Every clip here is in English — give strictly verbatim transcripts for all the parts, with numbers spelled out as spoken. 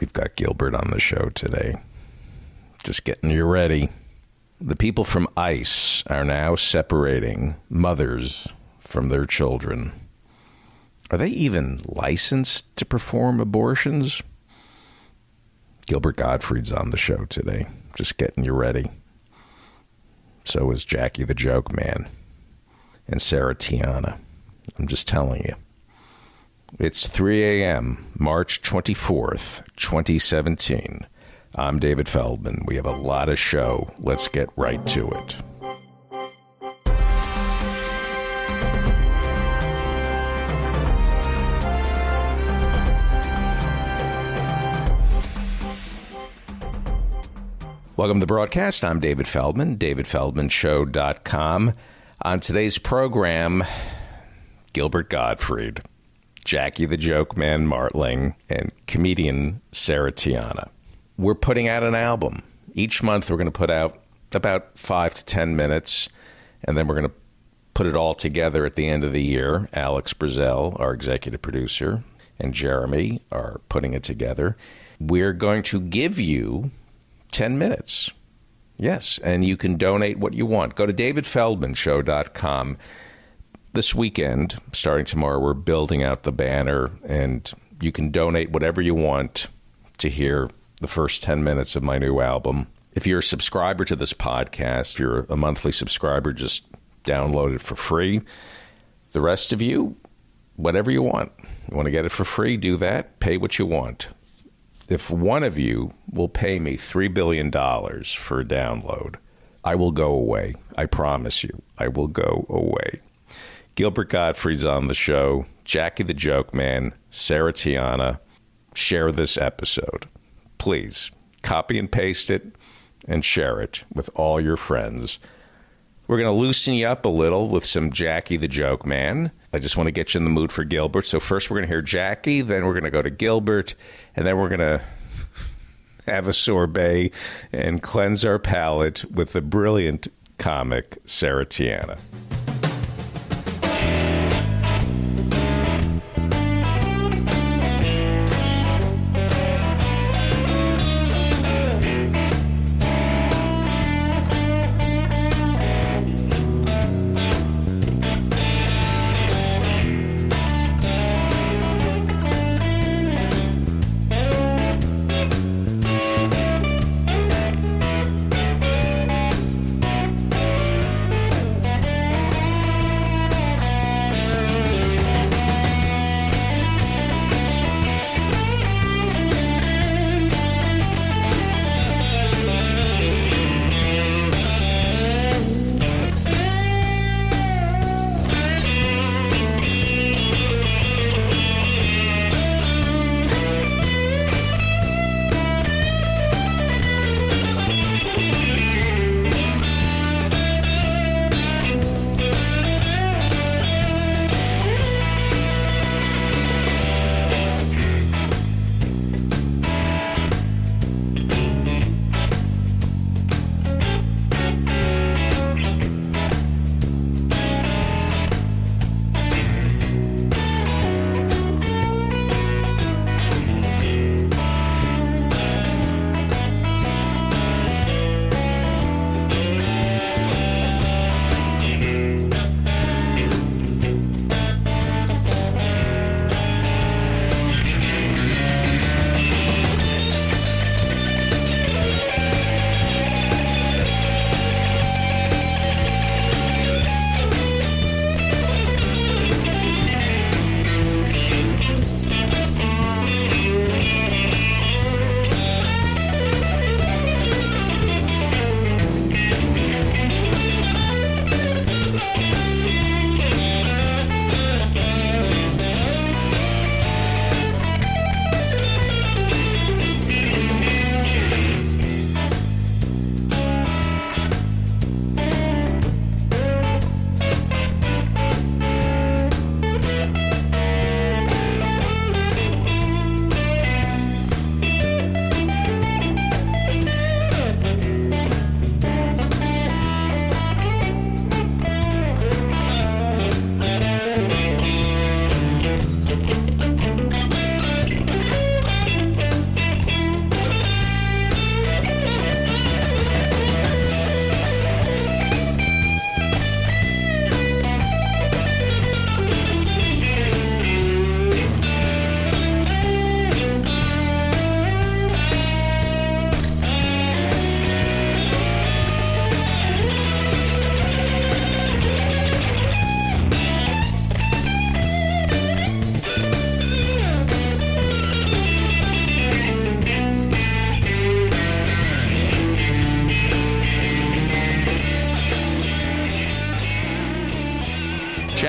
We've got Gilbert on the show today. Just getting you ready. The people from ICE are now separating mothers from their children. Are they even licensed to perform abortions? Gilbert Gottfried's on the show today. Just getting you ready. So is Jackie the Joke Man and Sarah Tiana. I'm just telling you. It's three a m, March twenty-fourth, twenty seventeen. I'm David Feldman. We have a lot of show. Let's get right to it. Welcome to the broadcast. I'm David Feldman, david feldman show dot com. On today's program, Gilbert Gottfried, Jackie the Joke Man Martling, and comedian Sarah Tiana. We're putting out an album. Each month we're going to put out about five to ten minutes, and then we're going to put it all together at the end of the year. Alex Brazel, our executive producer, and Jeremy are putting it together. We're going to give you ten minutes. Yes, and you can donate what you want. Go to david feldman show dot com. This weekend, starting tomorrow, we're building out the banner, and you can donate whatever you want to hear the first ten minutes of my new album. If you're a subscriber to this podcast, if you're a monthly subscriber, just download it for free. The rest of you, whatever you want. You want to get it for free, do that. Pay what you want. If one of you will pay me three billion dollars for a download, I will go away. I promise you, I will go away. Gilbert Gottfried's on the show, Jackie the Joke Man, Sarah Tiana. Share this episode. Please, copy and paste it and share it with all your friends. We're going to loosen you up a little with some Jackie the Joke Man. I just want to get you in the mood for Gilbert. So first we're going to hear Jackie, then we're going to go to Gilbert, and then we're going to have a sorbet and cleanse our palate with the brilliant comic Sarah Tiana.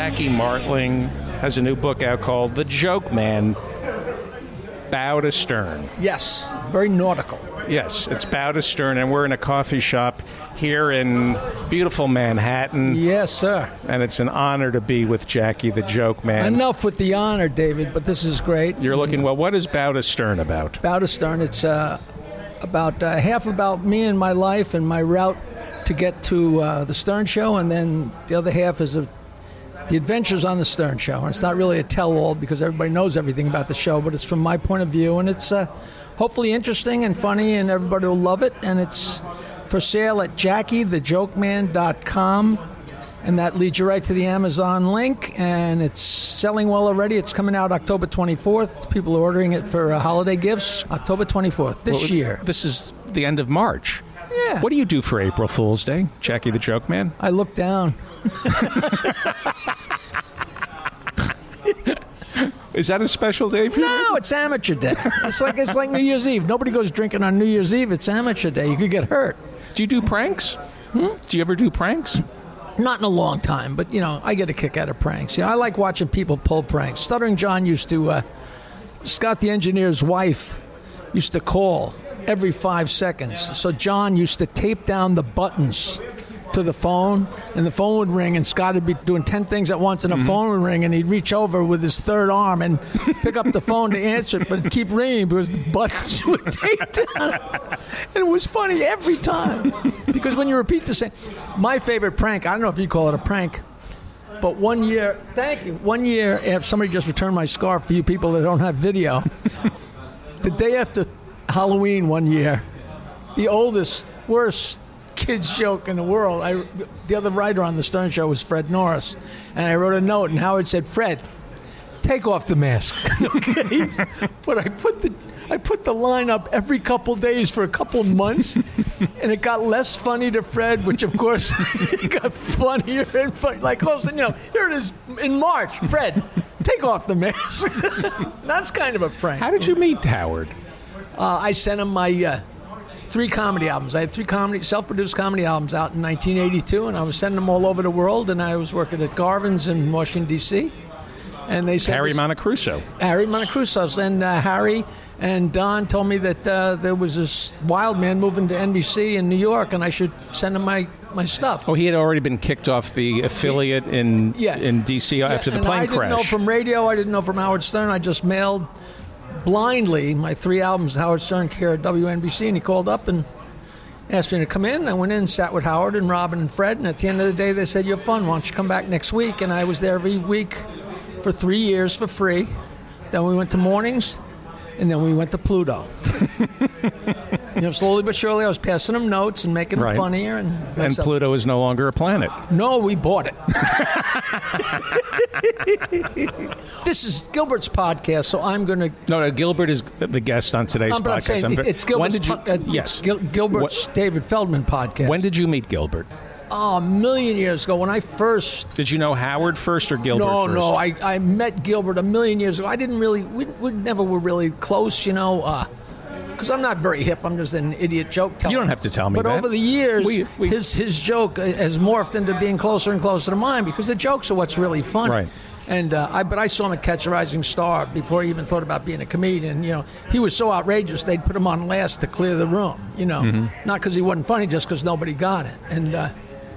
Jackie Martling has a new book out called The Joke Man, Bow to Stern. Yes, very nautical. Yes, it's bow to stern, and we're in a coffee shop here in beautiful Manhattan. Yes, sir. And it's an honor to be with Jackie, the joke man. Enough with the honor, David, but this is great. You're looking, well, what is Bow to Stern about? Bow to Stern, it's uh, about uh, half about me and my life and my route to get to uh, the Stern Show, and then the other half is a The Adventures on the Stern Show. And it's not really a tell-all because everybody knows everything about the show, but it's from my point of view, and it's uh, hopefully interesting and funny, and everybody will love it. And it's for sale at Jackie the Joke Man dot com, and that leads you right to the Amazon link, and it's selling well already. It's coming out October twenty-fourth. People are ordering it for uh, holiday gifts, October twenty-fourth, this well, year. This is the end of March. Yeah. What do you do for April Fool's Day, Jackie the Joke Man? I look down. Is that a special day for you? No, it's amateur day. It's like it's like New Year's Eve. Nobody goes drinking on New Year's Eve. It's amateur day. You could get hurt. Do you do pranks? Hmm? Do you ever do pranks? Not in a long time, but, you know, I get a kick out of pranks. You know, I like watching people pull pranks. Stuttering John used to, uh, Scott the Engineer's wife used to call every five seconds. So John used to tape down the buttons to the phone, and the phone would ring, and Scott would be doing ten things at once, and the mm-hmm. phone would ring, and he'd reach over with his third arm and pick up the phone to answer it, but it'd keep ringing because the buttons would take down. And it was funny every time, because when you repeat the same... My favorite prank, I don't know if you call it a prank, but one year... Thank you. One year, if somebody just returned my scarf for you people that don't have video. The day after Halloween one year, the oldest, worst kids joke in the world. I, the other writer on the Stern Show was Fred Norris, and I wrote a note, and Howard said, "Fred, take off the mask." Okay, but I put the I put the line up every couple days for a couple months, and it got less funny to Fred, which of course it got funnier and funnier. Like, oh, so, you know, here it is in March. Fred, take off the mask. That's kind of a prank. How did you meet Howard? Uh, I sent him my. Uh, Three comedy albums. I had three comedy, self-produced comedy albums out in nineteen eighty-two, and I was sending them all over the world. And I was working at Garvin's in Washington D C, and they said Harry Montecruso. Harry Montecruso's, and uh, Harry and Don told me that uh, there was this wild man moving to N B C in New York, and I should send him my. my stuff. Oh, he had already been kicked off the affiliate in yeah. in D C yeah. after the and plane I crash. I didn't know from radio. I didn't know from Howard Stern. I just mailed. Blindly, my three albums, Howard Stern, here at W N B C, and he called up and asked me to come in. I went in, sat with Howard and Robin and Fred, and at the end of the day, they said, "You have fun. Why don't you come back next week?" And I was there every week for three years for free. Then we went to mornings, and then we went to Pluto. You know, slowly but surely, I was passing them notes and making right. them funnier. And, and Pluto is no longer a planet. No, we bought it. This is Gilbert's podcast, so I'm going to... No, no, Gilbert is the guest on today's I'm, podcast. I'm saying I'm very... it's Gilbert's, when did you... uh, yes. Gil- Gilbert's what... David Feldman podcast. When did you meet Gilbert? Oh, a million years ago, when I first... Did you know Howard first or Gilbert no, first? No, no, I, I met Gilbert a million years ago. I didn't really... We, we never were really close, you know... Uh, Because I'm not very hip. I'm just an idiot joke teller. You don't have to tell me but that. But over the years, we, we, his his joke has morphed into being closer and closer to mine because the jokes are what's really funny. Right. And uh, I, but I saw him at Catch a Rising Star before he even thought about being a comedian. You know, he was so outrageous they'd put him on last to clear the room. You know, mm-hmm. not because he wasn't funny, just because nobody got it. And uh,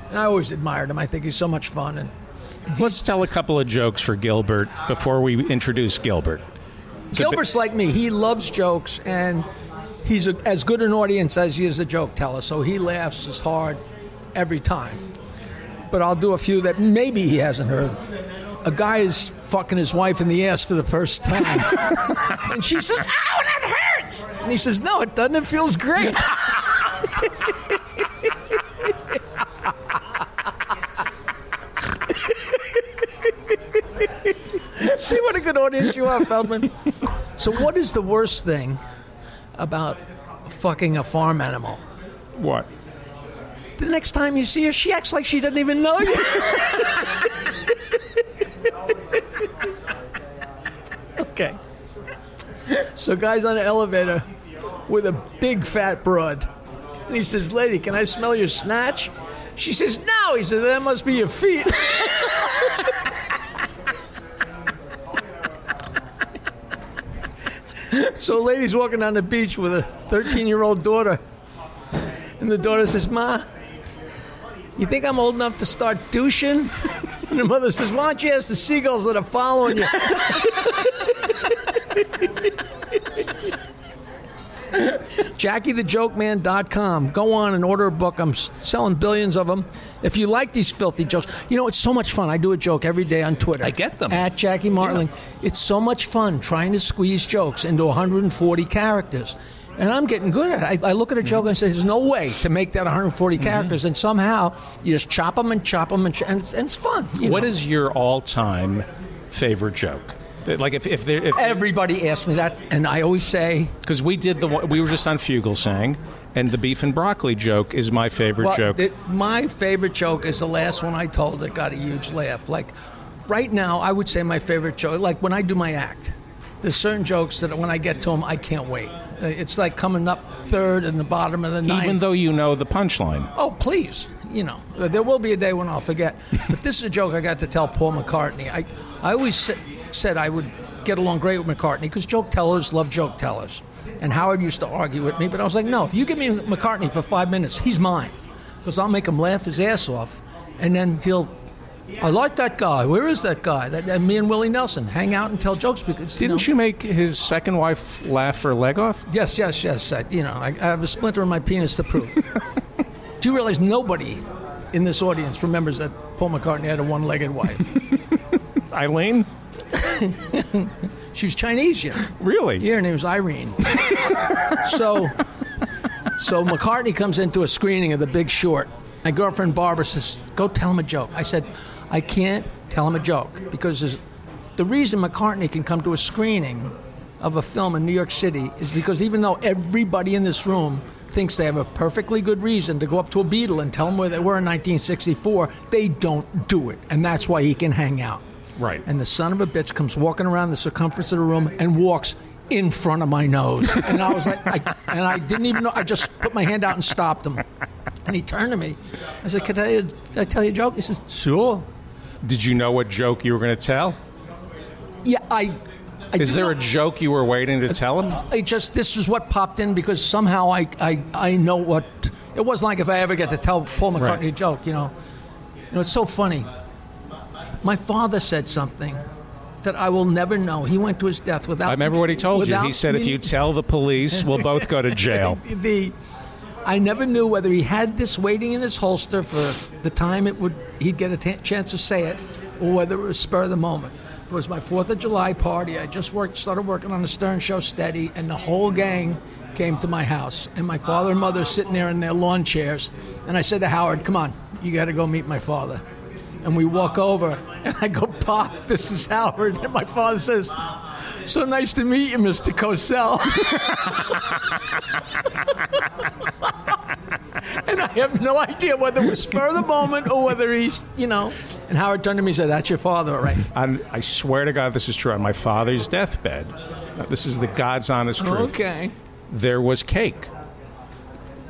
and I always admired him. I think he's so much fun. And let's tell a couple of jokes for Gilbert before we introduce Gilbert. It's Gilbert's like me. He loves jokes and. He's a, as good an audience as he is a joke teller, so he laughs as hard every time. But I'll do a few that maybe he hasn't heard. A guy is fucking his wife in the ass for the first time. And she says, "Ow, that hurts!" And he says, "No, it doesn't. It feels great." See what a good audience you are, Feldman. So what is the worst thing about fucking a farm animal? What? The next time you see her, she acts like she doesn't even know you. Okay. So guy's on an elevator with a big fat broad. And he says, "Lady, can I smell your snatch?" She says, "No." He says, "That must be your feet." So a lady's walking down the beach with a thirteen-year-old daughter, and the daughter says, "Ma, you think I'm old enough to start douching?" And the mother says, "Why don't you ask the seagulls that are following you?" Jackie the Joke Man dot com. Go on and order a book. I'm selling billions of them. If you like these filthy jokes, you know, it's so much fun. I do a joke every day on Twitter. I get them. At Jackie Martling. Yeah. It's so much fun trying to squeeze jokes into one hundred forty characters. And I'm getting good at it. I, I look at a joke mm-hmm. and I say, there's no way to make that one hundred forty mm-hmm. characters. And somehow you just chop them and chop them. And, ch- and, it's, and it's fun. What know? Is your all-time favorite joke? Like if if, there, if everybody asks me that, and I always say, because we did the we were just on Fugelsang, and the beef and broccoli joke is my favorite well, joke. It, my favorite joke is the last one I told that got a huge laugh. Like right now, I would say my favorite joke. Like when I do my act, there's certain jokes that when I get to them, I can't wait. It's like coming up third in the bottom of the ninth. Even though you know the punchline. Oh please. You know, there will be a day when I'll forget. But this is a joke I got to tell Paul McCartney. I, I always sa- said I would get along great with McCartney because joke tellers love joke tellers. And Howard used to argue with me, but I was like, no, if you give me McCartney for five minutes, he's mine. Because I'll make him laugh his ass off. And then he'll, I like that guy. Where is that guy? That, and me and Willie Nelson hang out and tell jokes. Because, Didn't you, know, you make his second wife laugh her leg off? Yes, yes, yes. I, you know, I, I have a splinter in my penis to prove. Do you realize nobody in this audience remembers that Paul McCartney had a one-legged wife? Eileen? She was Chinese, you know. Really? Yeah, her name was Irene. so, so McCartney comes into a screening of The Big Short. My girlfriend Barbara says, go tell him a joke. I said, I can't tell him a joke because the reason McCartney can come to a screening of a film in New York City is because even though everybody in this room thinks they have a perfectly good reason to go up to a Beatle and tell them where they were in nineteen sixty-four, they don't do it. And that's why he can hang out. Right. And the son of a bitch comes walking around the circumference of the room and walks in front of my nose. And I was like, I, and I didn't even know. I just put my hand out and stopped him. And he turned to me. I said, can I, can I tell you a joke? He says, sure. Did you know what joke you were going to tell? Yeah, I... I is there not, a joke you were waiting to tell him? I just, this is what popped in because somehow I, I, I know what... It wasn't like if I ever get to tell Paul McCartney right. a joke, you know. You know, it's so funny. My father said something that I will never know. He went to his death without... I remember what he told you. He said, me, if you tell the police, we'll both go to jail. the, the, I never knew whether he had this waiting in his holster for the time it would he'd get a t- chance to say it or whether it was spur of the moment. It was my fourth of July party. I just worked, started working on the Stern Show Steady, and the whole gang came to my house. And my father and mother sitting there in their lawn chairs. And I said to Howard, come on, you got to go meet my father. And we walk over, and I go, Pop, this is Howard. And my father says, so nice to meet you, Mister Cosell. And I have no idea whether it was spur of the moment or whether he's, you know. And Howard turned to me and said, that's your father, right? I'm, I swear to God this is true. On my father's deathbed, this is the God's honest truth. Okay. There was cake.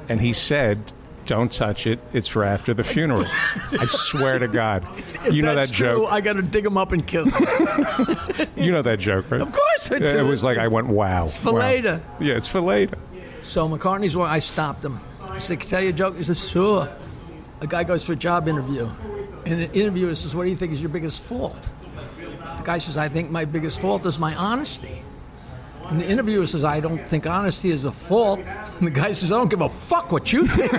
And he said, don't touch it. It's for after the funeral. I swear to God. If you know that joke. True, I got to dig him up and kill him. You know that joke, right? Of course I do. It was like I went, wow. It's for wow. later. Yeah, it's for later. So McCartney's where I stopped him. I said, can I tell you a joke? He said, sure. A guy goes for a job interview. And the interviewer says, what do you think is your biggest fault? The guy says, I think my biggest fault is my honesty. And the interviewer says, I don't think honesty is a fault. And the guy says, I don't give a fuck what you think.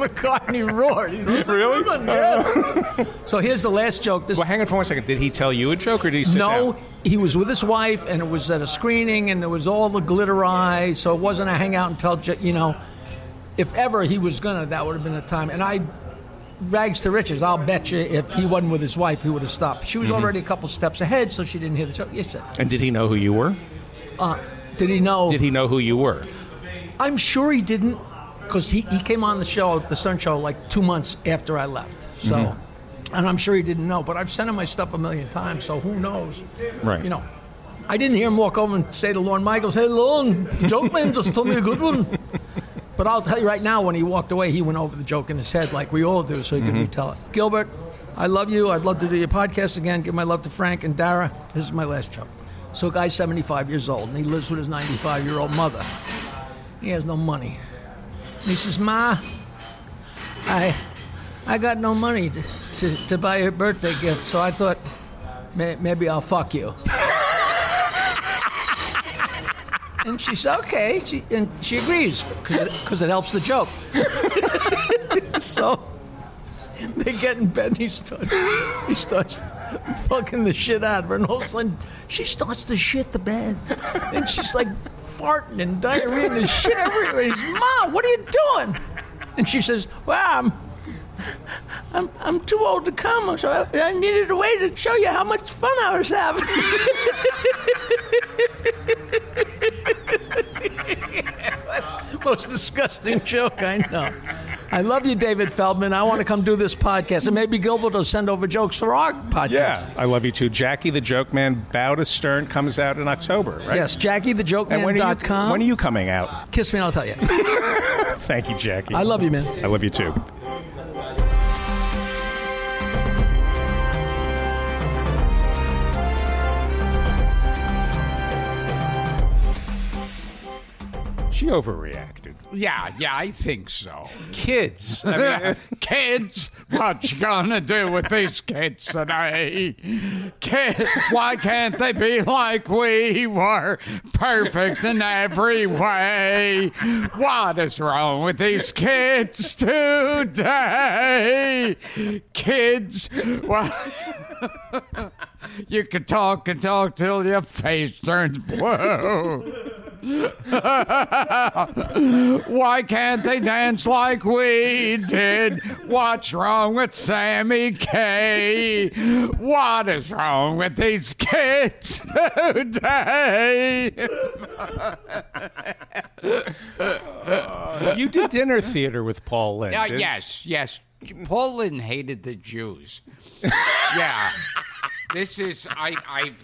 McCartney roared. He's like, really? Yeah. So here's the last joke. This well, hang on for one second. Did he tell you a joke or did he sit No, down? He was with his wife, and it was at a screening, and there was all the glitter eyes, so it wasn't a hang out and tell, you know. If ever he was going to, that would have been the time. And I... rags to riches. I'll bet you if he wasn't with his wife, he would have stopped. She was mm-hmm. already a couple steps ahead, so she didn't hear the joke. Yes, sir. And did he know who you were? Uh, did he know? Did he know who you were? I'm sure he didn't, because he, he came on the show, the Stern Show, like two months after I left. So, mm-hmm. and I'm sure he didn't know. But I've sent him my stuff a million times, so who knows? Right. You know, I didn't hear him walk over and say to Lorne Michaels, "Hey, Lorne, joke man just told me a good one." But I'll tell you right now, when he walked away, he went over the joke in his head like we all do, so he mm-hmm. could retell it. Gilbert, I love you. I'd love to do your podcast again. Give my love to Frank and Dara. This is my last joke. So a guy's seventy-five years old, and he lives with his ninety-five-year-old mother. He has no money. And he says, Ma, I I got no money to, to, to buy your birthday gift, so I thought may, maybe I'll fuck you. And she says, okay. She, and she agrees, because it, it helps the joke. So they get in bed, and he starts, he starts fucking the shit out of her. And all of a sudden, she starts to shit the bed. And she's like farting and diarrhea and shit everywhere. He's, Ma, what are you doing? And she says, well, I'm, I'm, I'm too old to come, so I, I needed a way to show you how much fun I was having. That's the most disgusting joke I know. I love you, David Feldman. I want to come do this podcast. And maybe Gilbert will send over jokes for our podcast. Yeah, I love you, too. Jackie the Joke Man, Bow to Stern, comes out in October, right? Yes, Jackie the Joke Man dot com. When are you coming out? Kiss me and I'll tell you. Thank you, Jackie. I love you, man. I love you, too. She overreacted. Yeah, yeah, I think so. Kids. I mean, kids? What you gonna do with these kids today? Kids, why can't they be like we were? Perfect in every way. What is wrong with these kids today? Kids, well, you can talk and talk till your face turns blue. Why can't they dance like we did? What's wrong with Sammy K? What is wrong with these kids today? uh, you did dinner theater with Paul Lynde. Uh, yes, yes. Paul Lynde hated the Jews. Yeah. This is... I. I've...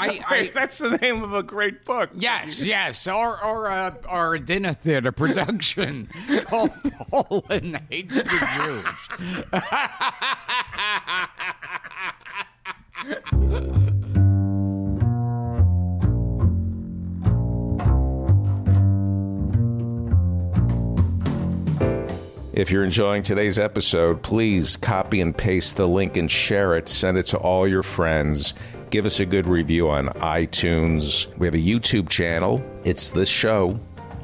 I, I, I, that's the name of a great book. Yes, yes, or or uh, or a dinner theater production called Paul Lynde Hates the Jews. If you're enjoying today's episode, please copy and paste the link and share it. Send it to all your friends. Give us a good review on iTunes. We have a YouTube channel. It's this show,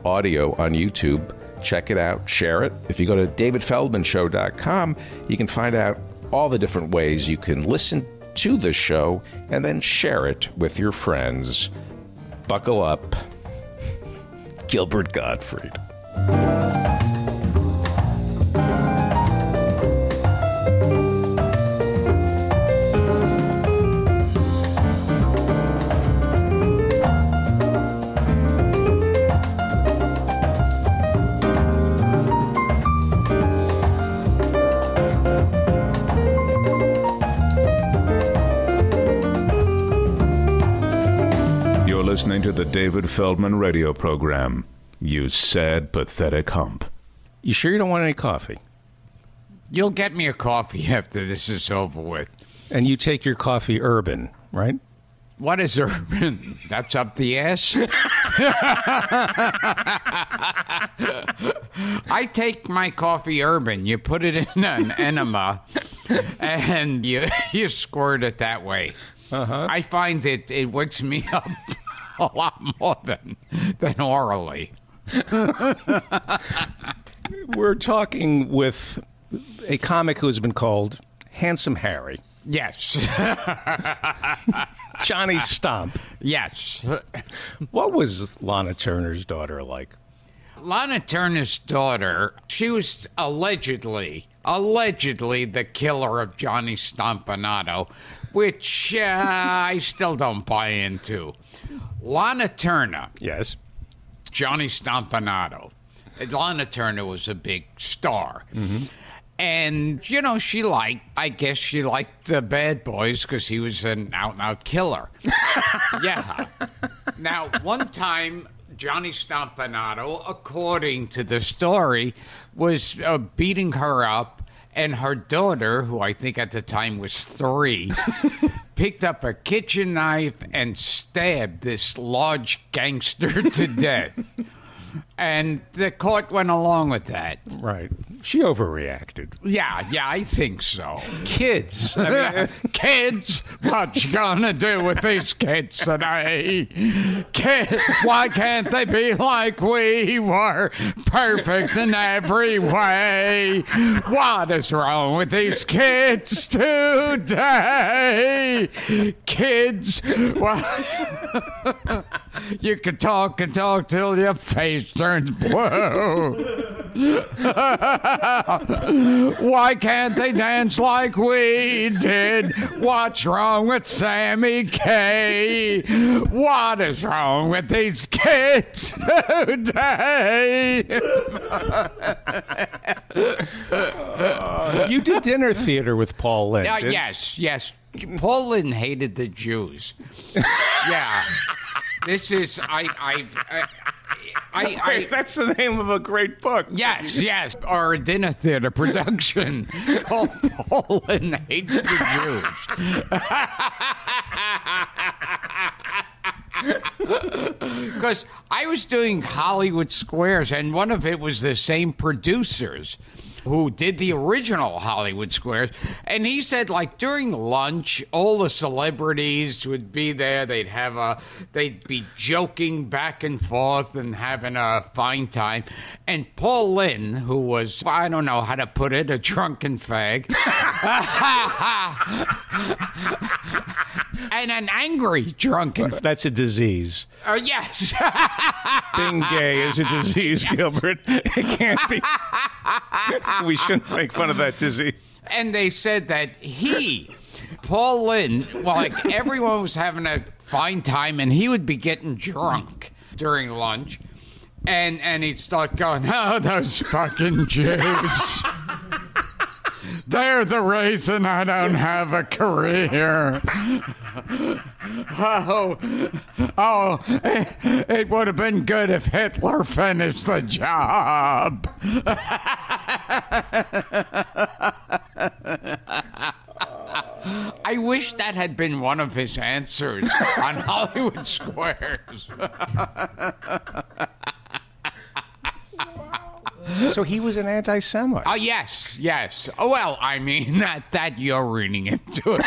audio on YouTube. Check it out. Share it. If you go to david feldman show dot com, you can find out all the different ways you can listen to the show and then share it with your friends. Buckle up. Gilbert Gottfried. Listening to the David Feldman radio program. You sad, pathetic hump. You sure you don't want any coffee? You'll get me a coffee after this is over with. And you take your coffee urban, right? What is urban? That's up the ass? I take my coffee urban. You put it in an enema, and you, you squirt it that way. Uh-huh. I find it, it wakes me up. A lot more than, than orally. We're talking with a comic who has been called Handsome Harry. Yes. Johnny Stomp. Yes. What was Lana Turner's daughter like? Lana Turner's daughter, she was allegedly, allegedly the killer of Johnny Stompanato, which uh, I still don't buy into. Lana Turner. Yes. Johnny Stompanato. Lana Turner was a big star. Mm-hmm. And, you know, she liked, I guess she liked the bad boys because he was an out-and-out killer. Yeah. Now, one time, Johnny Stompanato, according to the story, was uh, beating her up. and her daughter, who I think at the time was three, picked up a kitchen knife and stabbed this large gangster to death. And the court went along with that. Right. She overreacted. Yeah, yeah, I think so. Kids. I mean, kids, what you gonna do with these kids today? Kids, why can't they be like we were? Perfect in every way. What is wrong with these kids today? Kids, why... You can talk and talk till your face turns blue. Why can't they dance like we did? What's wrong with Sammy K? What is wrong with these kids today? uh, you did dinner theater with Paul Lynde. Uh, yes, yes. Paul Lynde hated the Jews. Yeah. This is, I, I, I, I, I... That's the name of a great book. Yes, yes. Our dinner theater production called Paul Lynde Hates the Jews. Because I was doing Hollywood Squares, and one of it was the same producers who did the original Hollywood Squares. And he said, like, during lunch, all the celebrities would be there. They'd have a, they'd be joking back and forth and having a fine time. And Paul Lynde, who was, I don't know how to put it, a drunken fag. And an angry drunken... That's a disease. Oh, uh, yes. Being gay is a disease, Gilbert. It can't be... We shouldn't make fun of that disease. And they said that he, Paul Lynde, well, like, everyone was having a fine time, and he would be getting drunk during lunch, and, and he'd start going, oh, those fucking Jews. They're the reason I don't have a career. Oh, oh, it, it would have been good if Hitler finished the job. I wish that had been one of his answers on Hollywood Squares. So he was an anti-Semite. Oh, uh, yes, yes. Oh, well, I mean, that, that you're reading into it.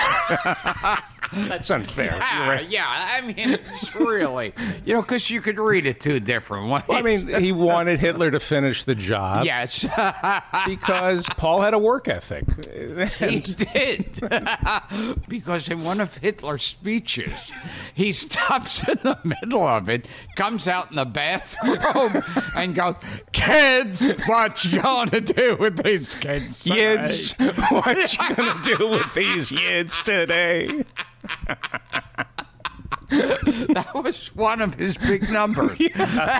That's unfair. Yeah, right. Yeah, I mean, it's really, you know, because you could read it two different ways. Well, I mean, he wanted Hitler to finish the job. Yes. Because Paul had a work ethic. He did. Because in one of Hitler's speeches, he stops in the middle of it, comes out in the bathroom, and goes, kids, what you gonna do with these kids today? Kids, what you gonna do with these kids today? That was one of his big numbers. Yeah.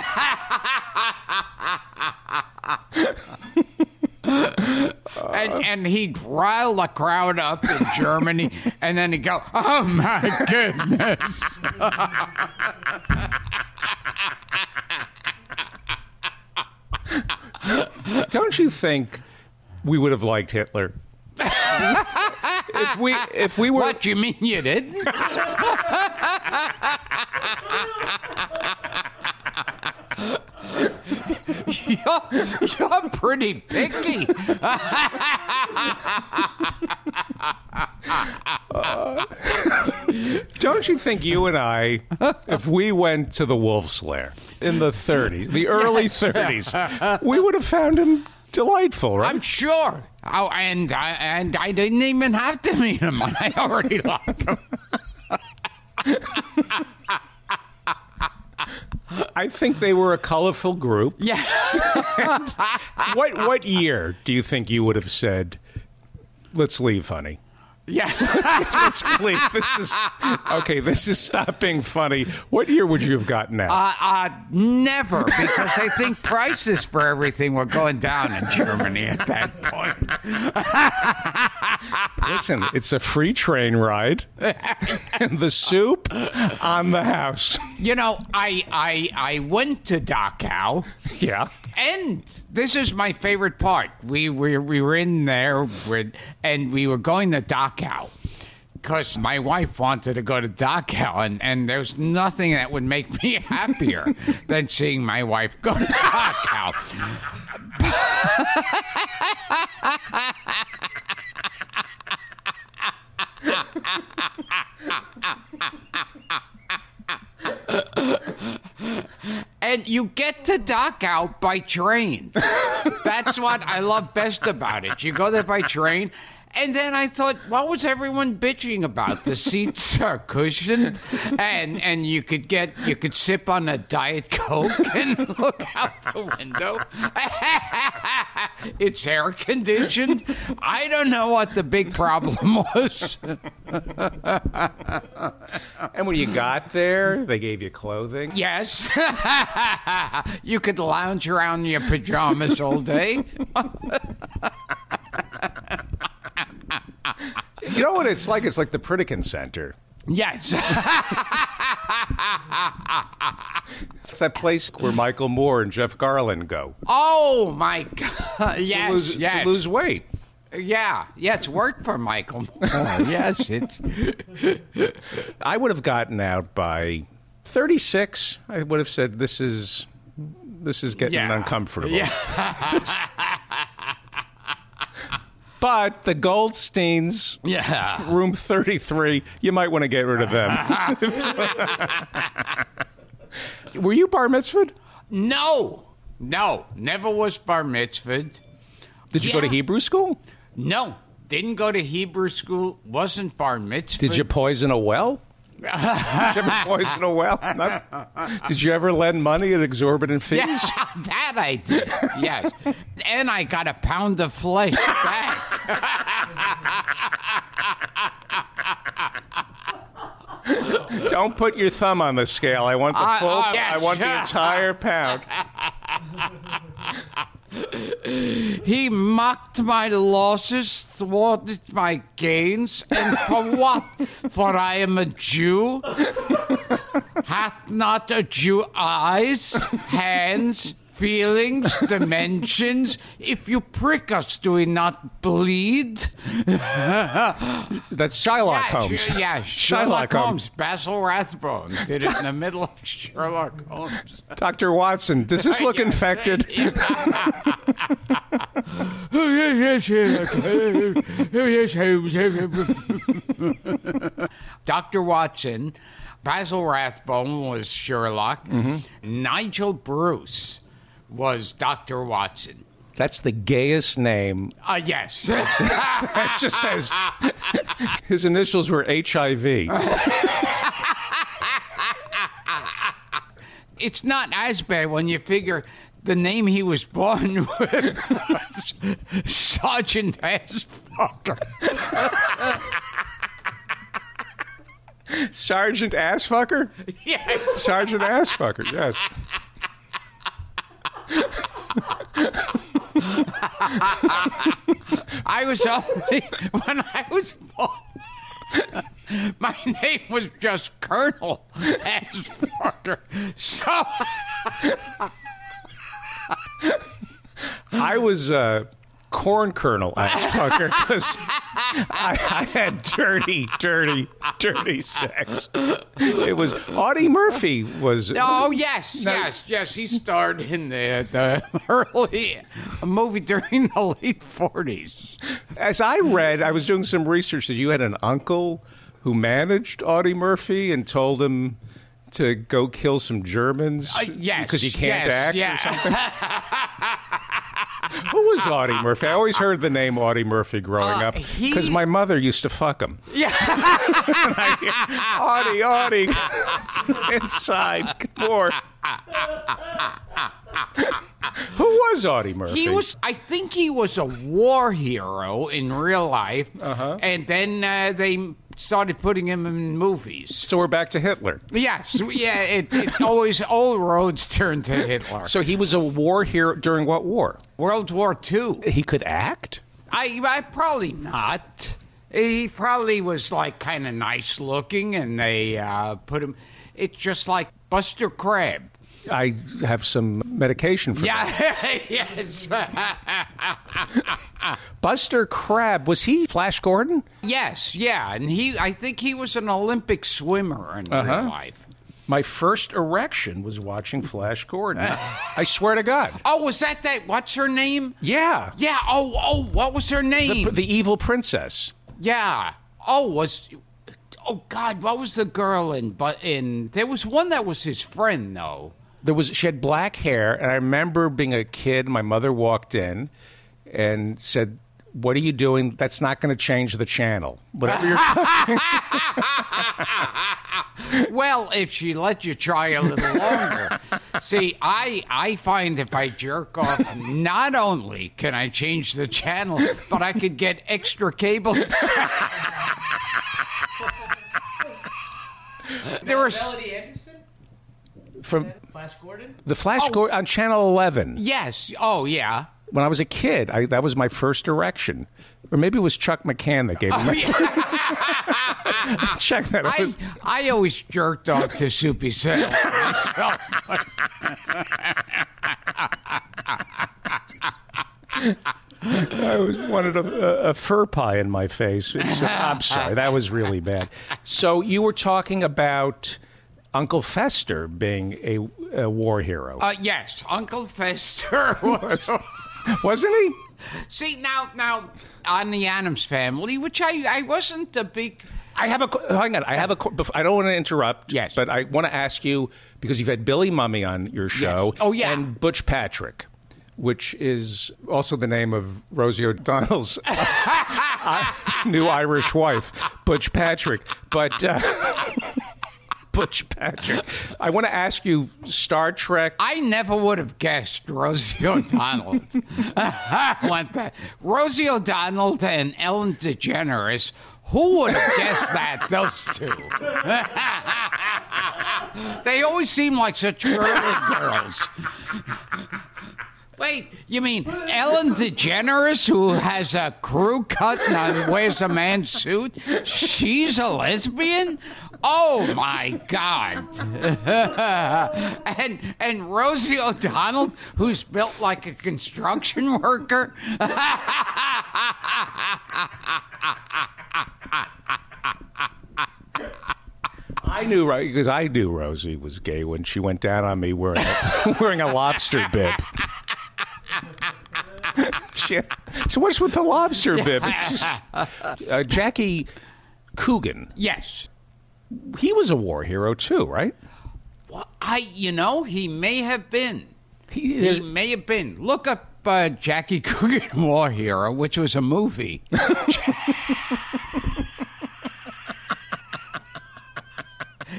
and, and he'd rile the crowd up in Germany, and then he'd go, oh, my goodness. Don't you think we would have liked Hitler? If we, if we were... What, you mean you didn't? you're, you're pretty picky. uh, don't you think you and I, if we went to the Wolf's Lair in the thirties, the early thirties, we would have found him delightful, right? I'm sure. Oh, and I, and I didn't even have to meet him. I already liked him. I think they were a colorful group. Yeah. what what year do you think you would have said, "Let's leave, honey"? Yeah. let's, let's leave. This is okay. This is stop being funny. What year would you have gotten at? Uh, uh, never, because I think prices for everything were going down in Germany at that point. Listen, it's a free train ride, and the soup on the house. You know, I I I went to Dachau. Yeah. And this is my favorite part. We we, we were in there with, and we were going to Dachau because my wife wanted to go to Dachau, and, and there's nothing that would make me happier than seeing my wife go to Dachau. And you get to Dachau by train. That's what I love best about it. You go there by train. And then I thought, what was everyone bitching about? The seats are cushioned, and and you could get you could sip on a Diet Coke and look out the window. It's air conditioned. I don't know what the big problem was. And when you got there, they gave you clothing? Yes. You could lounge around in your pajamas all day. You know what it's like? It's like the Pritikin Center. Yes. It's that place where Michael Moore and Jeff Garland go. Oh, my God. Yes, to lose, yes. To lose weight. Yeah. Yeah, it's worked for Michael Moore. Yes, it's... I would have gotten out by thirty-six. I would have said, this is, this is getting yeah. uncomfortable. Yeah. But the Goldsteins, yeah. room thirty-three, you might want to get rid of them. Were you bar mitzvahed? No. No. Never was bar mitzvahed. Did you yeah. go to Hebrew school? No. Didn't go to Hebrew school. Wasn't bar mitzvahed. Did you poison a well? Did you ever poison a well? No. Did you ever lend money at exorbitant fees? Yeah, that I did, yes. And I got a pound of flesh back. Don't put your thumb on the scale. I want the uh, full, uh, yes. I want the entire pound. He mocked my losses, thwarted my gains, and for what? For I am a Jew. Hath not a Jew eyes, hands, feelings, dimensions? If you prick us, do we not bleed? That's Shylock yeah, Holmes. Yeah, Sherlock Shylock Holmes. Holmes. Basil Rathbone did it in the middle of Sherlock Holmes. Doctor Watson, does this look infected? Doctor Watson, Basil Rathbone was Sherlock. Mm-hmm. Nigel Bruce was Doctor Watson. That's the gayest name. Uh, yes. That just says his initials were H I V. It's not as bad when you figure the name he was born with was Sergeant Assfucker. Sergeant Assfucker? Yes. Sergeant Assfucker, yes. I was only, when I was born, my name was just Colonel Asperger. So I was uh, Corn Colonel Asperger because I, I had dirty, dirty, dirty sex. It was Audie Murphy was. Oh was, yes, no, yes, yes. He starred in the, the early a movie during the late forties. As I read, I was doing some research that you had an uncle who managed Audie Murphy and told him to go kill some Germans. Uh, yes, because he can't yes, act yeah. or something. Who was Audie Murphy? I always heard the name Audie Murphy growing uh, up because he... my mother used to fuck him. Yeah, Audie, Audie, inside more. Who was Audie Murphy? He was. I think he was a war hero in real life, uh-huh. and then uh, they started putting him in movies. So we're back to Hitler. Yes, yeah. It, it always all roads turn to Hitler. So he was a war hero during what war? World War Two. He could act? I, I probably not. He probably was like kind of nice looking, and they uh, put him. It's just like Buster Crabbe. I have some medication for yeah. that. Yes. Buster Crabbe, was he Flash Gordon? Yes, yeah. And he, I think he was an Olympic swimmer in uh-huh. real life. My first erection was watching Flash Gordon. I swear to God. Oh, was that that? What's her name? Yeah. Yeah. Oh, oh, what was her name? The, the evil princess. Yeah. Oh, was... Oh, God, what was the girl in... But in there was one that was his friend, though. There was, she had black hair, and I remember being a kid, my mother walked in and said, what are you doing? That's not going to change the channel. Whatever you're watching. Well, if she let you try a little longer. See, I I find if I jerk off, not only can I change the channel, but I could get extra cables. There was Melody Anderson from Flash Gordon. The Flash oh. Gordon on Channel eleven. Yes. Oh, yeah. When I was a kid, I, that was my first erection. Or maybe it was Chuck McCann that gave me oh, my yeah. Check that out. I, was... I always jerked off to Soupy Sale. I always wanted a, a, a fur pie in my face. It's, I'm sorry. That was really bad. So you were talking about Uncle Fester being a, a war hero. Uh, yes, Uncle Fester was. Wasn't he? See, now, now on the Addams Family, which I, I wasn't a big... I have a... Hang on. I have a... I don't want to interrupt. Yes. But I want to ask you, because you've had Billy Mumy on your show. Yes. Oh, yeah. And Butch Patrick, which is also the name of Rosie O'Donnell's new Irish wife, Butch Patrick. But... Uh, Butch Patrick. I want to ask you, Star Trek. I never would have guessed Rosie O'Donnell. I want that. Rosie O'Donnell and Ellen DeGeneres. Who would have guessed that? Those two. They always seem like such girly girls. Wait, you mean Ellen DeGeneres, who has a crew cut and wears a man's suit? She's a lesbian? Oh, my God. and and Rosie O'Donnell, who's built like a construction worker. I knew, right, because I knew Rosie was gay when she went down on me wearing a, wearing a lobster bib. she, so what's with the lobster bib? Just, uh, Jackie Coogan. Yes. He was a war hero too, right? Well, I, you know, he may have been. He, he may have been. Look up uh, Jackie Coogan War Hero, which was a movie.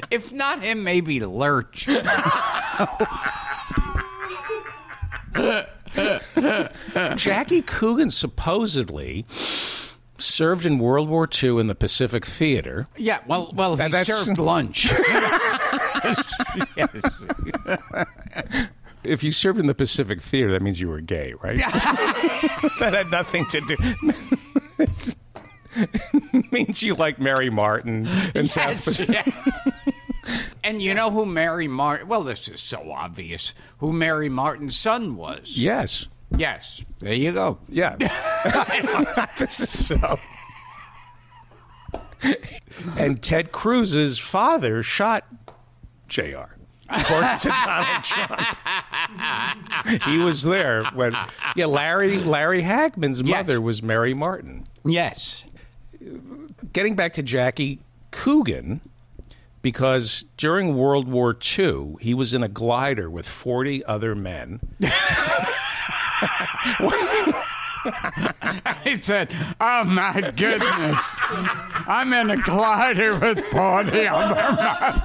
If not him, maybe Lurch. Jackie Coogan supposedly served in World War Two in the Pacific Theater. Yeah, well, well, he That's... served lunch. Yes. If you served in the Pacific Theater, that means you were gay, right? That had nothing to do. It means you like Mary Martin and yes, South Pacific. Yeah. And you know who Mary Martin... Well, this is so obvious. Who Mary Martin's son was. Yes. Yes. There you go. Yeah. This is so... And Ted Cruz's father shot J R According to Donald Trump. He was there when... Yeah, Larry, Larry Hagman's yes. mother was Mary Martin. Yes. Getting back to Jackie Coogan... Because during World War Two, he was in a glider with forty other men. He said, oh, my goodness. I'm in a glider with forty other men.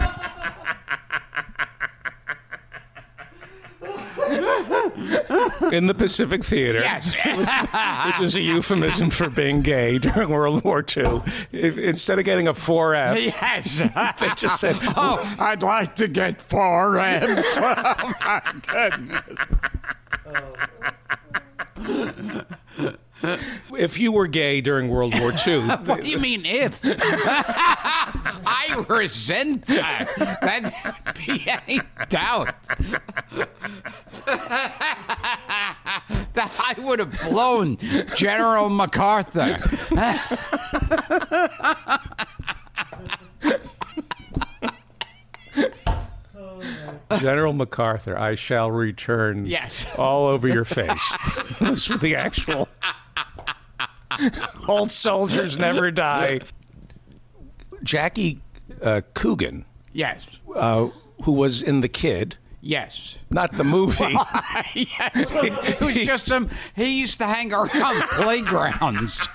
In the Pacific Theater. Yes. Which, which is a euphemism for being gay during World War Two. If, instead of getting a four F, yes. They just said, oh, I'd like to get four Fs. Oh, my goodness. Oh. If you were gay during World War Two. What do you mean if? I you were a Zen guy. That would be any doubt. That I would have blown General MacArthur. General MacArthur, I shall return. Yes. All over your face. Those were the actual old soldiers never die. Jackie uh, Coogan. Yes. Uh, who was in The Kid. Yes. Not the movie. Yes. It was just some, he used to hang around playgrounds.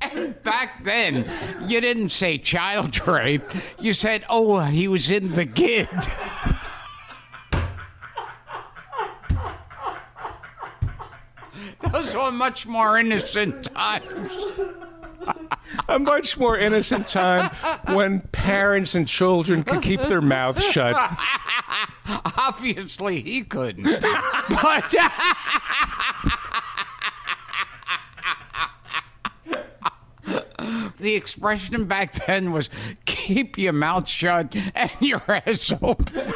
And back then, you didn't say child rape. You said, oh, he was in The Kid. Those were much more innocent times. A much more innocent time when parents and children could keep their mouths shut. Obviously, he couldn't. But... the expression back then was, keep your mouth shut and your ass open.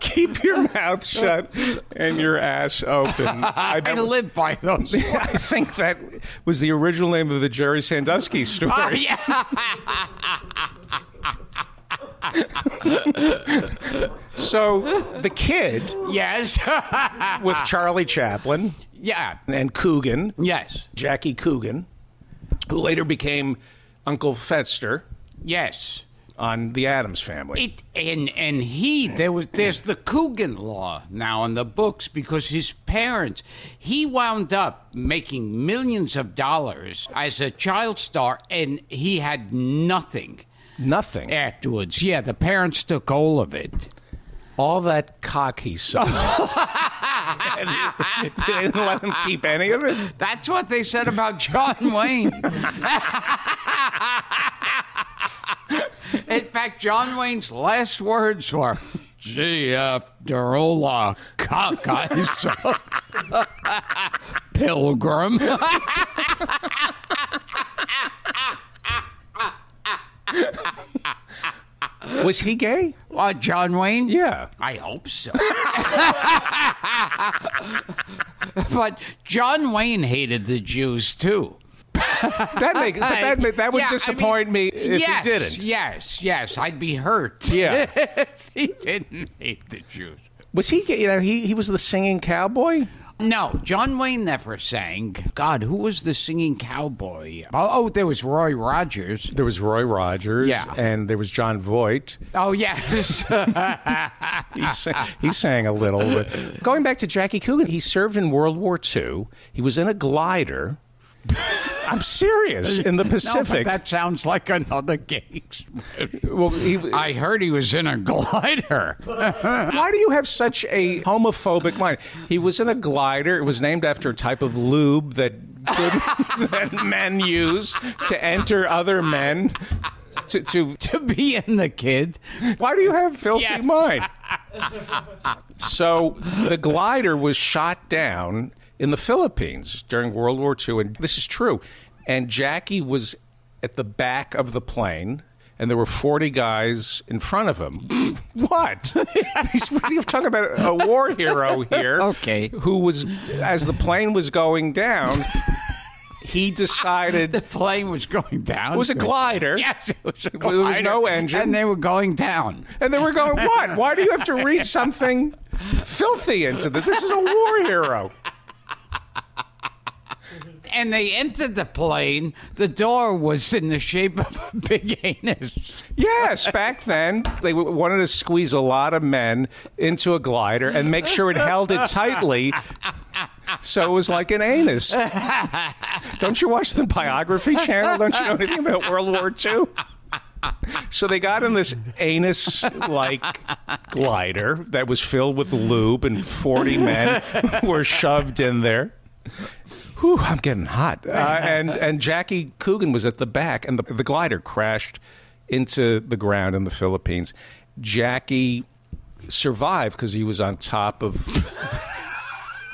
Keep your mouth shut and your ass open. I, I live by those. I think that was the original name of the Jerry Sandusky story. Oh, yeah. So, The Kid. Yes. With Charlie Chaplin. Yeah. And Coogan. Yes. Jackie Coogan, who later became Uncle Fester. Yes. On The Addams Family. It, and and he, there was there's the Coogan law now in the books because his parents, he wound up making millions of dollars as a child star, and he had nothing. Nothing. Afterwards. Yeah, the parents took all of it. All that cock he sucked. They didn't let him keep any of it? That's what they said about John Wayne. In fact, John Wayne's last words were, gee, after all our cock I sucked, pilgrim. Was he gay? Uh, John Wayne? Yeah. I hope so. But John Wayne hated the Jews, too. that, make, that, make, that would yeah, disappoint I mean, me if yes, he didn't. Yes, yes, I'd be hurt. Yeah. If he didn't hate the Jews. Was he, you know, he, he was the singing cowboy? No, John Wayne never sang. God, who was the singing cowboy? Oh, oh there was Roy Rogers. There was Roy Rogers. Yeah. And there was John Voight. Oh, yes. he, sang, he sang a little. But going back to Jackie Coogan, he served in World War Two. He was in a glider. I'm serious. In the Pacific. No, but that sounds like another gay experience. Well, he, I heard he was in a glider. Why do you have such a homophobic mind? He was in a glider. It was named after a type of lube that good, that men use to enter other men. To, to to be in The Kid. Why do you have filthy yeah. mind? So the glider was shot down in the Philippines during World War Two, and this is true. And Jackie was at the back of the plane, and there were forty guys in front of him. What? He's you're talking about a war hero here. Okay. Who was, as the plane was going down, he decided... the plane was going down. It was a glider. Yes, it was a glider. There was no engine. And they were going down. And they were going, what? Why do you have to read something filthy into this? This is a war hero. And they entered the plane. The door was in the shape of a big anus. Yes, back then, they wanted to squeeze a lot of men into a glider and make sure it held it tightly so it was like an anus. Don't you watch the biography channel? Don't you know anything about World War Two? So they got in this anus-like glider that was filled with lube, and forty men were shoved in there. Whew, I'm getting hot. Uh, and, and Jackie Coogan was at the back, and the, the glider crashed into the ground in the Philippines. Jackie survived because he was on top of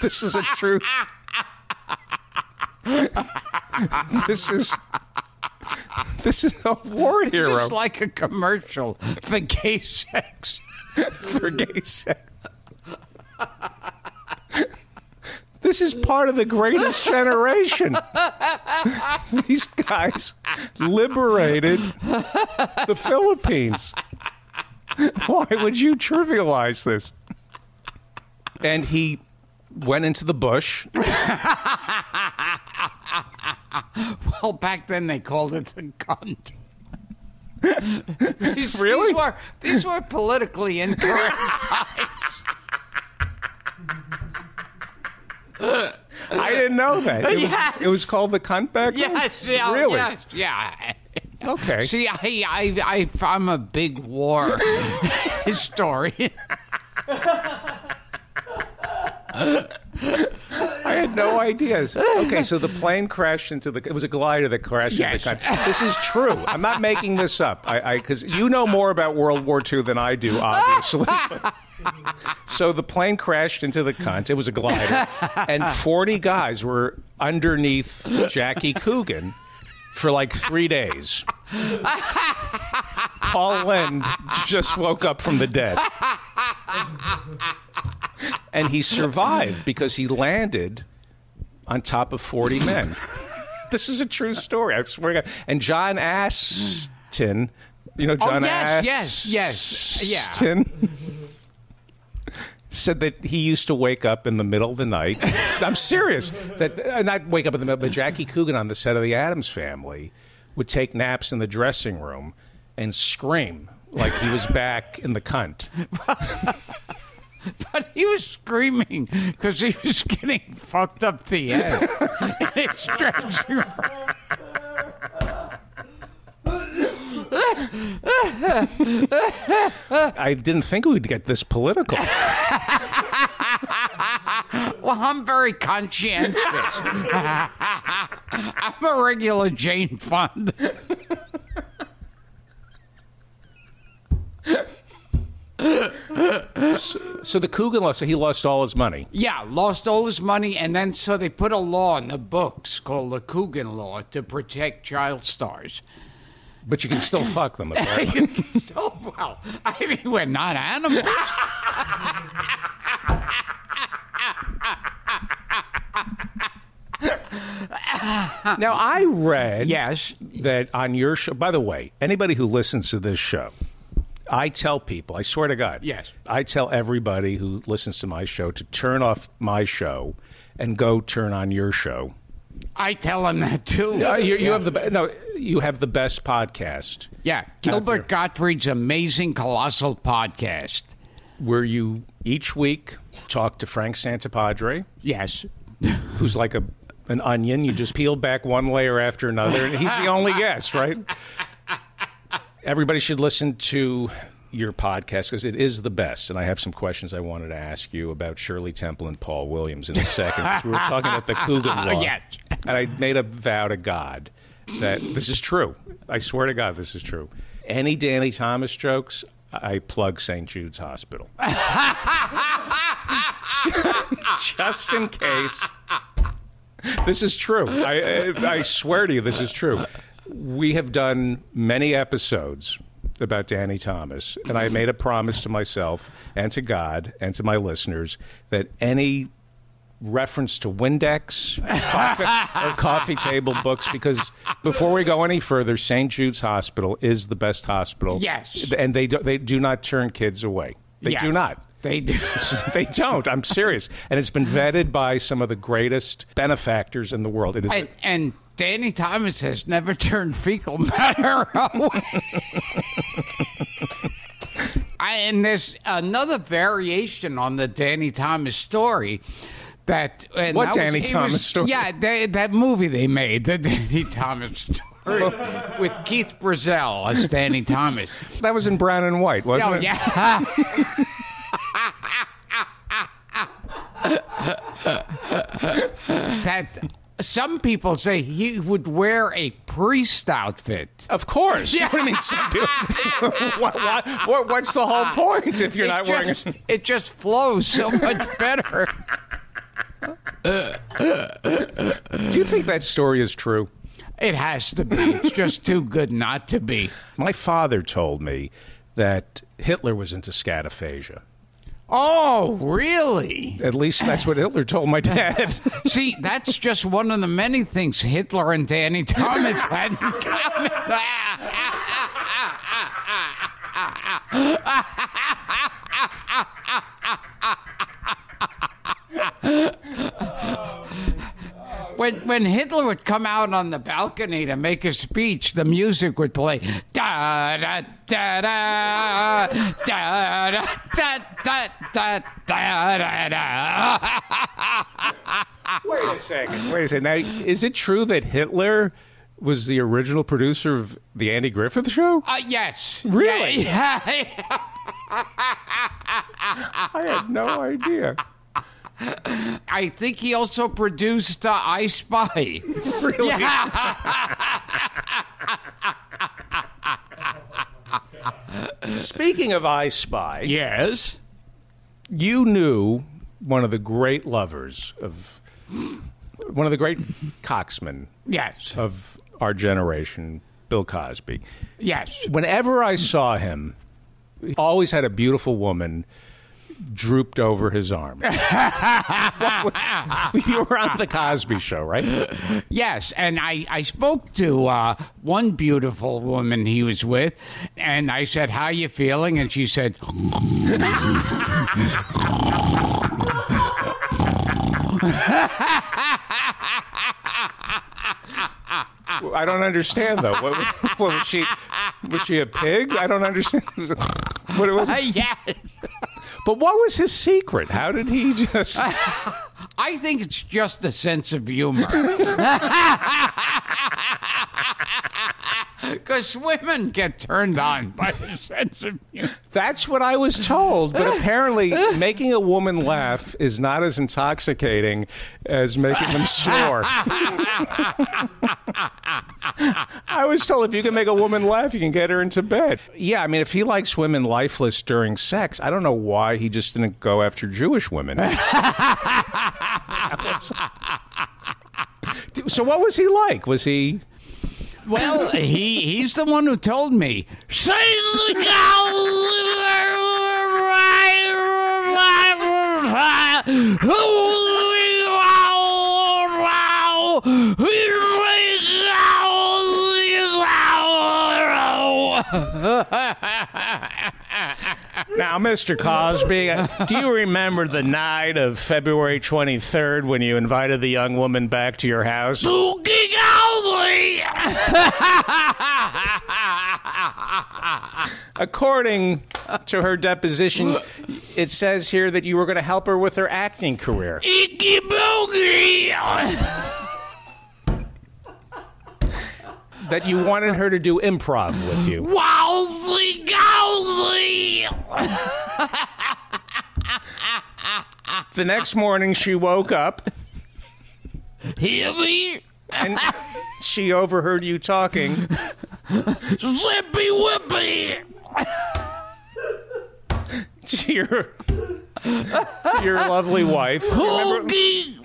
This isn't true. This is... This is a war hero. It's like a commercial for gay sex. For gay sex. This is part of the greatest generation. These guys liberated the Philippines. Why would you trivialize this? And he went into the bush. Well, back then they called it the cunt. these, really? These were, these were politically incorrect times. I didn't know that. It, yes. was, it was called the cunt back then? Yes, yeah, really? Yes, yeah. Okay. See, I, I, I, I'm a big war historian. I had no ideas. Okay, so the plane crashed into the... It was a glider that crashed yes. into the country. This is true. I'm not making this up. I Because you know more about World War Two than I do, obviously. But, so the plane crashed into the cunt. It was a glider. And forty guys were underneath Jackie Coogan for like three days. Paul Lynde just woke up from the dead. And he survived because he landed on top of forty men. This is a true story. I swear to God. And John Aston, you know, John oh, yes, Aston yes, yes, yeah. said that he used to wake up in the middle of the night. I'm serious. That not wake up in the middle, but Jackie Coogan on the set of The Addams Family would take naps in the dressing room and scream like he was back in the cunt. But he was screaming because he was getting fucked up the head in his dressing room. I didn't think we'd get this political. Well, I'm very conscientious. I'm a regular Jane Fonda. So, so the Coogan lost, so he lost all his money. Yeah, lost all his money, and then so they put a law in the books called the Coogan Law to protect child stars. But you can still fuck them, apparently. You can still, well, I mean, we're not animals. Now, I read yes. that on your show, by the way, anybody who listens to this show, I tell people, I swear to God, yes. I tell everybody who listens to my show to turn off my show and go turn on your show. I tell them that too. No, you, you yeah. have the no, you have the best podcast. Yeah, Gilbert Gottfried's amazing, colossal podcast, where you each week talk to Frank Santapadre. Yes, who's like a an onion. You just peel back one layer after another, and he's the only guest, right? Everybody should listen to your podcast because it is the best. And I have some questions I wanted to ask you about Shirley Temple and Paul Williams in a second. We were talking about the Coogan Law. Yes. And I made a vow to God that this is true. I swear to God this is true. Any Danny Thomas jokes, I plug Saint Jude's Hospital. Just in case. This is true. I, I swear to you this is true. We have done many episodes about Danny Thomas, and I made a promise to myself and to God and to my listeners that any reference to Windex coffee, or coffee table books, because before we go any further, Saint Jude's Hospital is the best hospital. Yes. And they do, they do not turn kids away. They yeah. do not. They do. They don't. I'm serious. And it's been vetted by some of the greatest benefactors in the world. It is and, and Danny Thomas has never turned fecal matter away. I, and there's another variation on the Danny Thomas story. That and what that Danny was, Thomas was, story? Yeah, they, that movie they made, the Danny Thomas story. With Keith Brazell as Danny Thomas. That was in brown and white, wasn't oh, it? Yeah. That some people say he would wear a priest outfit. Of course. Yeah. What do you mean some people? what, what, what, what's the whole point if you're it not just, wearing a... It just flows so much better. Do you think that story is true? It has to be. It's just too good not to be. My father told me that Hitler was into scataphagia. Oh, really? At least that's what Hitler told my dad. See, that's just one of the many things Hitler and Danny Thomas had in common. When, when Hitler would come out on the balcony to make a speech, the music would play. Da da da da da da da da da da da. Wait a second. Wait a second. Now, is it true that Hitler was the original producer of the Andy Griffith Show? Uh, yes. Really? Yeah, yeah. I had no idea. I think he also produced uh, I Spy. Really? Yeah. Speaking of I Spy. Yes? You knew one of the great lovers of... One of the great cocksmen. Yes. Of our generation, Bill Cosby. Yes. Whenever I saw him, he always had a beautiful woman... drooped over his arm. You were on the Cosby Show, right? Yes, and I, I spoke to uh, one beautiful woman he was with, and I said, how you feeling? And she said... I don't understand, though. What, what was she? Was she a pig? I don't understand. What was it? Yeah. But what was his secret? How did he just... I think it's just a sense of humor. Because women get turned on by the sense of humor. That's what I was told, but apparently making a woman laugh is not as intoxicating as making them snore. I was told if you can make a woman laugh, you can get her into bed. Yeah, I mean, if he likes women lifeless during sex, I don't know why he just didn't go after Jewish women. So what was he like? Was he... Well, he, he's the one who told me. Now, Mister Cosby, do you remember the night of February twenty-third when you invited the young woman back to your house? According to her deposition, it says here that you were going to help her with her acting career. That you wanted her to do improv with you. Wowzy gowzy! The next morning she woke up. Hear me? And she overheard you talking. Zippy whippy! To your, to your lovely wife. Hoogie!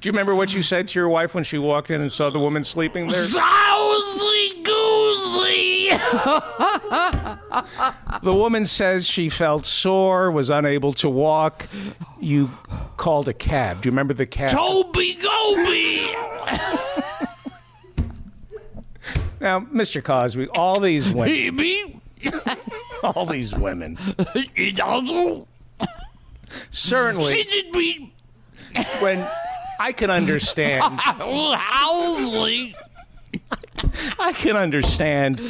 Do you remember what you said to your wife when she walked in and saw the woman sleeping there? Zousy goosey! The woman says she felt sore, was unable to walk. You called a cab. Do you remember the cab? Toby Goby! Now, Mister Cosby, all these women... all these women... Certainly... When I can understand, I can understand.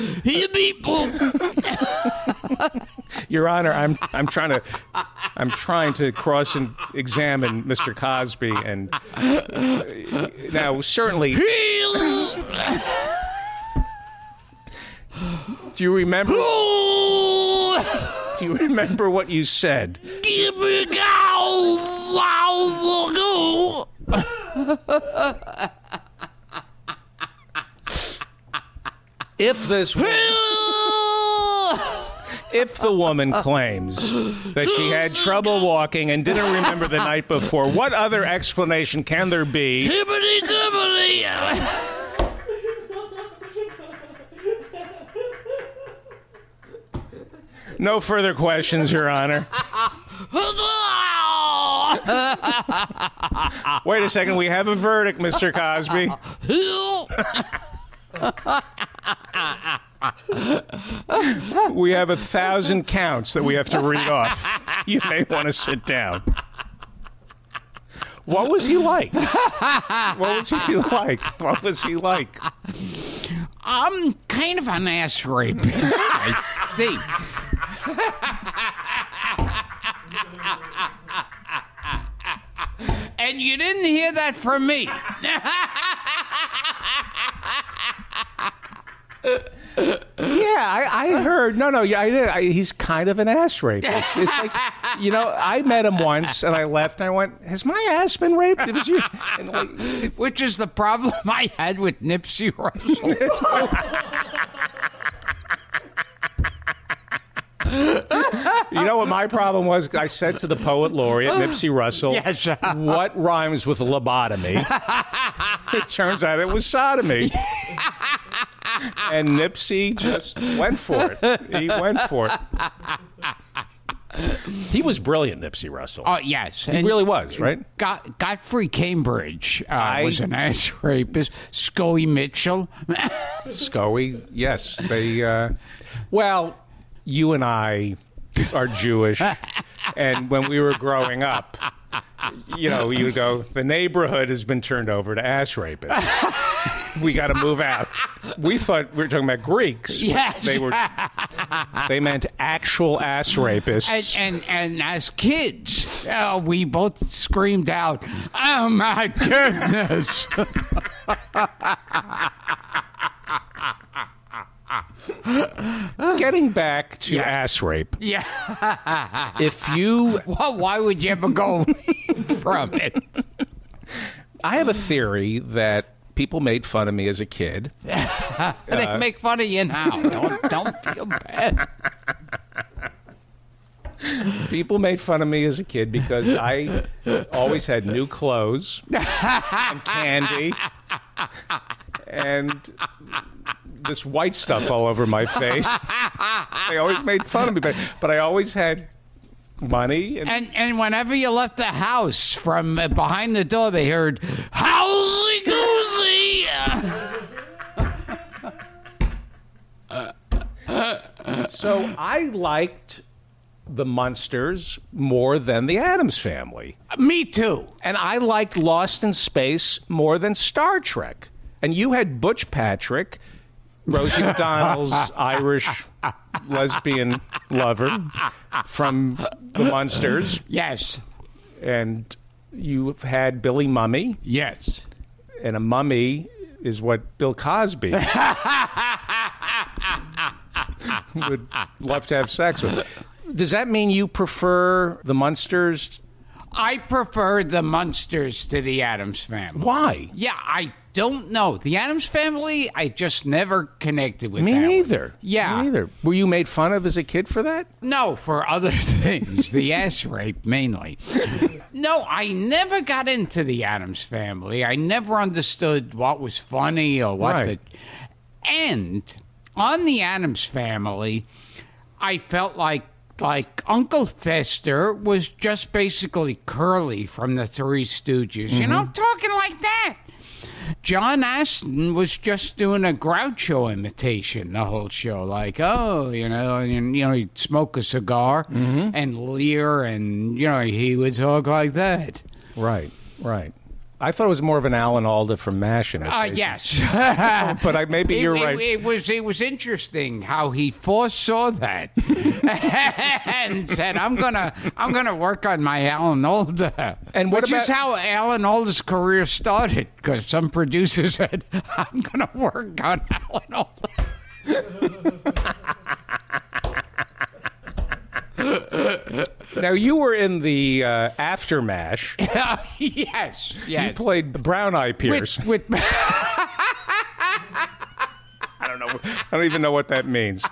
Your Honor, I'm I'm trying to I'm trying to cross and examine Mister Cosby, and uh, now certainly. Do you remember? Do you remember what you said? Give me gals, gals, go. If this, If the woman claims that she had trouble walking and didn't remember the night before, what other explanation can there be? Hibbity dibbity! No further questions, Your Honor. Wait a second. We have a verdict, Mister Cosby. We have a thousand counts that we have to read off. You may want to sit down. What was he like? What was he like? What was he like? I'm kind of an ass rapist, I think. And you didn't hear that from me. Yeah, I, I heard. No, no, yeah, I did. I, he's kind of an ass rapist. It's like, you know, I met him once and I left and I went, has my ass been raped? It was you. And like, which is the problem I had with Nipsey Russell. You know what my problem was? I said to the poet laureate, Nipsey Russell, yes, what rhymes with lobotomy? It turns out it was sodomy. And Nipsey just went for it. He went for it. He was brilliant, Nipsey Russell. Oh, yes. He and really was, right? Got Gottfried Cambridge uh, I, was an ass rapist. Scoey Mitchell. Scoey, yes. They, uh, well... You and I are Jewish, and when we were growing up, you know, you would go, the neighborhood has been turned over to ass rapists. We got to move out. We thought we were talking about Greeks. Yes. They were. They meant actual ass rapists. And and, and as kids, uh, we both screamed out, "Oh my goodness!" Getting back to yeah. ass rape. Yeah. If you... Well, why would you ever go from it? I have a theory that people made fun of me as a kid. They uh, make fun of you now. Don't, don't feel bad. People made fun of me as a kid because I always had new clothes and candy and... this white stuff all over my face. They always made fun of me, but, but I always had money. And, and and whenever you left the house, from behind the door, they heard, "Housey goosey!" So I liked the Munsters more than the Addams Family. Me too. And I liked Lost in Space more than Star Trek. And you had Butch Patrick... Rosie O'Donnell's Irish lesbian lover from the Munsters. Yes. And you've had Billy Mumy. Yes. And a mummy is what Bill Cosby would love to have sex with. Does that mean you prefer the Munsters? I prefer the Munsters to the Addams Family. Why? Yeah, I don't know. The Addams Family, I just never connected with. Me neither. Yeah. Me neither. Were you made fun of as a kid for that? No, for other things. The ass rape, mainly. No, I never got into the Addams Family. I never understood what was funny or what right. the... And on the Addams Family, I felt like Like, Uncle Fester was just basically Curly from the Three Stooges. Mm-hmm. You know, talking like that. John Aston was just doing a Groucho imitation the whole show. Like, oh, you know, and, you know, he'd smoke a cigar mm-hmm. and leer and, you know, he would talk like that. Right, right. I thought it was more of an Alan Alda from MASH imitation. Uh, yes. But I, maybe it, you're it, right. It was, it was interesting how he foresaw that and said, I'm going to I'm gonna work on my Alan Alda. And what Which about... is how Alan Alda's career started, because some producers said, I'm going to work on Alan Alda. Now, you were in the uh, After MASH. Uh, yes, yes. You played Brown Eye Pierce. With, with... I don't know. I don't even know what that means.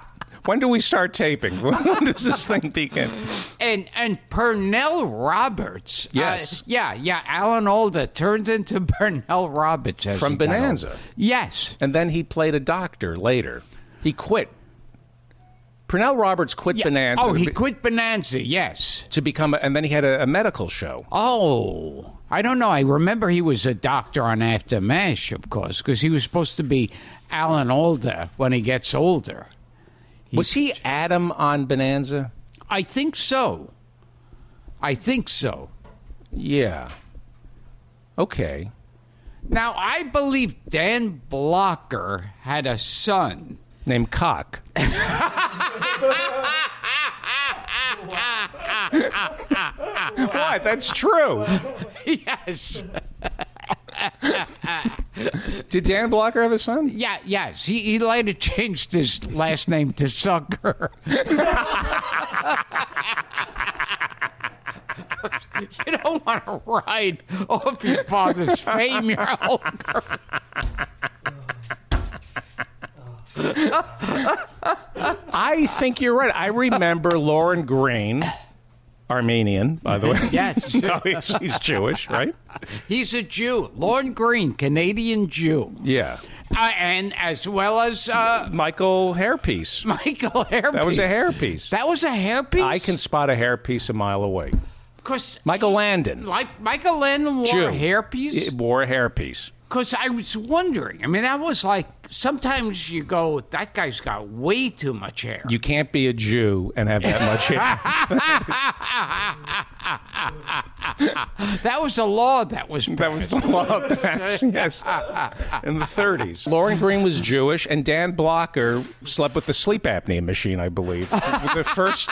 When do we start taping? When does this thing begin? And and Pernell Roberts. Yes. Uh, yeah, yeah. Alan Alda turned into Pernell Roberts. As From Bonanza. Yes. And then he played a doctor later. He quit. Pernell Roberts quit yeah. Bonanza. Oh, he be, quit Bonanza, yes. To become, a, and then he had a, a medical show. Oh, I don't know. I remember he was a doctor on After M A S H, of course, because he was supposed to be Alan Alda when he gets older. He, was he Adam on Bonanza? I think so. I think so. Yeah. Okay. Now, I believe Dan Blocker had a son. Named Cock. What? That's true. Yes. Did Dan Blocker have a son? Yeah, yes. He, he later changed his last name to Sucker. You don't want to ride off your father's fame, your whole career. I think you're right. I remember Lauren Green, Armenian, by the way. Yes. No, he's, he's Jewish, right? He's a Jew. Lauren Green, Canadian Jew. Yeah. Uh, and as well as... Uh, Michael Hairpiece. Michael Hairpiece. That was a hairpiece. That was a hairpiece? I can spot a hairpiece a mile away. Because Michael Landon. Like Michael Landon wore Jew. a hairpiece? It wore a hairpiece. Because I was wondering. I mean, I was like... Sometimes you go, that guy's got way too much hair. You can't be a Jew and have that much hair. That was the law that was passed. That was the law passed, yes, in the thirties. Lauren Green was Jewish, and Dan Blocker slept with the sleep apnea machine, I believe. The first.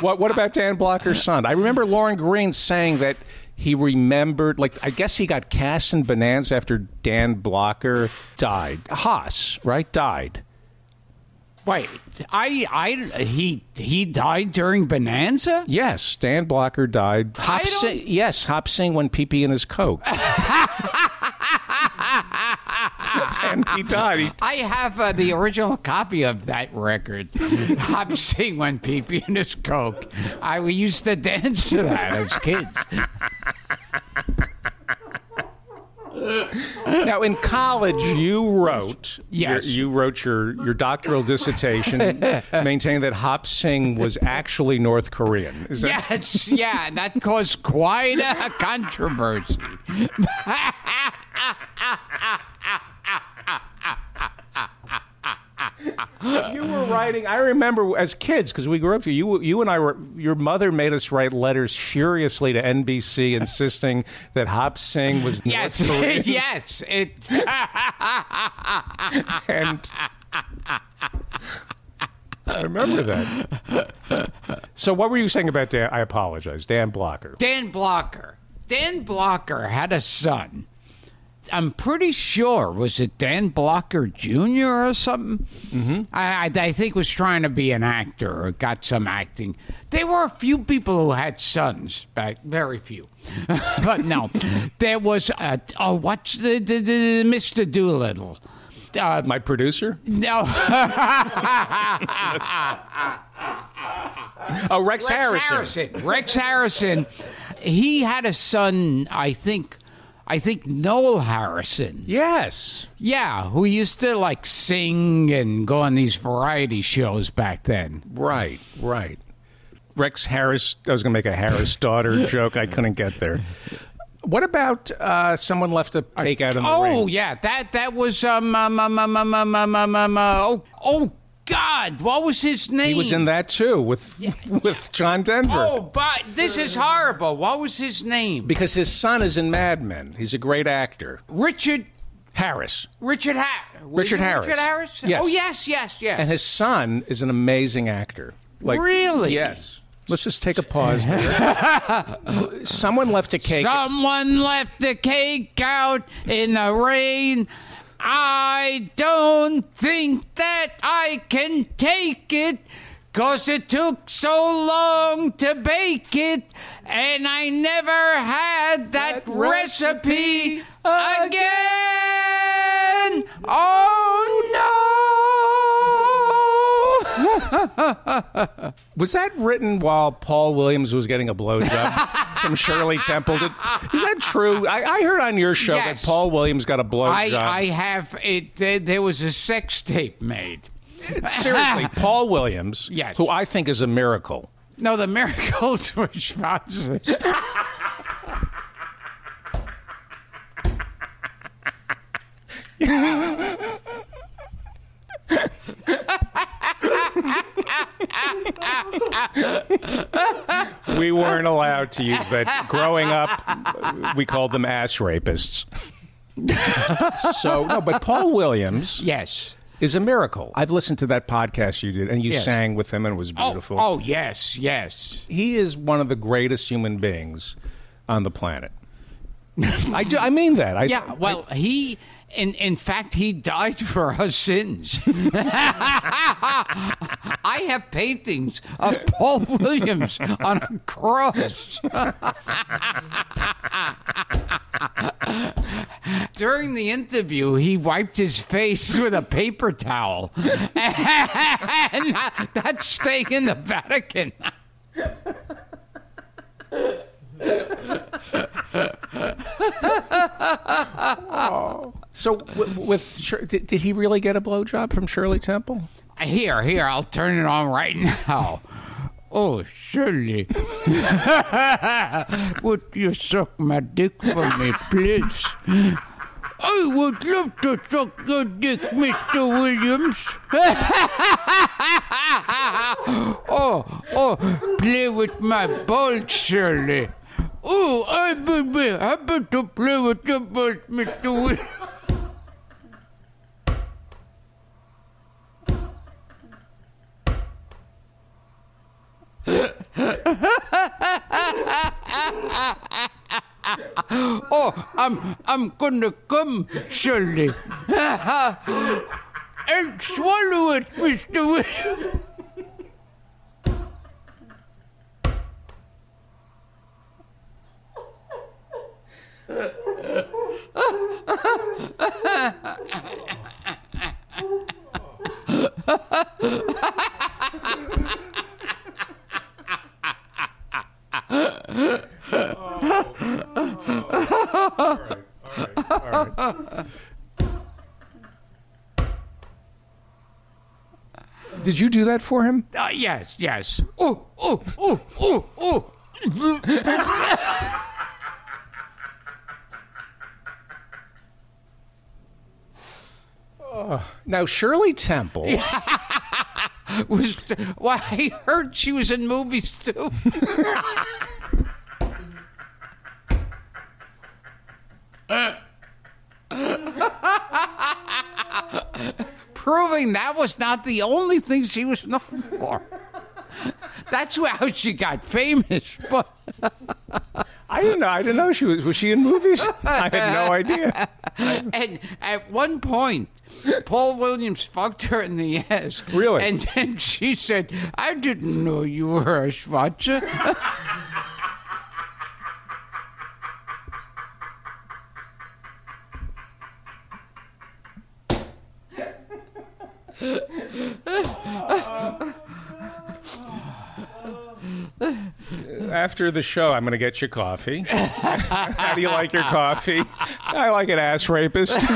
What, what about Dan Blocker's son? I remember Lauren Green saying that he remembered, like, I guess he got cast in Bonanza after Dan Blocker died. Haas, right? Died. Wait, I, I, he, he died during Bonanza? Yes, Dan Blocker died. Hop sing, yes, Hop Sing when Pee Pee in his Coke. And he died. He... I have uh, the original copy of that record. Hop Sing when Pee Pee in his Coke. I we used to dance to that as kids. Now, in college, you wrote yes. your, you wrote your, your doctoral dissertation maintaining that Hop Sing was actually North Korean. Is that yes, yeah, that caused quite a controversy. You were writing, I remember as kids, because we grew up here, you, you and I were, your mother made us write letters furiously to N B C insisting that Hop Sing was yes, North Korean. Yes, it. And I remember that. So what were you saying about Dan, I apologize, Dan Blocker. Dan Blocker. Dan Blocker had a son. I'm pretty sure, was it Dan Blocker Junior or something? Mm-hmm. I, I, I think was trying to be an actor or got some acting. There were a few people who had sons, back, very few. But no, there was, a, oh, what's the, the, the, the Mister Doolittle? Uh, My producer? No. Oh, Rex, Rex Harrison. Harrison. Rex Harrison, he had a son, I think, I think Noel Harrison. Yes. Yeah, who used to, like, sing and go on these variety shows back then. Right, right. Rex Harris, I was going to make a Harris daughter joke. I couldn't get there. What about uh, someone left a takeout in the oh, ring? Oh, yeah, that that was, um, um, um, um, um, um, um, um, um, oh, oh, God, what was his name? He was in that, too, with yeah. with John Denver. Oh, but this is horrible. What was his name? Because his son is in Mad Men. He's a great actor. Richard... Harris. Richard Harris. Richard Harris. Richard Harris? Yes. Oh, yes, yes, yes. And his son is an amazing actor. Like, really? Yes. Let's just take a pause there. Someone left a cake... Someone left the cake out in the rain... I don't think that I can take it, 'cause it took so long to bake it, and I never had that, that recipe, recipe again. again. Oh, no. Was that written while Paul Williams was getting a blowjob from Shirley Temple? Did, is that true? I, I heard on your show yes. that Paul Williams got a blowjob. I, I have it. Uh, there was a sex tape made. Seriously, Paul Williams, yes. who I think is a miracle. No, the miracles were sponsored. We weren't allowed to use that. Growing up, we called them ass rapists. So, no, but Paul Williams. Yes. Is a miracle. I've listened to that podcast you did, and you yes. sang with him, and it was beautiful. Oh, oh, yes, yes. He is one of the greatest human beings on the planet. I do, I mean that. I, yeah, well, I, he... In, in fact, he died for our sins. I have paintings of Paul Williams on a cross. During the interview, he wiped his face with a paper towel. And not, not staying in the Vatican. Oh. So, with, with did, did he really get a blowjob from Shirley Temple? Here, here, I'll turn it on right now. Oh, Shirley, would you suck my dick for me, please? I would love to suck your dick, Mister Williams. oh, oh, play with my balls, Shirley. Oh, I would be happy to play with your balls, Mister Williams. Oh, I'm I'm gonna come, Shirley. And swallow it, Mister Williams. Did you do that for him? Uh, yes, yes. Oh, oh, oh, oh, oh. uh, now, Shirley Temple was. Well, I heard she was in movies too. uh. Proving that was not the only thing she was known for. That's how she got famous. But I didn't know. I didn't know she was. Was she in movies? I had no idea. And at one point, Paul Williams fucked her in the ass. Really? And then she said, "I didn't know you were a schwatzer." After the show, I'm going to get you coffee. How do you like your coffee? I like an ass rapist. Not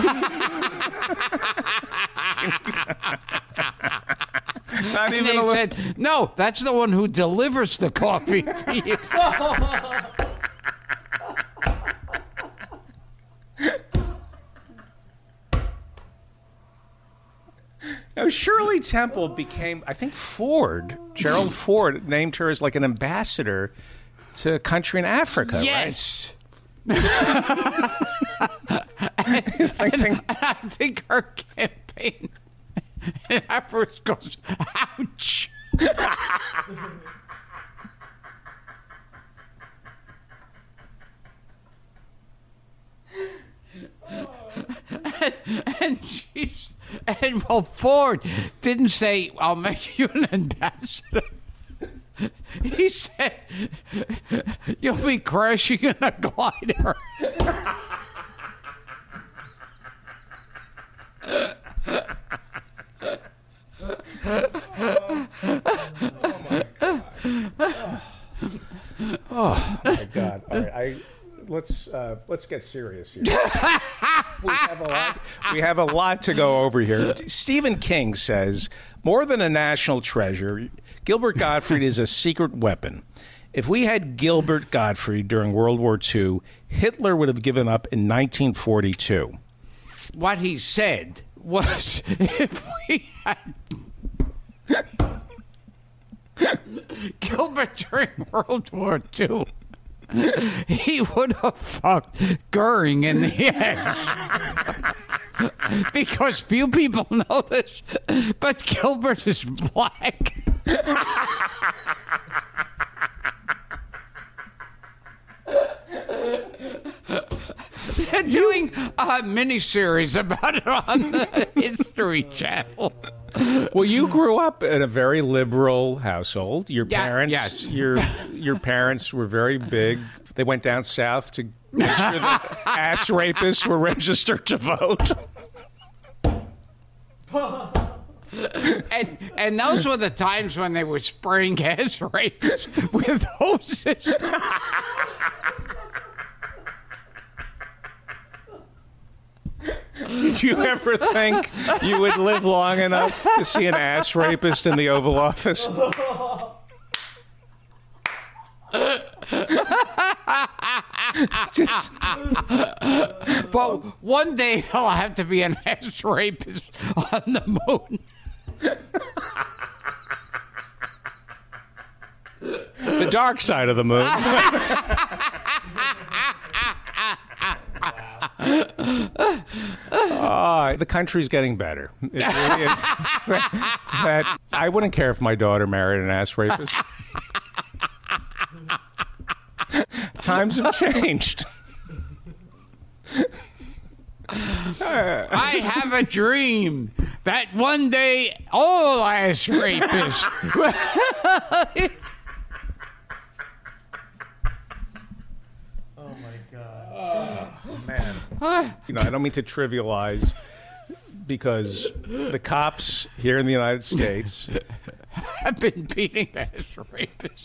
and even a little. Said, no, that's the one who delivers the coffee to you. Now, Shirley Temple became, I think, Ford, Gerald Ford, named her as like an ambassador to a country in Africa, yes. right? Yes. I, I think her campaign in Africa goes, ouch. and, and she's... And well, Ford didn't say, "I'll make you an ambassador." He said, "You'll be crashing in a glider." Oh, oh my I, let's uh, let's get serious here. we, have a lot, we have a lot to go over here. Stephen King says, more than a national treasure, Gilbert Gottfried is a secret weapon. If we had Gilbert Gottfried during World War Two, Hitler would have given up in nineteen forty-two. What he said was, if we had Gilbert during World War Two, he would have fucked Goering in the ass. Because few people know this, but Gilbert is black. They're doing a miniseries about it on the History Channel. Well, you grew up in a very liberal household. Your parents, yeah, yes. your your parents were very big. They went down south to make sure that ass rapists were registered to vote. And and those were the times when they were spraying ass rapists with hoses. Did you ever think you would live long enough to see an ass rapist in the Oval Office? Just... But one day I'll have to be an ass rapist on the moon. The dark side of the moon. Uh, the country's getting better. It really is. That, I wouldn't care if my daughter married an ass rapist. Times have changed. I have a dream that one day all ass rapists. Man, you know, I don't mean to trivialize, because the cops here in the United States have been beating ass rapists,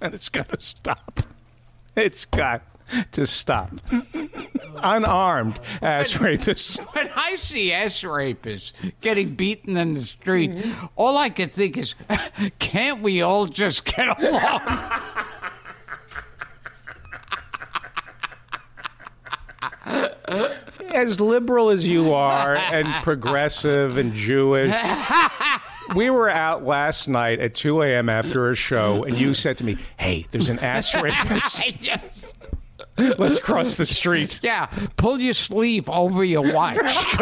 and it's got to stop. It's got to stop. Unarmed ass rapists. When I see ass rapists getting beaten in the street, mm-hmm. all I can think is, can't we all just get along? As liberal as you are, and progressive and Jewish, we were out last night at two A M after a show, and you said to me, hey, there's an ass rapist. Yes. Let's cross the street. Yeah, pull your sleeve over your watch.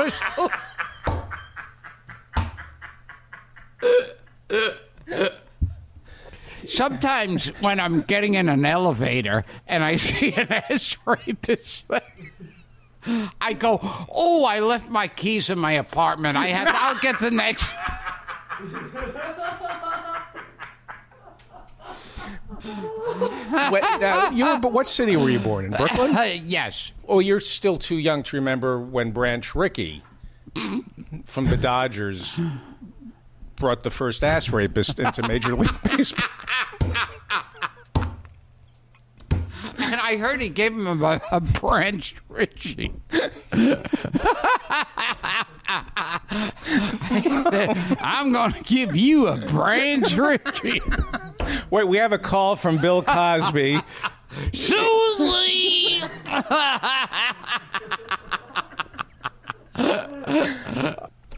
Sometimes when I'm getting in an elevator and I see an ass rapist, I go, oh, I left my keys in my apartment. I have, I'll get the next. Wait, now, you were, but what city were you born in? Brooklyn? Uh, yes. Oh, you're still too young to remember when Branch Rickey from the Dodgers brought the first ass rapist into Major League Baseball. And I heard he gave him a, a Branch Rickey. I'm going to give you a Branch Rickey. Wait, we have a call from Bill Cosby. Susie!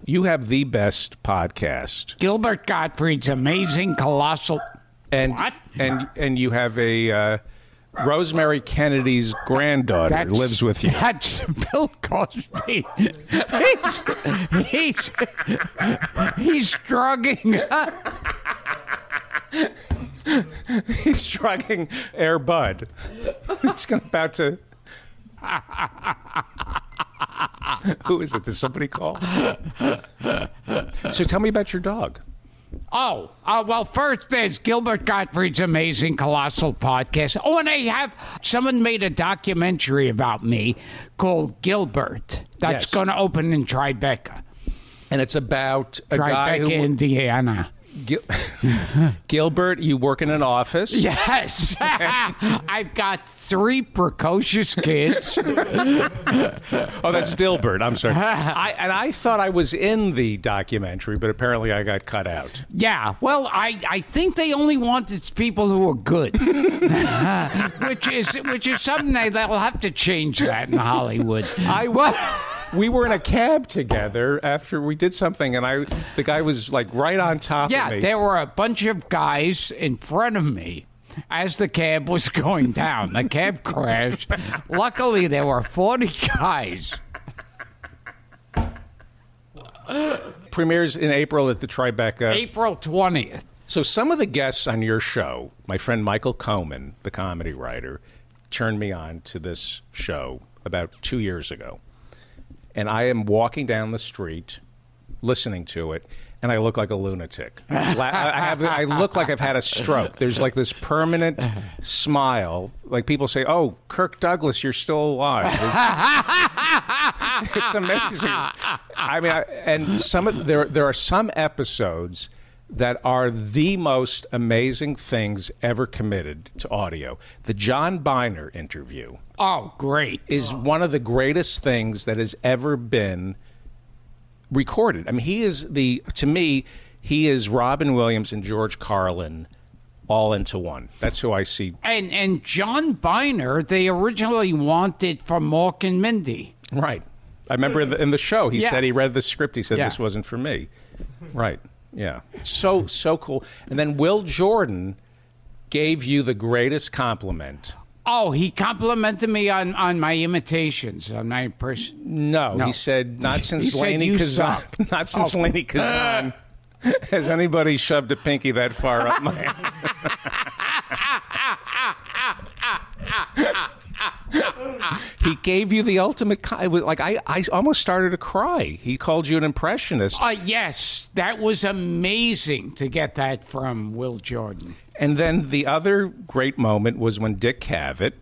You have the best podcast. Gilbert Gottfried's Amazing Colossal... And, what? And, and you have a... Uh, Rosemary Kennedy's granddaughter that's, lives with you. That's Bill Cosby. He's, he's, he's drugging. He's drugging Air Bud. He's about to... Who is it? Did somebody call? So tell me about your dog. Oh, uh, well, first there's Gilbert Gottfried's Amazing Colossal Podcast. Oh, and I have, someone made a documentary about me called Gilbert. That's yes. going to open in Tribeca. And it's about a Tribeca, guy who... Tribeca, Indiana. Gil Gilbert, you work in an office. Yes. I've got three precocious kids. Oh, that's Dilbert. I'm sorry. I, and I thought I was in the documentary, but apparently I got cut out. Yeah. Well, I, I think they only wanted people who were good, which is which is something they, they'll have to change that in Hollywood. I was. We were in a cab together after we did something, and I, the guy was like right on top yeah, of me. Yeah, there were a bunch of guys in front of me as the cab was going down. The cab crashed. Luckily, there were forty guys. Premieres in April at the Tribeca. April twentieth. So some of the guests on your show, my friend Michael Komen, the comedy writer, turned me on to this show about two years ago. And I am walking down the street, listening to it, and I look like a lunatic. I, have, I look like I've had a stroke. There's like this permanent smile. Like people say, oh, Kirk Douglas, you're still alive. It's, it's amazing. I mean, I, and some of, there, there are some episodes that are the most amazing things ever committed to audio. The John Biner interview. Oh, great. Is oh. one of the greatest things that has ever been recorded. I mean, he is the, to me, he is Robin Williams and George Carlin all into one. That's who I see. And, and John Biner, they originally wanted from Mork and Mindy. Right. I remember in the, in the show, he yeah. said he read the script. He said, yeah. this wasn't for me. Right. Yeah. So, so cool. And then Will Jordan gave you the greatest compliment. Oh, he complimented me on, on my imitations, on my impression. No, no, he said, not since Lainey Kazan. Not since oh. Lainey Kazan has anybody shoved a pinky that far up my He gave you the ultimate, like I, I almost started to cry. He called you an impressionist. Uh, yes, that was amazing to get that from Will Jordan. And then the other great moment was when Dick Cavett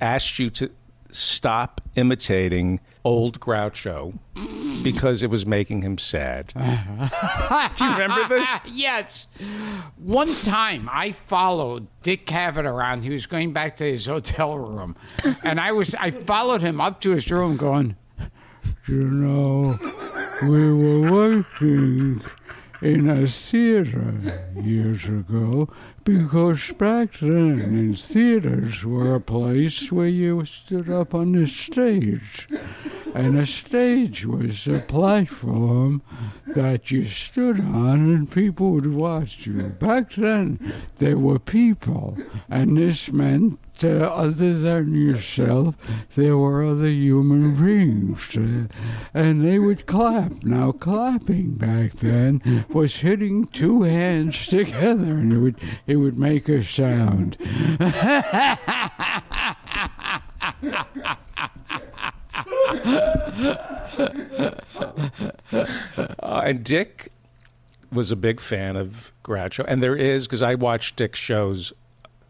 asked you to stop imitating old Groucho because it was making him sad. Do you remember this? Yes. One time I followed Dick Cavett around. He was going back to his hotel room. And I was I followed him up to his room going, you know, we were working in a theater years ago, because back then in theaters were a place where you stood up on the stage, and a stage was a platform that you stood on and people would watch you. Back then there were people, and this meant Uh, other than yourself, there were other human beings, uh, and they would clap. Now, clapping back then was hitting two hands together, and it would it would make a sound. uh, and Dick was a big fan of Groucho, and there is because I watched Dick shows.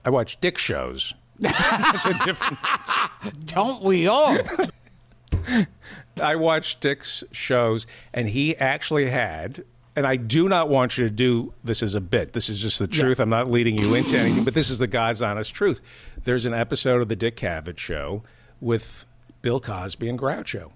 I watched Dick shows. That's a different. Don't we all? I watched Dick's shows, and he actually had, and I do not want you to do this as a bit. This is just the truth. Yeah. I'm not leading you into anything, but this is the God's honest truth. There's an episode of the Dick Cavett Show with Bill Cosby and Groucho.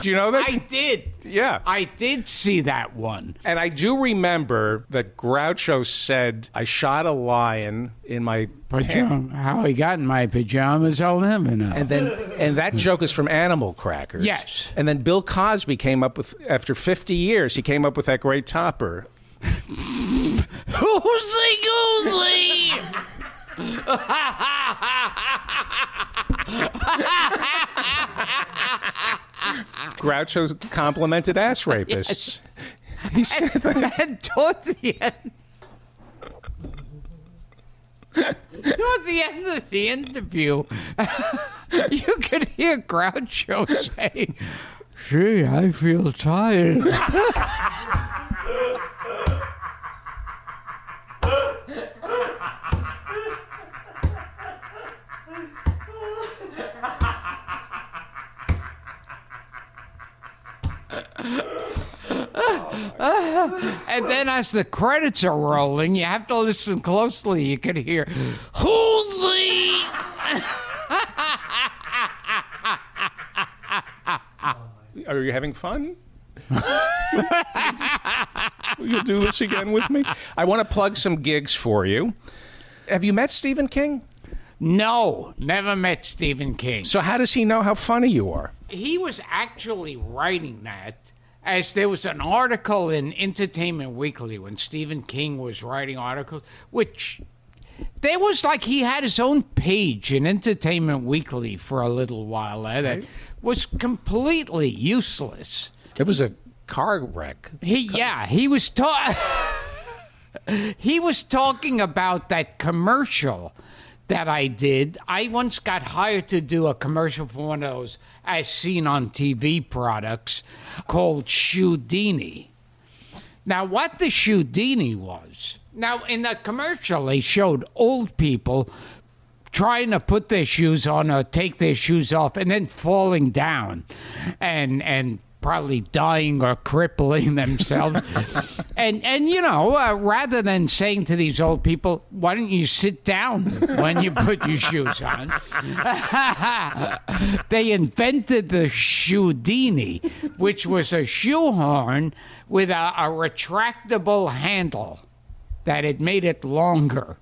Do you know that? I did. Yeah. I did see that one. And I do remember that Groucho said, I shot a lion in my pajamas. How he got in my pajamas, I'll never know. And then, and that joke is from Animal Crackers. Yes. And then Bill Cosby came up with, after fifty years, he came up with that great topper. Oosey goosey! Groucho complimented ass rapists. Yes. He said that. And toward the end, toward the end of the interview, you could hear Groucho say, gee, I feel tired. And then as the credits are rolling, you have to listen closely. You can hear, Hoosie! Are you having fun? You'll do this again with me? I want to plug some gigs for you. Have you met Stephen King? No, never met Stephen King. So how does he know how funny you are? He was actually writing that as there was an article in Entertainment Weekly when Stephen King was writing articles, which there was like he had his own page in Entertainment Weekly for a little while there that right. was completely useless. It was a car wreck. He, car yeah, he was ta- he was talking about that commercial that I did. I once got hired to do a commercial for one of those as seen on T V products called Shoudini. Now, what the Shoudini was, now in the commercial, they showed old people trying to put their shoes on or take their shoes off and then falling down and, and probably dying or crippling themselves. and, and you know, uh, rather than saying to these old people, why don't you sit down when you put your shoes on? They invented the Shoudini, which was a shoehorn with a, a retractable handle that it made it longer.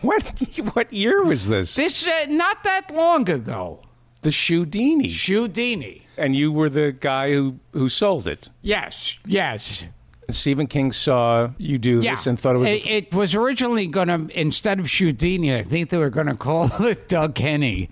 What, what year was this? This uh, not that long ago. The Shoudini. Shoudini. And you were the guy who, who sold it. Yes, yes. Stephen King saw you do yeah. this and thought it was... It, it was originally going to, instead of Shoudini, I think they were going to call it Doug Henny.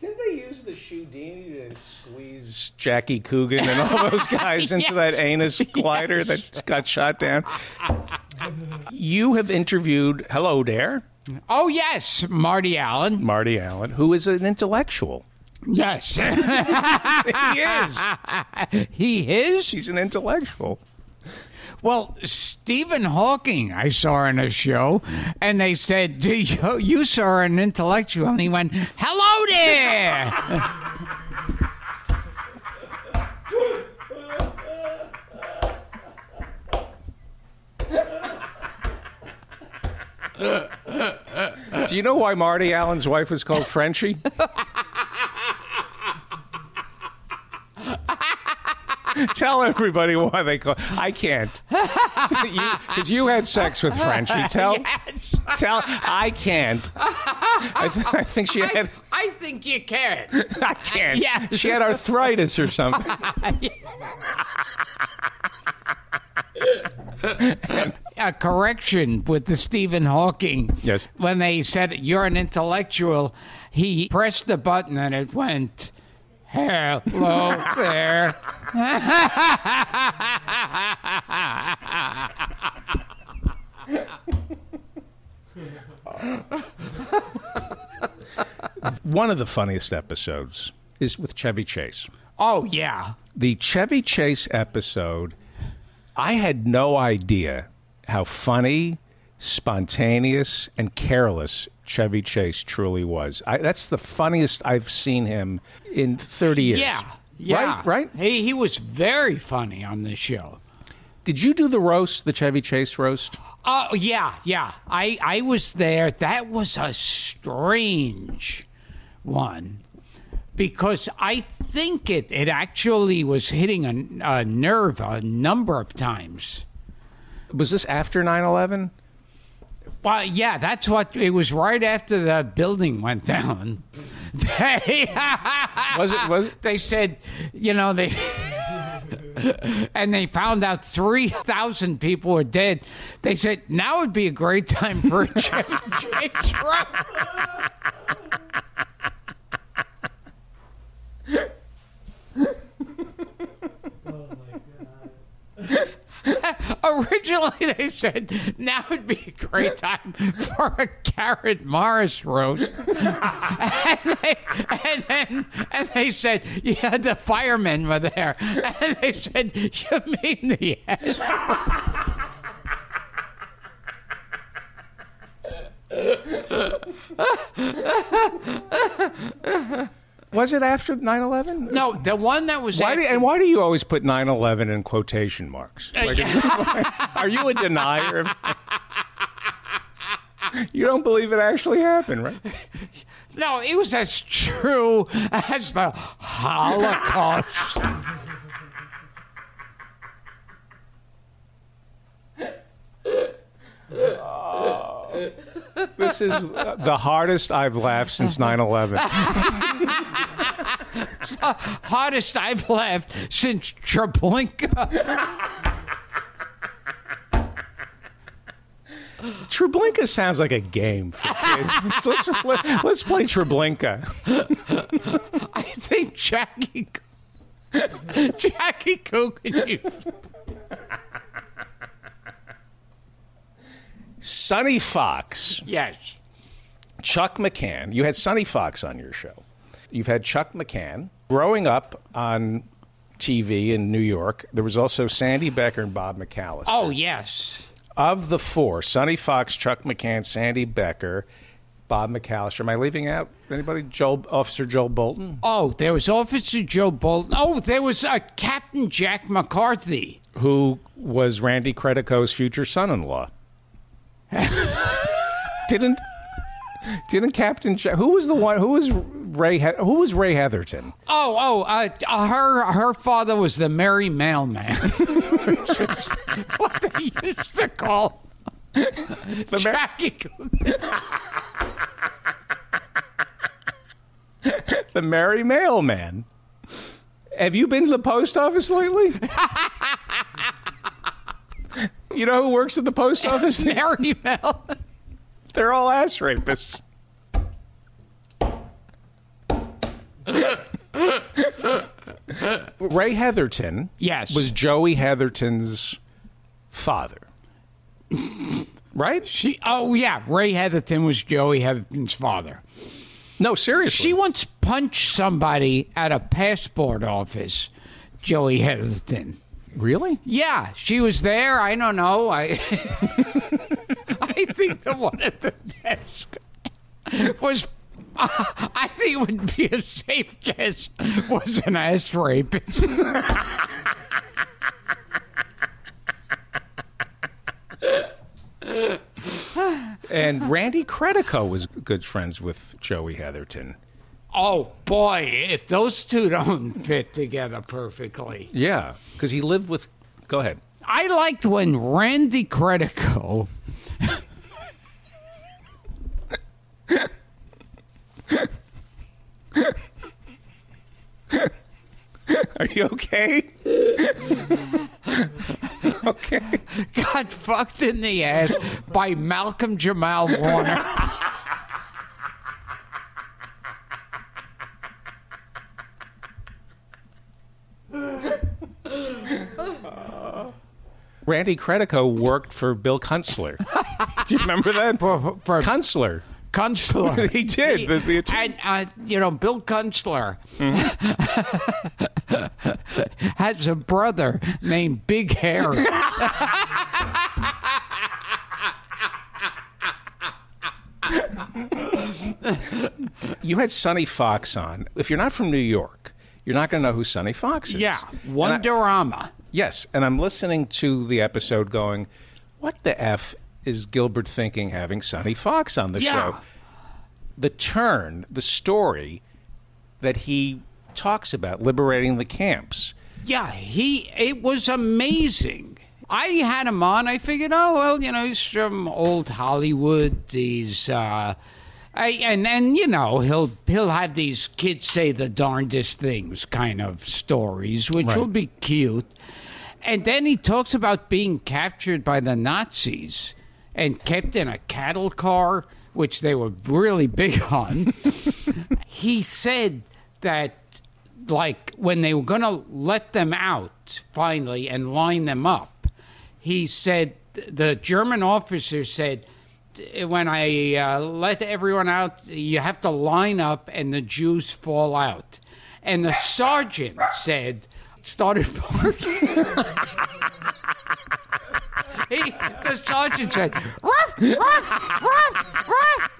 Didn't they use the Shoudini to squeeze Jackie Coogan and all those guys into yes. that anus glider yes. that got shot down? You have interviewed, hello there. Oh, yes, Marty Allen. Marty Allen, who is an intellectual. Yes. He is. He is? He's an intellectual. Well, Stephen Hawking I saw in a show, and they said, do you, you saw an intellectual? And he went, hello there. Do you know why Marty Allen's wife was called Frenchie? Tell everybody why they call. I can't, because you, you had sex with Frenchie. Tell, yes. tell. I can't. I, th I think she had. I, I think you can. I can't. Yeah. She had arthritis or something. and, A correction with the Stephen Hawking. Yes. When they said, you're an intellectual, he pressed the button and it went, hello there. One of the funniest episodes is with Chevy Chase. Oh, yeah. The Chevy Chase episode, I had no idea how funny, spontaneous, and careless Chevy Chase truly was. I, that's the funniest I've seen him in thirty years. Yeah, yeah. Right? Right? He, he was very funny on this show. Did you do the roast, the Chevy Chase roast? Oh, uh, yeah, yeah. I, I was there. That was a strange one because I think it, it actually was hitting a, a nerve a number of times. Was this after nine eleven? Well, yeah, that's what it was right after the building went down. They, was it, was it? They said, you know, they and they found out three thousand people were dead. They said, now would be a great time for a Chevy Chase roast. Originally, they said, now would be a great time for a Garrett Morris roast. and, they, and, then, and they said, yeah, the firemen were there. And they said, you mean the ass? Was it after nine eleven? No, the one that was why after... Do, and why do you always put nine eleven in quotation marks? Uh, like, yeah. Are you a denier? Of... You don't believe it actually happened, right? No, it was as true as the Holocaust. Oh, this is the hardest I've laughed since nine eleven. Hardest I've laughed since Treblinka. Treblinka sounds like a game for kids. let's, let, let's play Treblinka. I think Jackie Jackie Coogan used Sonny Fox. Yes. Chuck McCann. You had Sonny Fox on your show. You've had Chuck McCann. Growing up on T V in New York, there was also Sandy Becker and Bob McAllister. Oh, yes. Of the four, Sonny Fox, Chuck McCann, Sandy Becker, Bob McAllister. Am I leaving out anybody? Joel, Officer Joel Bolton? Oh, there was Officer Joe Bolton. Oh, there was uh, Captain Jack McCarthy. Who was Randy Credico's future son-in-law. Didn't didn't Captain Jack... Who was the one... Who was Ray... Who was Ray Heatherton? Oh, oh, uh, her her father was the Merry Mailman. What they used to call the Jackie Coogan. The Merry Mailman. Have you been to the post office lately? You know who works at the post office? Merry Mailman. They're all ass rapists. Ray Heatherton, yes, was Joey Heatherton's father, right? She, oh yeah, Ray Heatherton was Joey Heatherton's father. No, seriously, she once punched somebody at a passport office. Joey Heatherton. Really? Yeah, she was there. I don't know. I I think the one at the desk was. Uh, I think it would be a safe guess was an ass rapist. And Randy Credico was good friends with Joey Heatherton. Oh, boy, if those two don't fit together perfectly. Yeah, because he lived with... Go ahead. I liked when Randy Credico... Are you okay? Okay. Got fucked in the ass by Malcolm Jamal Warner. uh, Randy Credico worked for Bill Kunstler. Do you remember that? For, for Kunstler. Kunstler. He did. He, the, the and, uh, you know, Bill Kunstler mm-hmm. has a brother named Big Hair. You had Sonny Fox on. If you're not from New York, you're not going to know who Sonny Fox is. Yeah. Wonderama. Yes. And I'm listening to the episode going, what the F is Gilbert thinking having Sonny Fox on the yeah. show? The turn, the story that he talks about, liberating the camps. Yeah, he. It was amazing. I had him on. I figured, oh, well, you know, he's from old Hollywood. He's, uh, I, and, and, you know, he'll, he'll have these kids say the darndest things kind of stories, which right. will be cute. And then he talks about being captured by the Nazis and kept in a cattle car, which they were really big on. He said that, like, when they were going to let them out, finally, and line them up, he said, the German officer said, when I uh, let everyone out, you have to line up and the Jews fall out. And the sergeant said, started barking. He, the sergeant said, ruff, ruff, ruff, ruff,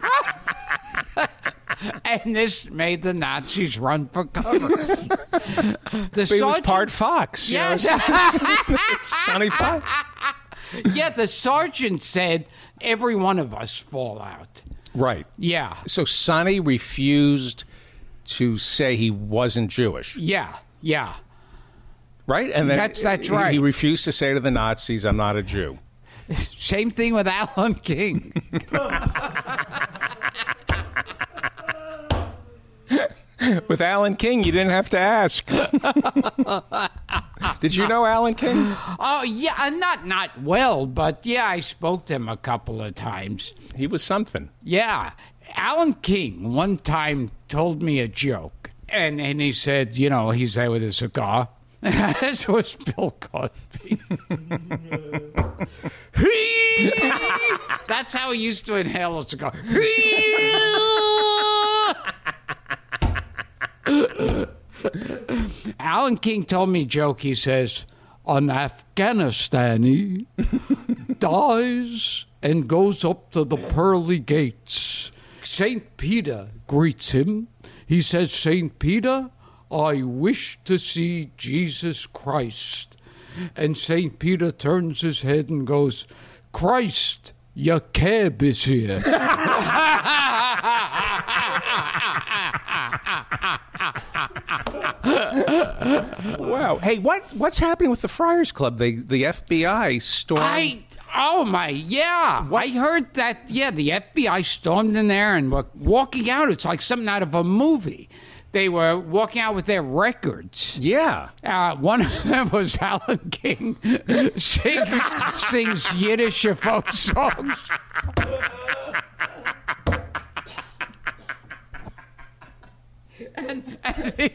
ruff. And this made the Nazis run for cover. The but sergeant, he was part Fox. Yes. You know, Sonny Fox. Yeah, the sergeant said, every one of us fall out. Right. Yeah. So Sonny refused to say he wasn't Jewish. Yeah, yeah. Right? And then that's, that's right. He refused to say to the Nazis, I'm not a Jew. Same thing with Alan King. With Alan King, you didn't have to ask. Did you know Alan King? Oh, yeah, not not well, but yeah, I spoke to him a couple of times. He was something. Yeah. Alan King one time told me a joke, and, and he said, you know, he's there with a cigar. This was Bill Cosby. That's how he used to inhale a cigar. Alan King told me a joke. He says, an Afghanistani dies and goes up to the pearly gates. Saint Peter greets him. He says, Saint Peter, I wish to see Jesus Christ. And Saint Peter turns his head and goes, Christ, your cab is here. Wow. Hey, what what's happening with the Friars Club? They, the F B I stormed... I, oh, my, yeah. What? I heard that, yeah, the F B I stormed in there and were walking out. It's like something out of a movie. They were walking out with their records. Yeah. Uh, one of them was Alan King sings, sings Yiddish folk songs. And, and he,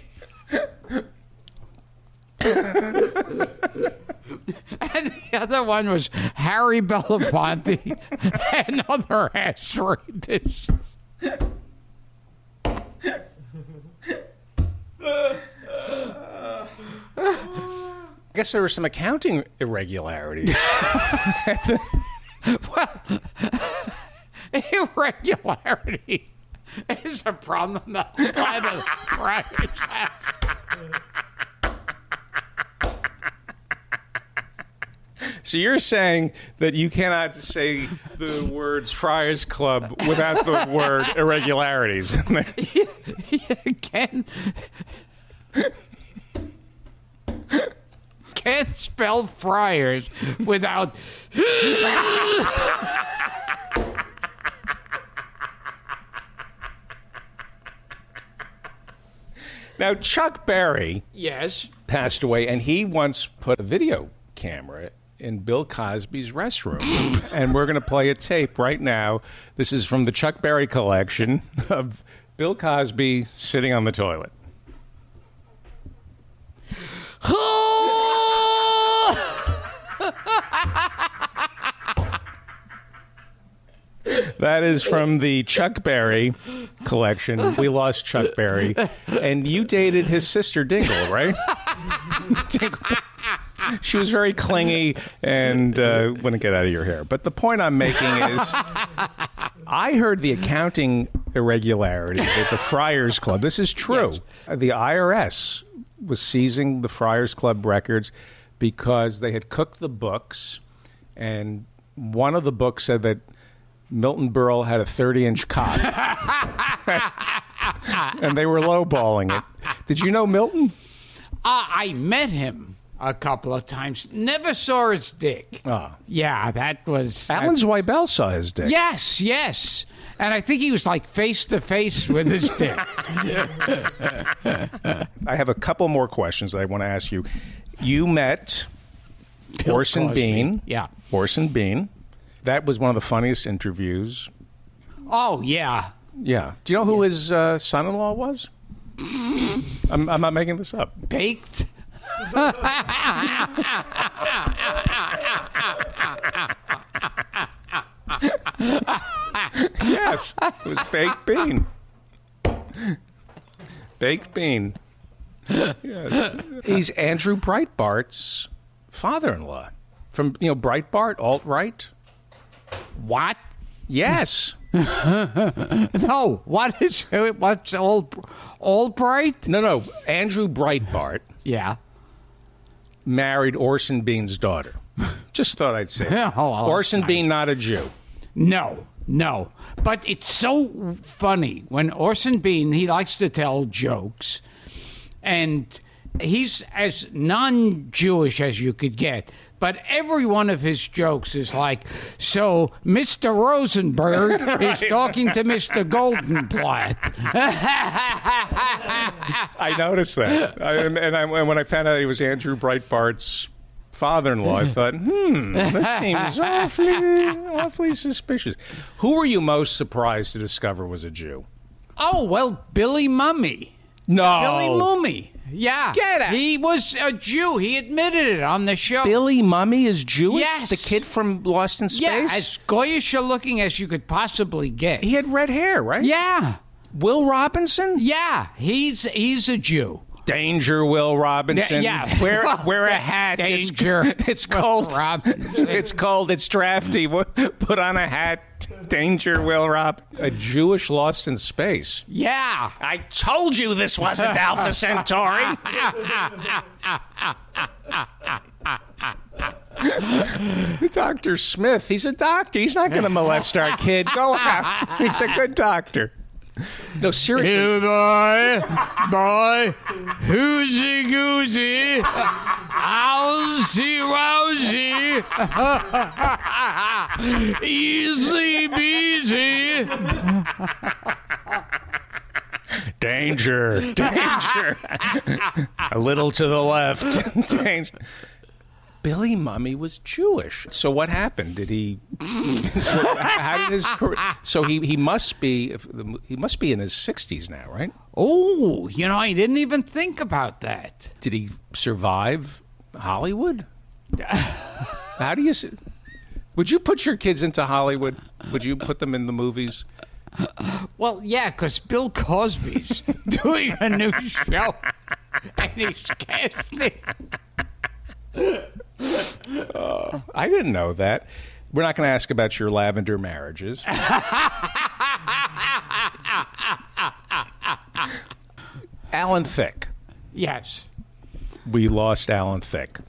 and the other one was Harry Belafonte and other ass rapists. I guess there were some accounting irregularities. Well, irregularity is a problem that by the Friars have. So you're saying that you cannot say the words Friars Club without the word irregularities in there. You, you can't, can't spell Friars without... Now, Chuck Berry yes. passed away, and he once put a video camera in Bill Cosby's restroom. And we're going to play a tape right now. This is from the Chuck Berry collection of Bill Cosby sitting on the toilet. That is from the Chuck Berry collection. We lost Chuck Berry. And you dated his sister Dingle, right? Dingle. She was very clingy and uh, wouldn't get out of your hair. But the point I'm making is I heard the accounting irregularity at the Friars Club. This is true. Yes. The I R S was seizing the Friars Club records because they had cooked the books. And one of the books said that Milton Berle had a thirty inch cock. And they were lowballing it. Did you know Milton? Uh, I met him a couple of times. Never saw his dick. Oh. Yeah, that was... Alan Zweibel saw his dick. Yes, yes. And I think he was like face-to-face with his dick. I have a couple more questions that I want to ask you. You met Bill Orson Cosby. Bean. Yeah. Orson Bean. That was one of the funniest interviews. Oh, yeah. Yeah. Do you know who yeah. his uh, son-in-law was? I'm, I'm not making this up. Baked? Yes, it was Baked Bean. Baked Bean. Yes. He's Andrew Breitbart's father-in-law. From, you know, Breitbart, alt-right. What? Yes. No, what is it? What's old Albright? No, no, Andrew Breitbart. Yeah, married Orson Bean's daughter. Just thought I'd say. Yeah, oh, oh, Orson Bean, not a Jew. No, no, but it's so funny when Orson Bean, he likes to tell jokes, and he's as non-Jewish as you could get. But every one of his jokes is like, so Mister Rosenberg right. is talking to Mister Goldenblatt. I noticed that. I, and, and, I, and when I found out he was Andrew Breitbart's father-in-law, I thought, hmm, this seems awfully, awfully suspicious. Who were you most surprised to discover was a Jew? Oh, well, Billy Mumy. No. Billy Mumy. Yeah. Get out. He was a Jew. He admitted it on the show. Billy Mumy is Jewish? Yes. The kid from Lost in Space? Yeah, as Goyish looking as you could possibly get. He had red hair, right? Yeah. Will Robinson? Yeah. He's he's a Jew. Danger, Will Robinson. Yeah. yeah. Wear, wear a hat. Danger. It's, it's cold. It's cold. It's drafty. Put on a hat. Danger, Will Rob. A Jewish Lost in Space. Yeah. I told you this wasn't Alpha Centauri. Doctor Smith, he's a doctor. He's not going to molest our kid. Go out. He's a good doctor. No, seriously. Hey, boy, boy, hoozy goozy, owlsy wowsy, easy beasy. Danger, danger. A little to the left. Danger. Billy Mumy was Jewish. So what happened? Did he? How did his career, so he he must be he must be in his sixties now, right? Oh, you know, I didn't even think about that. Did he survive Hollywood? How do you? Would you put your kids into Hollywood? Would you put them in the movies? Well, yeah, because Bill Cosby's doing a new show, and he's casting. uh, I didn't know that. We're not going to ask about your lavender marriages. Alan Thicke. Yes. We lost Alan Thicke.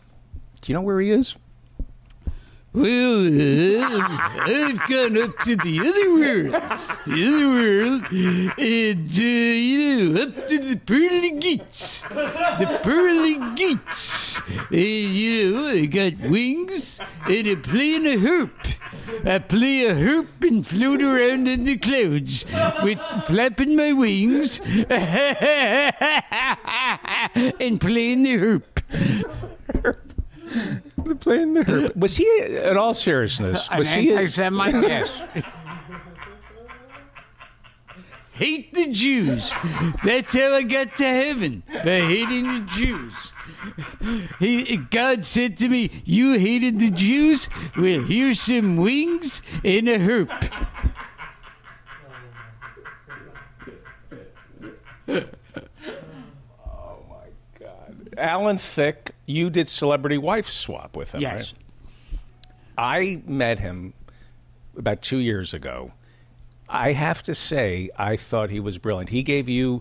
Do you know where he is? Well, uh, I've gone up to the other world, the other world, and, uh, you know, up to the pearly gates, the pearly gates. And, you know, I got wings, and I play in a harp. I play a harp and float around in the clouds with flapping my wings and playing the harp. The playing the herb. Was he, in all seriousness, was An he? Anti-Semite? Yes. Hate the Jews. That's how I got to heaven, by hating the Jews. He, God said to me, "You hated the Jews? Well, here's some wings and a herb." Oh my God, Alan Thicke. You did Celebrity Wife Swap with him, yes. right? I met him about two years ago. I have to say, I thought he was brilliant. He gave you,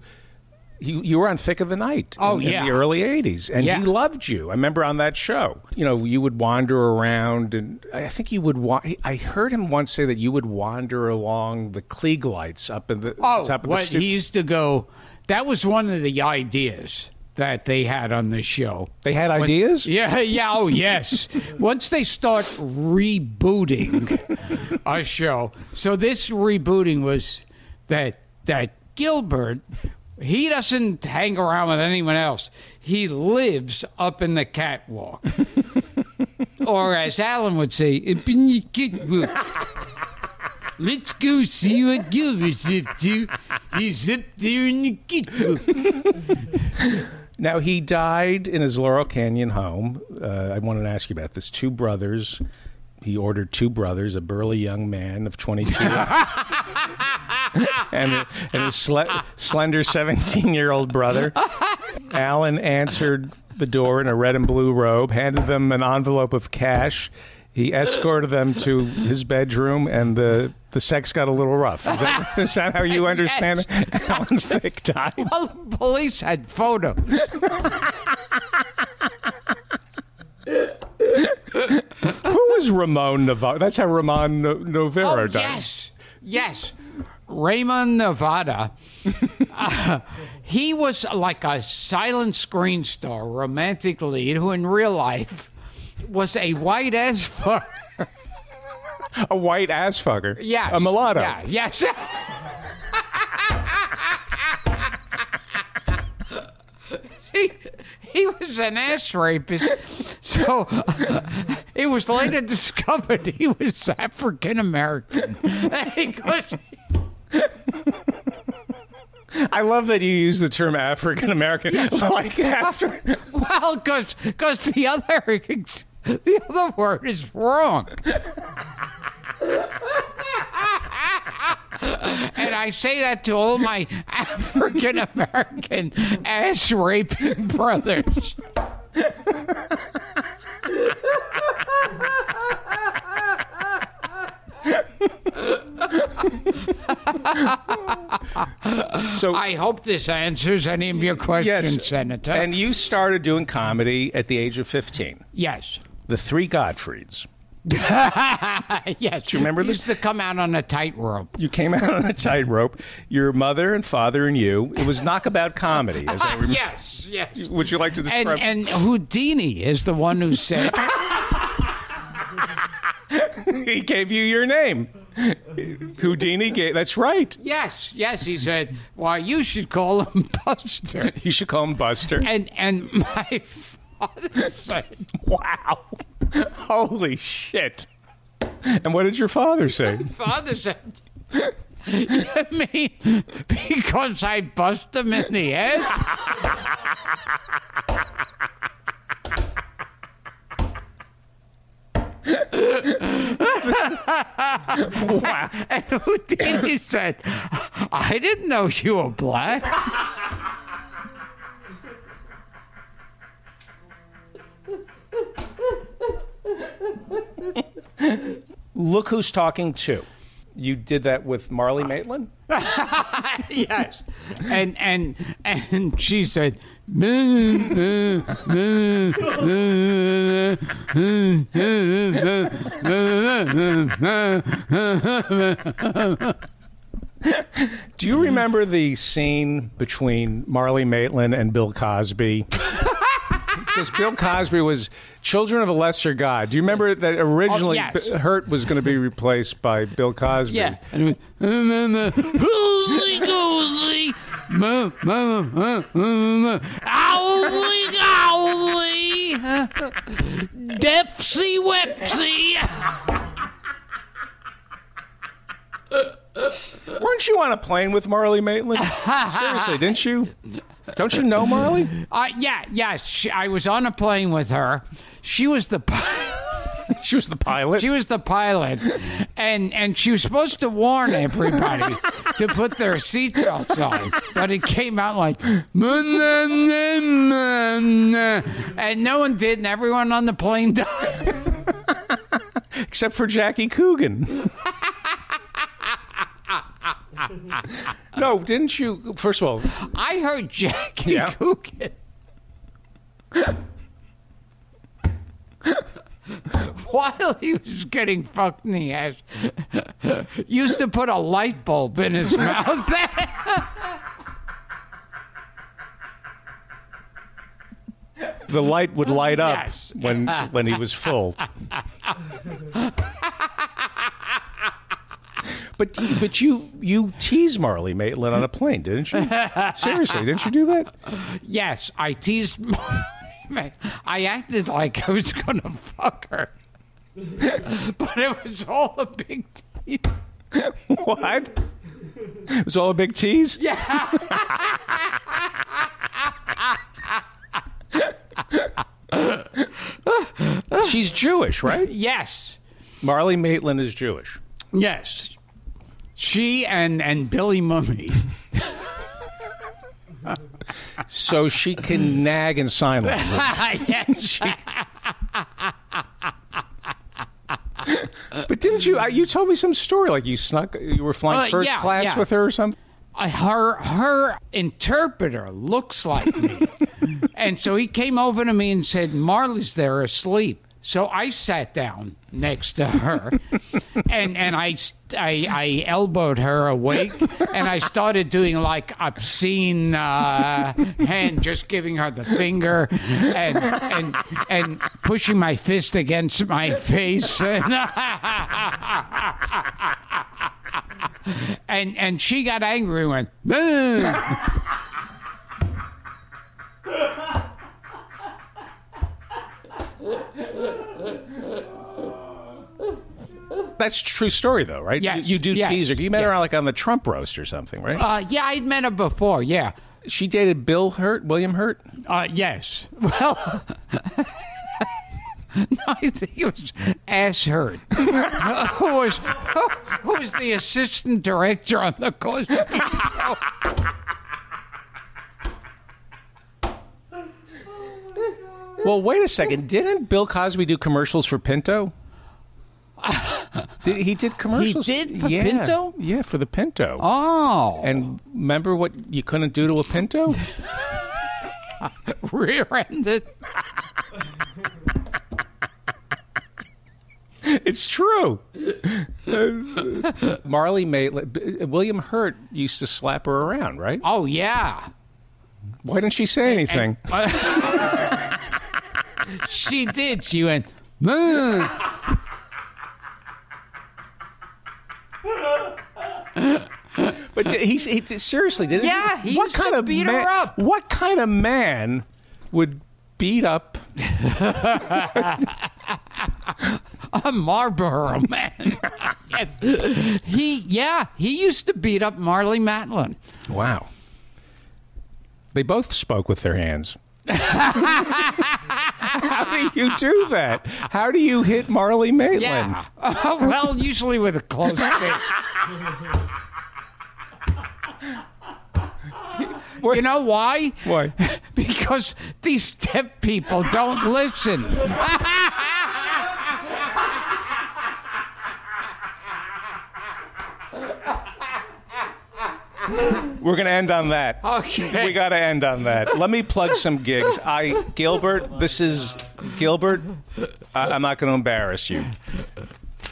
you, you were on Thick of the Night oh, in, yeah. in the early eighties, and yeah. he loved you. I remember on that show, you know, you would wander around, and I think you would, wa I heard him once say that you would wander along the Klieg lights up in the oh, top of what, the Oh, he used to go, that was one of the ideas that they had on this show. They had when, ideas? Yeah, yeah, oh yes. Once they start rebooting a show. So this rebooting was that that Gilbert, he doesn't hang around with anyone else. He lives up in the catwalk. Or as Alan would say, up in the catwalk. Let's go see what Gilbert's up to. He's up there in the kitchen. Now, he died in his Laurel Canyon home. Uh, I wanted to ask you about this. Two brothers. He ordered two brothers, a burly young man of twenty-two and a, and a sl slender seventeen-year-old brother. Alan answered the door in a red and blue robe, handed them an envelope of cash, He escorted them to his bedroom, and the the sex got a little rough. Is that, is that how you understand yes. Alan's thick time? Well, the police had photos. Who was Ramon Nevada? That's how Ramon no Novera oh, died. Yes, yes. Raymond Nevada. uh, he was like a silent screen star, romantic lead, who in real life was a white ass fucker. A white ass fucker? Yes. A mulatto? Yeah, yes. he, he was an ass rapist. So uh, it was later discovered he was African American. I love that you use the term African American. Like after. Well, because because the other. The other word is wrong. And I say that to all my African-American ass-raping brothers. So I hope this answers any of your questions, yes. Senator. And you started doing comedy at the age of fifteen. Yes. The Three Gottfrieds. Yes. Do you remember this? Used to come out on a tightrope. You came out on a tightrope. Your mother and father and you. It was knockabout comedy. As I remember. Yes, yes. Would you like to describe? And, and Houdini is the one who said. He gave you your name. Houdini gave. That's right. Yes, yes. He said, "Why well, you should call him Buster. You should call him Buster." And and my father said, "Wow." Holy shit. And what did your father say? My father said, you mean because I bust him in the ass? Wow. And Houdini said, I didn't know you were black. Look Who's Talking To. You did that with Marlee Matlin? Yes. And and and she said, do you remember the scene between Marlee Matlin and Bill Cosby? Because Bill Cosby was Children of a Lesser God. Do you remember that originally oh, yes. Hurt was going to be replaced by Bill Cosby? Yeah. And it was, Rosie, Rosie, ma, ma, ma, ma, Owlsie, Owlsie, Depsy, Wepsy. Weren't you on a plane with Marlee Matlin? Seriously, didn't you? Don't you know Marlee? Uh, yeah, yeah. She, I was on a plane with her. She was the pilot. She was the pilot? She was the pilot. And, and she was supposed to warn everybody to put their seatbelts on. But it came out like, and no one did, and everyone on the plane died. Except for Jackie Coogan. No, didn't you? First of all, I heard Jackie yeah. Coogan while he was getting fucked in the ass used to put a light bulb in his mouth. The light would light up yes. when when he was full. But but you you teased Marlee Matlin on a plane, didn't you? Seriously, didn't you do that? Yes, I teased Marlee Matlin. I acted like I was going to fuck her. But it was all a big tease. What? It was all a big tease? Yeah. She's Jewish, right? Yes. Marlee Matlin is Jewish. Yes. She and, and Billy Mumy. So she can nag in sign language. Yes. She... didn't you? You told me some story like you snuck, you were flying uh, first yeah, class yeah. with her or something. Uh, her her interpreter looks like me, and so he came over to me and said, "Marlee's there asleep." So I sat down next to her, and and I, I I elbowed her awake, and I started doing like obscene uh, hand, just giving her the finger, and and and pushing my fist against my face, and and, and she got angry and went, "Boom." That's a true story, though, right? Yes. You, you do yes. tease her. You met yes. her on, like, on the Trump roast or something, right? Uh, yeah, I'd met her before, yeah. She dated Bill Hurt, William Hurt? Uh, yes. Well, no, I think it was Ass Hurt, who, was, who, who was the assistant director on the Cosby Show. Well, wait a second. Didn't Bill Cosby do commercials for Pinto? Did, he did commercials. He did for yeah, Pinto? Yeah, for the Pinto. Oh. And remember what you couldn't do to a Pinto? Rear-ended. It's true. Marlee Matlin, William Hurt used to slap her around, right? Oh, yeah. Why didn't she say anything? And, uh, she did. She went, "Boo." But did he, he seriously did. Yeah, he, he what used kind to of beat man, her up. What kind of man would beat up a Marlboro man? he, yeah, he used to beat up Marlee Matlin. Wow. They both spoke with their hands. How do you do that? How do you hit Marlee Matlin? Yeah. Uh, well, usually with a closed fist. You know why? Why? Because these step people don't listen. We're going to end on that. Okay. We got to end on that. Let me plug some gigs. I, Gilbert, this is Gilbert. I, I'm not going to embarrass you.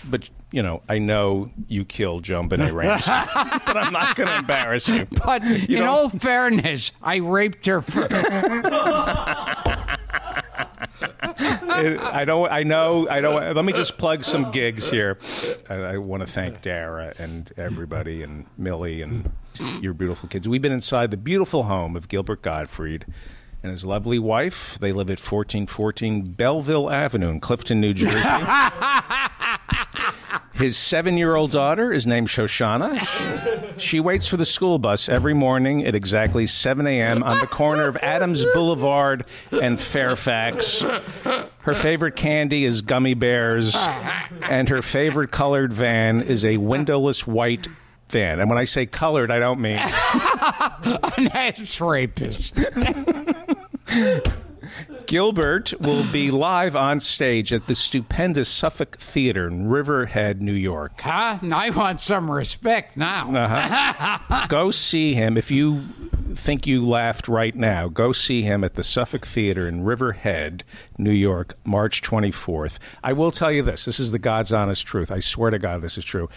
But, you know, I know you killed JonBenet Ramsey. But I'm not going to embarrass you. But you in all fairness, I raped her first. It, I don't. I know. I don't. Let me just plug some gigs here. I, I want to thank Dara and everybody, and Millie, and your beautiful kids. We've been inside the beautiful home of Gilbert Gottfried and his lovely wife. They live at fourteen fourteen Belleville Avenue in Clifton, New Jersey. His seven-year-old daughter is named Shoshana. She waits for the school bus every morning at exactly seven A M on the corner of Adams Boulevard and Fairfax. Her favorite candy is gummy bears, and her favorite colored van is a windowless white van. And when I say colored, I don't mean... An ass rapist. Gilbert will be live on stage at the stupendous Suffolk Theater in Riverhead, New York. Huh? I want some respect now. Uh-huh. Go see him. If you think you laughed right now, go see him at the Suffolk Theater in Riverhead, New York, March twenty-fourth. I will tell you this. This is the God's honest truth. I swear to God this is true.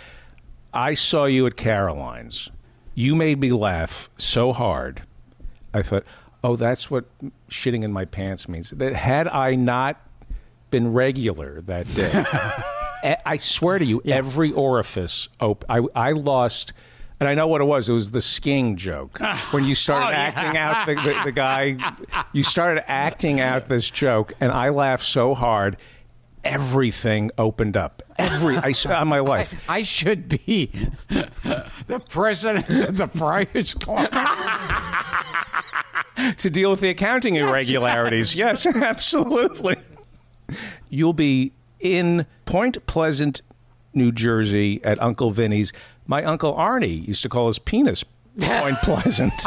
I saw you at Caroline's. You made me laugh so hard. I thought... oh, that's what shitting in my pants means. That had I not been regular that day, I swear to you, yeah. every orifice op I, I lost, and I know what it was. It was the skiing joke. When you started oh, acting yeah. out the, the, the guy, you started acting out this joke, and I laughed so hard. Everything opened up. Every I on my life. I, I should be the president of the Friars Club. To deal with the accounting irregularities. Yes, absolutely. You'll be in Point Pleasant, New Jersey at Uncle Vinny's. My Uncle Arnie used to call his penis Point Pleasant.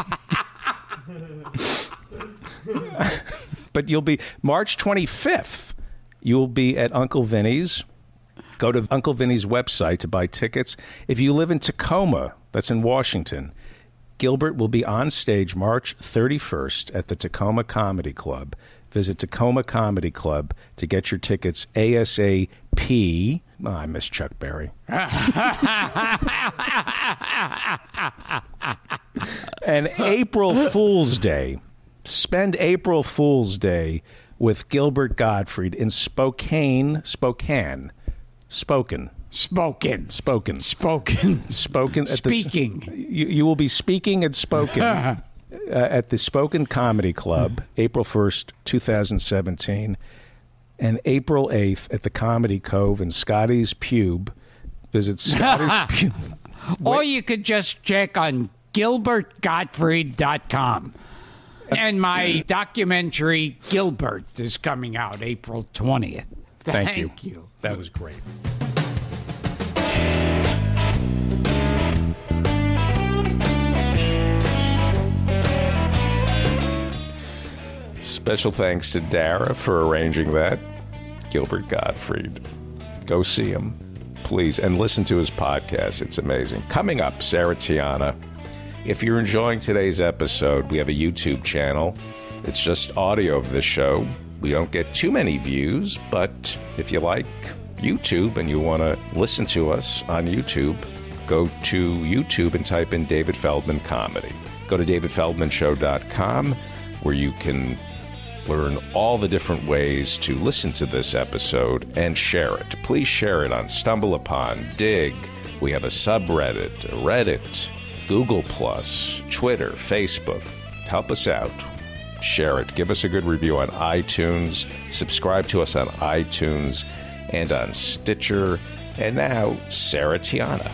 But you'll be March twenty-fifth. You'll be at Uncle Vinny's. Go to Uncle Vinny's website to buy tickets. If you live in Tacoma, that's in Washington, Gilbert will be on stage March thirty-first at the Tacoma Comedy Club. Visit Tacoma Comedy Club to get your tickets ASAP. Oh, I miss Chuck Berry. And April Fool's Day. Spend April Fool's Day with Gilbert Gottfried in Spokane, Spokane, Spoken. Spoken. Spoken. Spoken. Spoken. At speaking. The, you, you will be speaking and spoken uh, at the Spoken Comedy Club, April first, two thousand seventeen, and April eighth at the Comedy Cove in Scotty's Pub. Visit Scotty's Pub. Or you could just check on Gilbert Gottfried dot com. And my documentary, Gilbert, is coming out April twentieth. Thank, Thank you. you. That was great. Special thanks to Dara for arranging that. Gilbert Gottfried. Go see him, please, and listen to his podcast. It's amazing. Coming up, Sarah Tiana. If you're enjoying today's episode, we have a YouTube channel. It's just audio of the show. We don't get too many views, but if you like YouTube and you want to listen to us on YouTube, go to YouTube and type in David Feldman Comedy. Go to david feldman show dot com, where you can learn all the different ways to listen to this episode and share it. Please share it on StumbleUpon, Dig. We have a subreddit, Reddit, Google Plus, Twitter, Facebook. Help us out. Share it. Give us a good review on iTunes. Subscribe to us on iTunes and on Stitcher. And now, Sarah Tiana.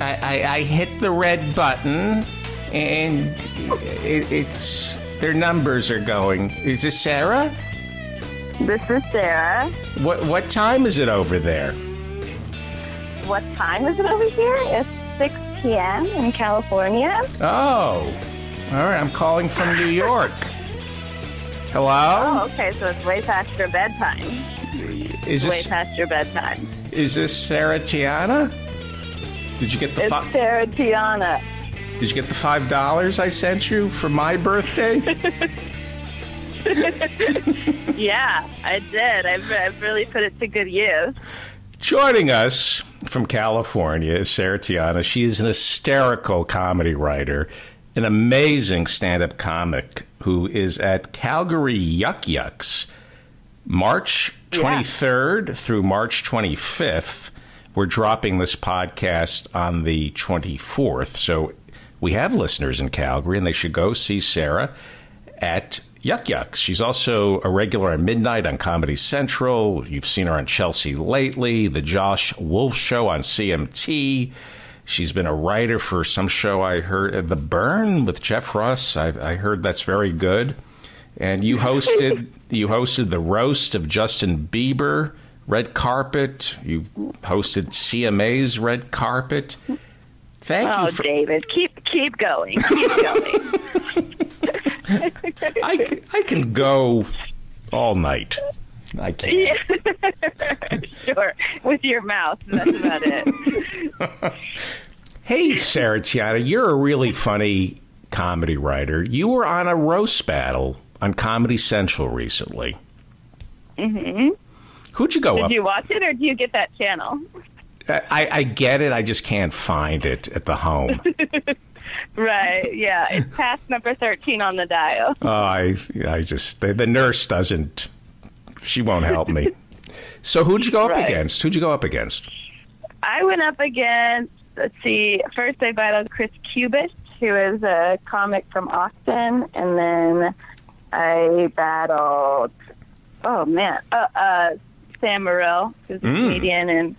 I, I hit the red button, and it, it's their numbers are going. Is this Sarah? This is Sarah. What what time is it over there? What time is it over here? It's six p m in California. Oh, all right. I'm calling from New York. Hello. Oh, okay. So it's way past your bedtime. Is this way past your bedtime? Is this Sarah Tiana? Did you get the it's Sarah Tiana. Did you get the five dollars I sent you for my birthday? Yeah, I did. I've, I've really put it to good use. Joining us from California is Sarah Tiana. She is an hysterical comedy writer, an amazing stand-up comic who is at Calgary Yuck Yucks March twenty-third yeah. through March twenty-fifth. We're dropping this podcast on the twenty-fourth, so we have listeners in Calgary, and they should go see Sarah at Yuck Yucks. She's also a regular at midnight on Comedy Central. You've seen her on Chelsea lately, the Josh Wolf Show on C M T. She's been a writer for some show I heard, The Burn with Jeff Russ. I, I heard that's very good. And you hosted you hosted the roast of Justin Bieber red carpet. You hosted C M A's red carpet. Thank oh, you, for... David. Keep keep going. Keep going. I I can go all night. I can. Yeah. Sure, with your mouth. That's about it. Hey, Sarah Tiana, you're a really funny comedy writer. You were on a roast battle on Comedy Central recently. Mm-hmm. Who'd you go up? Did you watch it, or do you get that channel? I, I get it. I just can't find it at the home. Right. Yeah. It's past number thirteen on the dial. Oh, I, I just, the, the nurse doesn't, she won't help me. So who'd you go up right. against? Who'd you go up against? I went up against, let's see, first I battled Chris Kubis, who is a comic from Austin. And then I battled, oh, man, uh, uh, Sam Morril, who's a mm. comedian and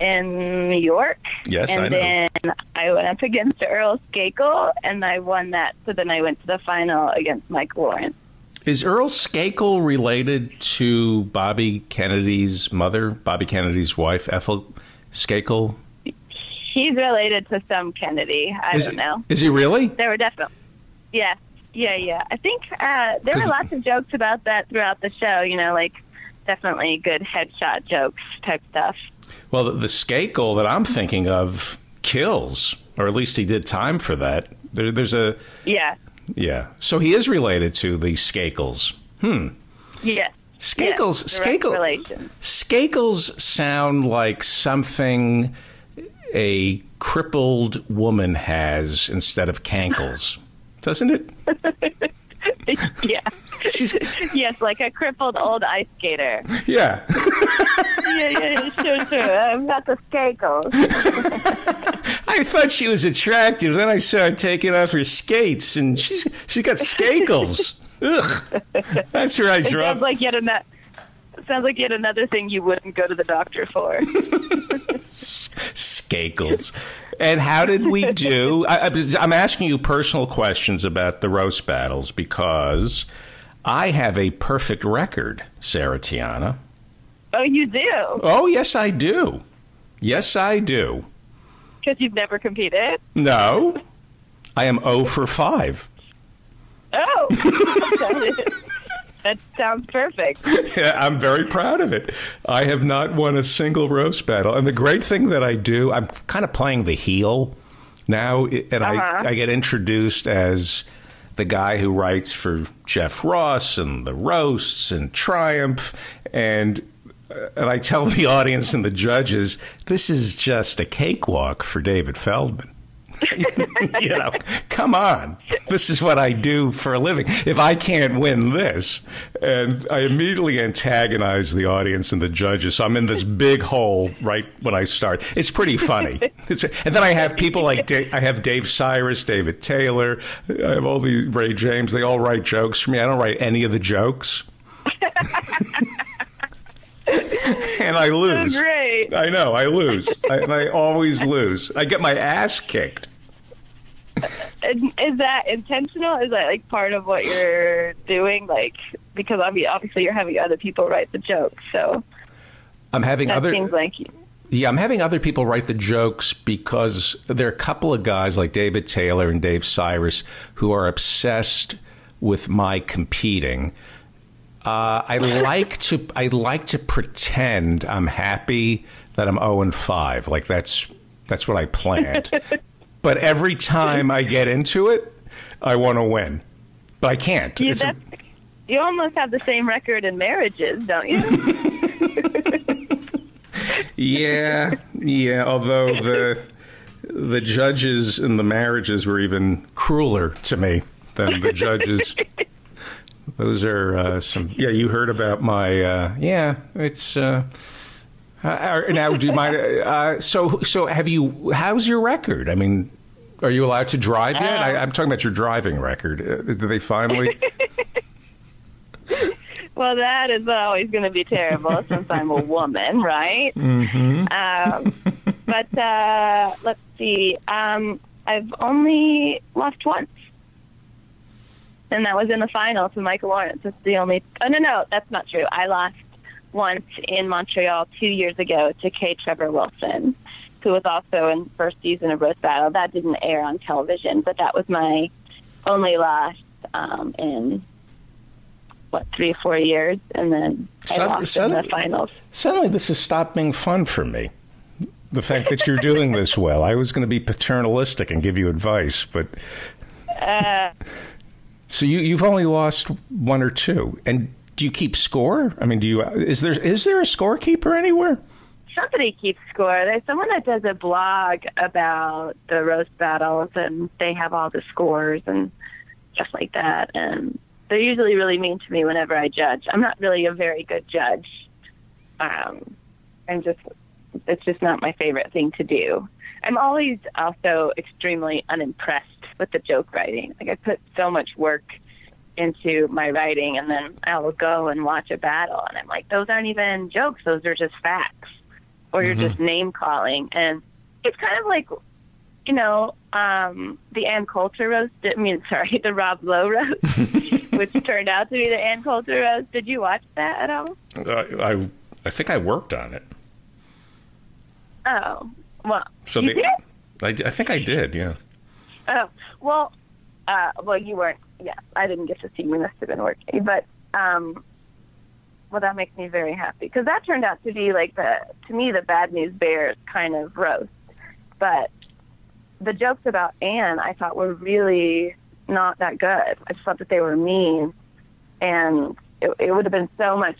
in New York. Yes, and I know. And then I went up against Earl Skakel, and I won that. So then I went to the final against Mike Lawrence. Is Earl Skakel related to Bobby Kennedy's mother, Bobby Kennedy's wife, Ethel Skakel? He's related to some Kennedy. I is don't he, know. Is he really? There were definitely. Yeah, yeah, yeah. I think uh, there were lots of jokes about that throughout the show, you know, like definitely good headshot jokes type stuff. Well, the, the Skakel that I'm thinking of kills, or at least he did time for that. There, there's a... Yeah. Yeah. So he is related to the Skakels. Hmm. Yeah. Skakels, yes. Skakel, Skakels sound like something a crippled woman has instead of cankles, doesn't it? Yeah. She's... Yes, like a crippled old ice skater. Yeah. yeah, yeah, sure, sure. I've got the skankles. I thought she was attractive. Then I saw her taking off her skates, and she's she's got skankles. Ugh. That's where I it dropped. Sounds like yet another. Sounds like yet another thing you wouldn't go to the doctor for. Skankles. And how did we do? I, I'm asking you personal questions about the roast battles because I have a perfect record, Sarah Tiana. Oh, you do? Oh, yes, I do. Yes, I do. Because you've never competed? No. I am oh for five. Oh. That, that sounds perfect. Yeah, I'm very proud of it. I have not won a single roast battle. And the great thing that I do, I'm kind of playing the heel now, and uh-huh. I, I get introduced as the guy who writes for Jeff Ross and the roasts and Triumph, and and I tell the audience and the judges, this is just a cakewalk for David Feldman. You know, come on. This is what I do for a living. If I can't win this, and I immediately antagonize the audience and the judges, so I'm in this big hole right when I start. It's pretty funny. It's, and then I have people like Dave, I have Dave Cyrus, David Taylor, I have all the Ray James. They all write jokes for me. I don't write any of the jokes. And I lose. So great. I know, I lose. I, and I always lose. I get my ass kicked. Is that intentional? Is that like part of what you're doing? Like, because obviously you're having other people write the jokes. So I'm having that other. Seems like you. Yeah, I'm having other people write the jokes because there are a couple of guys like David Taylor and Dave Cyrus who are obsessed with my competing. Uh, I like to I like to pretend I'm happy that I'm zero and five. Like that's that's what I planned. But every time I get into it, I want to win, but I can't. You, a, you almost have the same record in marriages, don't you? yeah, yeah. Although the the judges in the marriages were even crueler to me than the judges. Those are uh, some. Yeah, you heard about my. Uh, yeah, it's. Uh, uh, now, do you mind? Uh, so, so have you? How's your record? I mean, are you allowed to drive yet? Um, I, I'm talking about your driving record. Uh, did they finally? Well, that is always going to be terrible since I'm a woman, right? Mm-hmm. um, but uh, let's see. Um, I've only lost once. and that was in the final to Michael Lawrence. That's the only. Oh no, no, that's not true. I lost once in Montreal two years ago to K. Trevor Wilson, who was also in first season of Roast Battle. That didn't air on television, but that was my only loss um, in what three or four years, and then I Sud- lost suddenly, in the finals. Suddenly, this has stopped being fun for me. The fact that you're doing this well. I was going to be paternalistic and give you advice, but. Uh, so you you've only lost one or two, and do you keep score? I mean, do you is there is there a scorekeeper anywhere? Somebody keeps score. There's someone that does a blog about the roast battles, and they have all the scores and stuff like that. And they're usually really mean to me whenever I judge. I'm not really a very good judge. Um, I'm just it's just not my favorite thing to do. I'm always also extremely unimpressed with the joke writing. Like, I put so much work into my writing, and then I'll go and watch a battle, and I'm like, those aren't even jokes, those are just facts. Or mm-hmm. you're just name-calling. And it's kind of like, you know, um, the Ann Coulter roast, I mean, sorry, the Rob Lowe roast, which turned out to be the Ann Coulter roast. Did you watch that at all? Uh, I I think I worked on it. Oh, well, so you they, did? I, I think I did, yeah. Oh, well, uh, well, you weren't, yeah, I didn't get to see you, must have been working, but, um, well, that makes me very happy, because that turned out to be, like, the, to me, the Bad News Bears kind of roast, but the jokes about Anne, I thought, were really not that good. I just thought that they were mean, and it, it would have been so much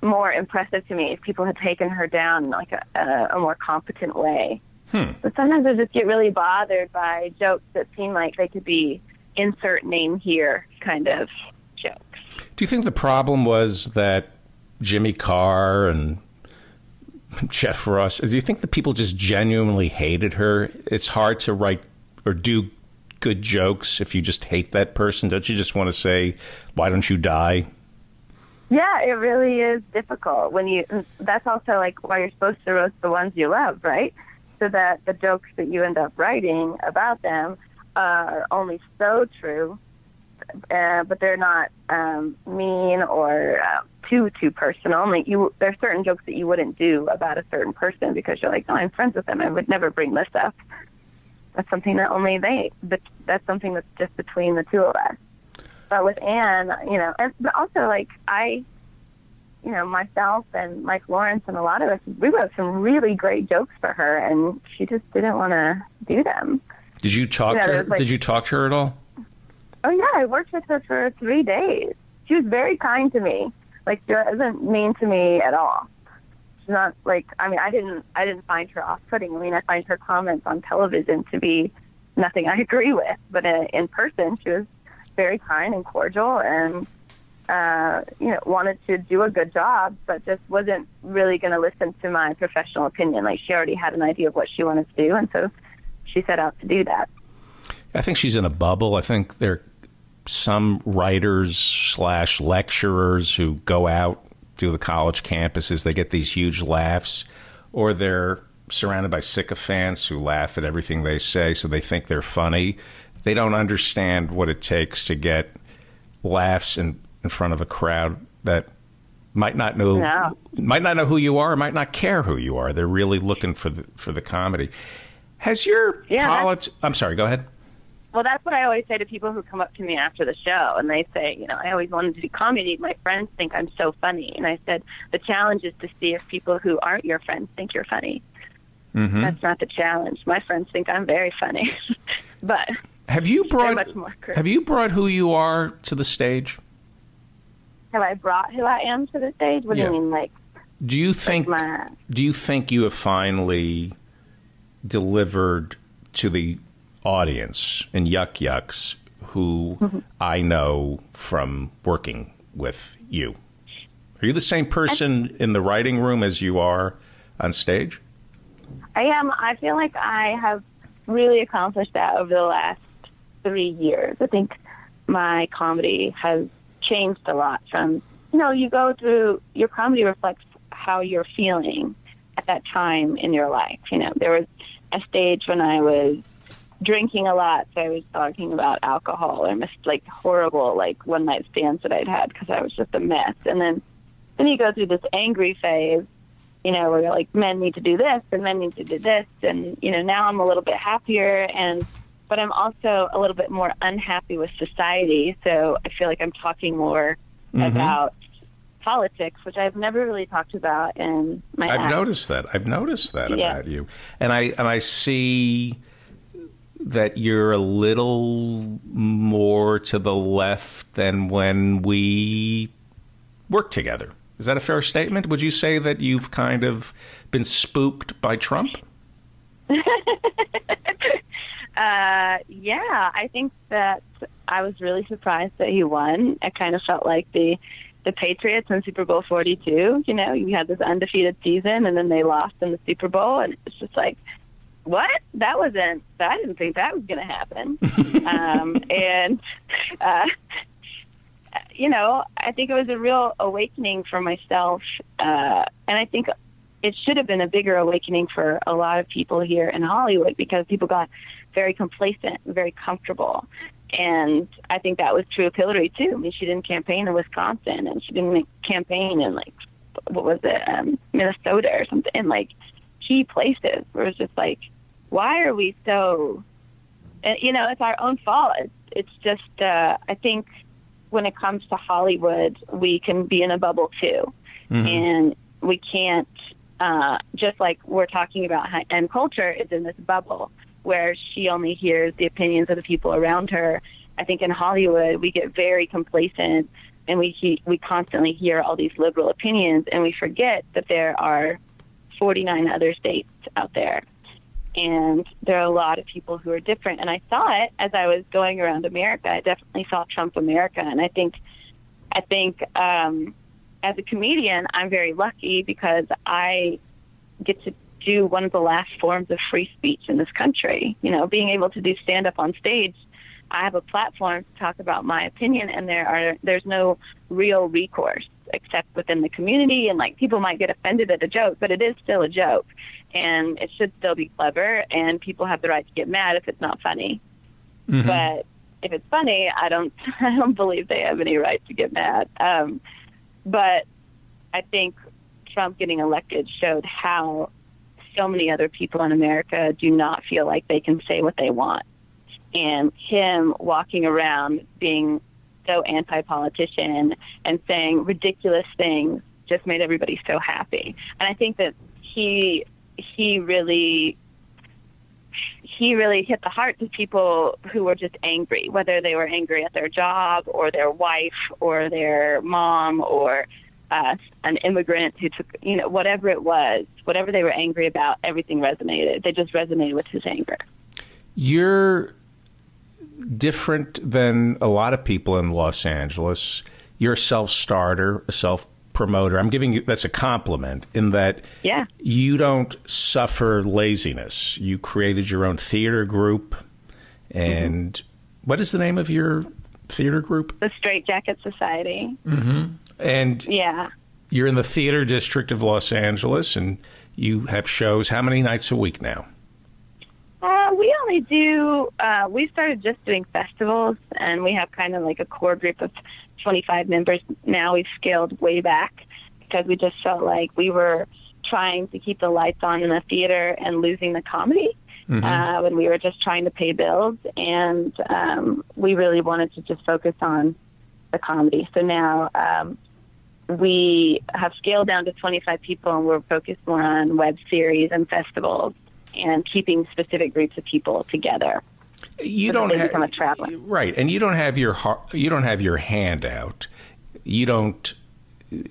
more impressive to me if people had taken her down in, like, a, a, a more competent way. Hmm. But sometimes I just get really bothered by jokes that seem like they could be insert name here kind of jokes. Do you think the problem was that Jimmy Carr and Jeff Ross, do you think the people just genuinely hated her? It's hard to write or do good jokes if you just hate that person. Don't you just want to say, why don't you die? Yeah, it really is difficult when you, that's also like why you're supposed to roast the ones you love, right? So that the jokes that you end up writing about them uh, are only so true, uh, but they're not um, mean or uh, too, too personal. Like you, there are certain jokes that you wouldn't do about a certain person because you're like, no, I'm friends with them. I would never bring this up. That's something that only they, but that's something that's just between the two of us. But with Anne, you know, and but also like I... you know, myself and Mike Lawrence and a lot of us, we wrote some really great jokes for her, and she just didn't want to do them. Did you talk you know, to her? Like, did you talk to her at all? Oh, yeah. I worked with her for three days. She was very kind to me. Like, she wasn't mean to me at all. She's not, like, I mean, I didn't, I didn't find her off-putting. I mean, I find her comments on television to be nothing I agree with. But in, in person, she was very kind and cordial and Uh, you know, wanted to do a good job, but just wasn't really going to listen to my professional opinion. Like, she already had an idea of what she wanted to do, and so she set out to do that. I think she's in a bubble. I think there are some writers slash lecturers who go out to the college campuses. They get these huge laughs, or they're surrounded by sycophants who laugh at everything they say, so they think they're funny. They don't understand what it takes to get laughs and in front of a crowd that might not know no. might not know who you are, might not care who you are. They're really looking for the for the comedy. Has your yeah, politics I'm sorry, go ahead. Well, that's what I always say to people who come up to me after the show, and they say, you know, I always wanted to do comedy. My friends think I'm so funny. And I said, the challenge is to see if people who aren't your friends think you're funny. Mm-hmm. That's not the challenge. My friends think I'm very funny. But have you brought much more have you brought who you are to the stage? Have I brought who I am to the stage? What yeah. do you mean, like? Do you think? Like my... Do you think you have finally delivered to the audience and yuck yucks who mm-hmm. I know from working with you? Are you the same person I... in the writing room as you are on stage? I am. I feel like I have really accomplished that over the last three years. I think my comedy has changed a lot from, you know, you go through, your comedy reflects how you're feeling at that time in your life. You know, there was a stage when I was drinking a lot, so I was talking about alcohol or mis- like horrible like one night stands that I'd had because I was just a mess. And then then you go through this angry phase, you know, where you're like, men need to do this and men need to do this, and you know, now I'm a little bit happier, and but I'm also a little bit more unhappy with society, so I feel like I'm talking more mm-hmm. about politics, which I've never really talked about in my I've act. noticed that. I've noticed that yeah. about you. And I and I see that you're a little more to the left than when we worked together. Is that a fair statement? Would you say that you've kind of been spooked by Trump? uh, yeah, I think that I was really surprised that he won. I kind of felt like the the Patriots in Super Bowl forty-two, you know, you had this undefeated season and then they lost in the Super Bowl, and it's just like, what? That wasn't, I didn't think that was going to happen. um, and, uh, you know, I think it was a real awakening for myself. Uh, and I think it should have been a bigger awakening for a lot of people here in Hollywood, because people got very complacent, very comfortable. And I think that was true of Hillary, too. I mean, she didn't campaign in Wisconsin, and she didn't campaign in, like, what was it, um, Minnesota or something, and, like, key places where it's just like, why are we so, and, you know, it's our own fault. It's, it's just, uh, I think when it comes to Hollywood, we can be in a bubble too. Mm-hmm. And we can't, uh, just like we're talking about, and culture is in this bubble where she only hears the opinions of the people around her. I think in Hollywood, we get very complacent, and we, he- we constantly hear all these liberal opinions, and we forget that there are forty-nine other states out there, and there are a lot of people who are different. And I saw it as I was going around America. I definitely saw Trump America, and I think I think um, as a comedian, I'm very lucky because I get to do one of the last forms of free speech in this country. You know, being able to do stand-up on stage, I have a platform to talk about my opinion, and there are there's no real recourse except within the community, and like people might get offended at a joke, but it is still a joke, and it should still be clever, and people have the right to get mad if it's not funny. Mm-hmm. But if it's funny, I don't I don't believe they have any right to get mad. Um, but I think Trump getting elected showed how so many other people in America do not feel like they can say what they want. And him walking around being so anti-politician and saying ridiculous things just made everybody so happy. And I think that he he really he really hit the hearts of people who were just angry, whether they were angry at their job or their wife or their mom or uh, an immigrant who took, you know, whatever it was, whatever they were angry about, everything resonated. They just resonated with his anger. You're different than a lot of people in Los Angeles. You're a self-starter, a self-promoter. I'm giving you, that's a compliment in that yeah. you don't suffer laziness. You created your own theater group. And mm-hmm. what is the name of your theater group? The Straight Jacket Society. Mm-hmm. And yeah. you're in the theater district of Los Angeles, and you have shows how many nights a week now? Uh, we only do, uh, we started just doing festivals, and we have kind of like a core group of twenty-five members. Now we've scaled way back because we just felt like we were trying to keep the lights on in the theater and losing the comedy mm-hmm. uh, when we were just trying to pay bills. And um, we really wanted to just focus on the comedy. So now um, we have scaled down to twenty-five people, and we're focused more on web series and festivals, and keeping specific groups of people together. You so don't have, become a traveler, right? And you don't have your you don't have your hand out. You don't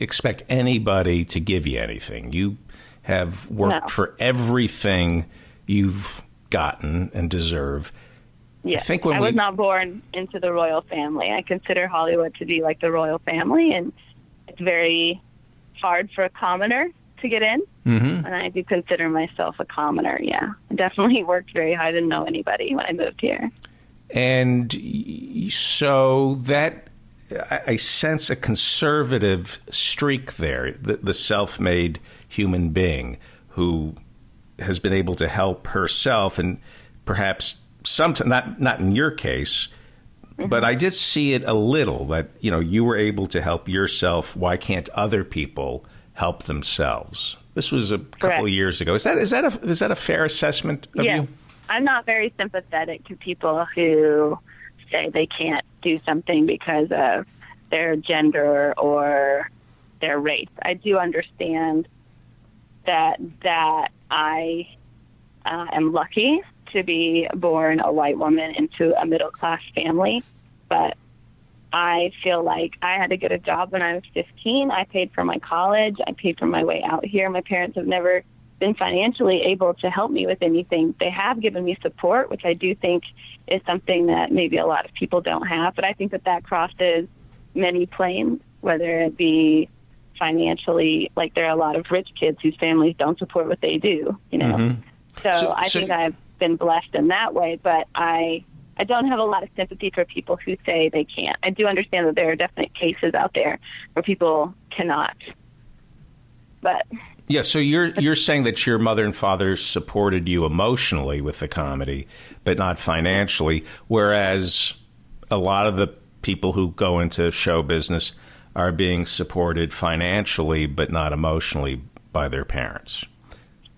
expect anybody to give you anything. You have worked no. for everything you've gotten and deserve. Yes, I, think when I was we, not born into the royal family. I consider Hollywood to be like the royal family, and it's very hard for a commoner to get in. Mm-hmm. And I do consider myself a commoner. Yeah, I definitely worked very hard. I didn't know anybody when I moved here. And so that I sense a conservative streak there, the, the self-made human being who has been able to help herself and perhaps sometimes, not not in your case, mm-hmm. but I did see it a little, that, you know, you were able to help yourself. Why can't other people help themselves? This was a Correct. couple of years ago. Is that is that a is that a fair assessment of yeah. you? I'm not very sympathetic to people who say they can't do something because of their gender or their race. I do understand that that I uh, am lucky to be born a white woman into a middle-class family, but I feel like I had to get a job when I was fifteen. I paid for my college. I paid for my way out here. My parents have never been financially able to help me with anything. They have given me support, which I do think is something that maybe a lot of people don't have, but I think that that crosses many planes, whether it be financially, like there are a lot of rich kids whose families don't support what they do, you know? Mm-hmm. So, so I so think I've been blessed in that way, but I... I don't have a lot of sympathy for people who say they can't. I do understand that there are definite cases out there where people cannot. But yeah, so you're you're saying that your mother and father supported you emotionally with the comedy, but not financially, whereas a lot of the people who go into show business are being supported financially but not emotionally by their parents.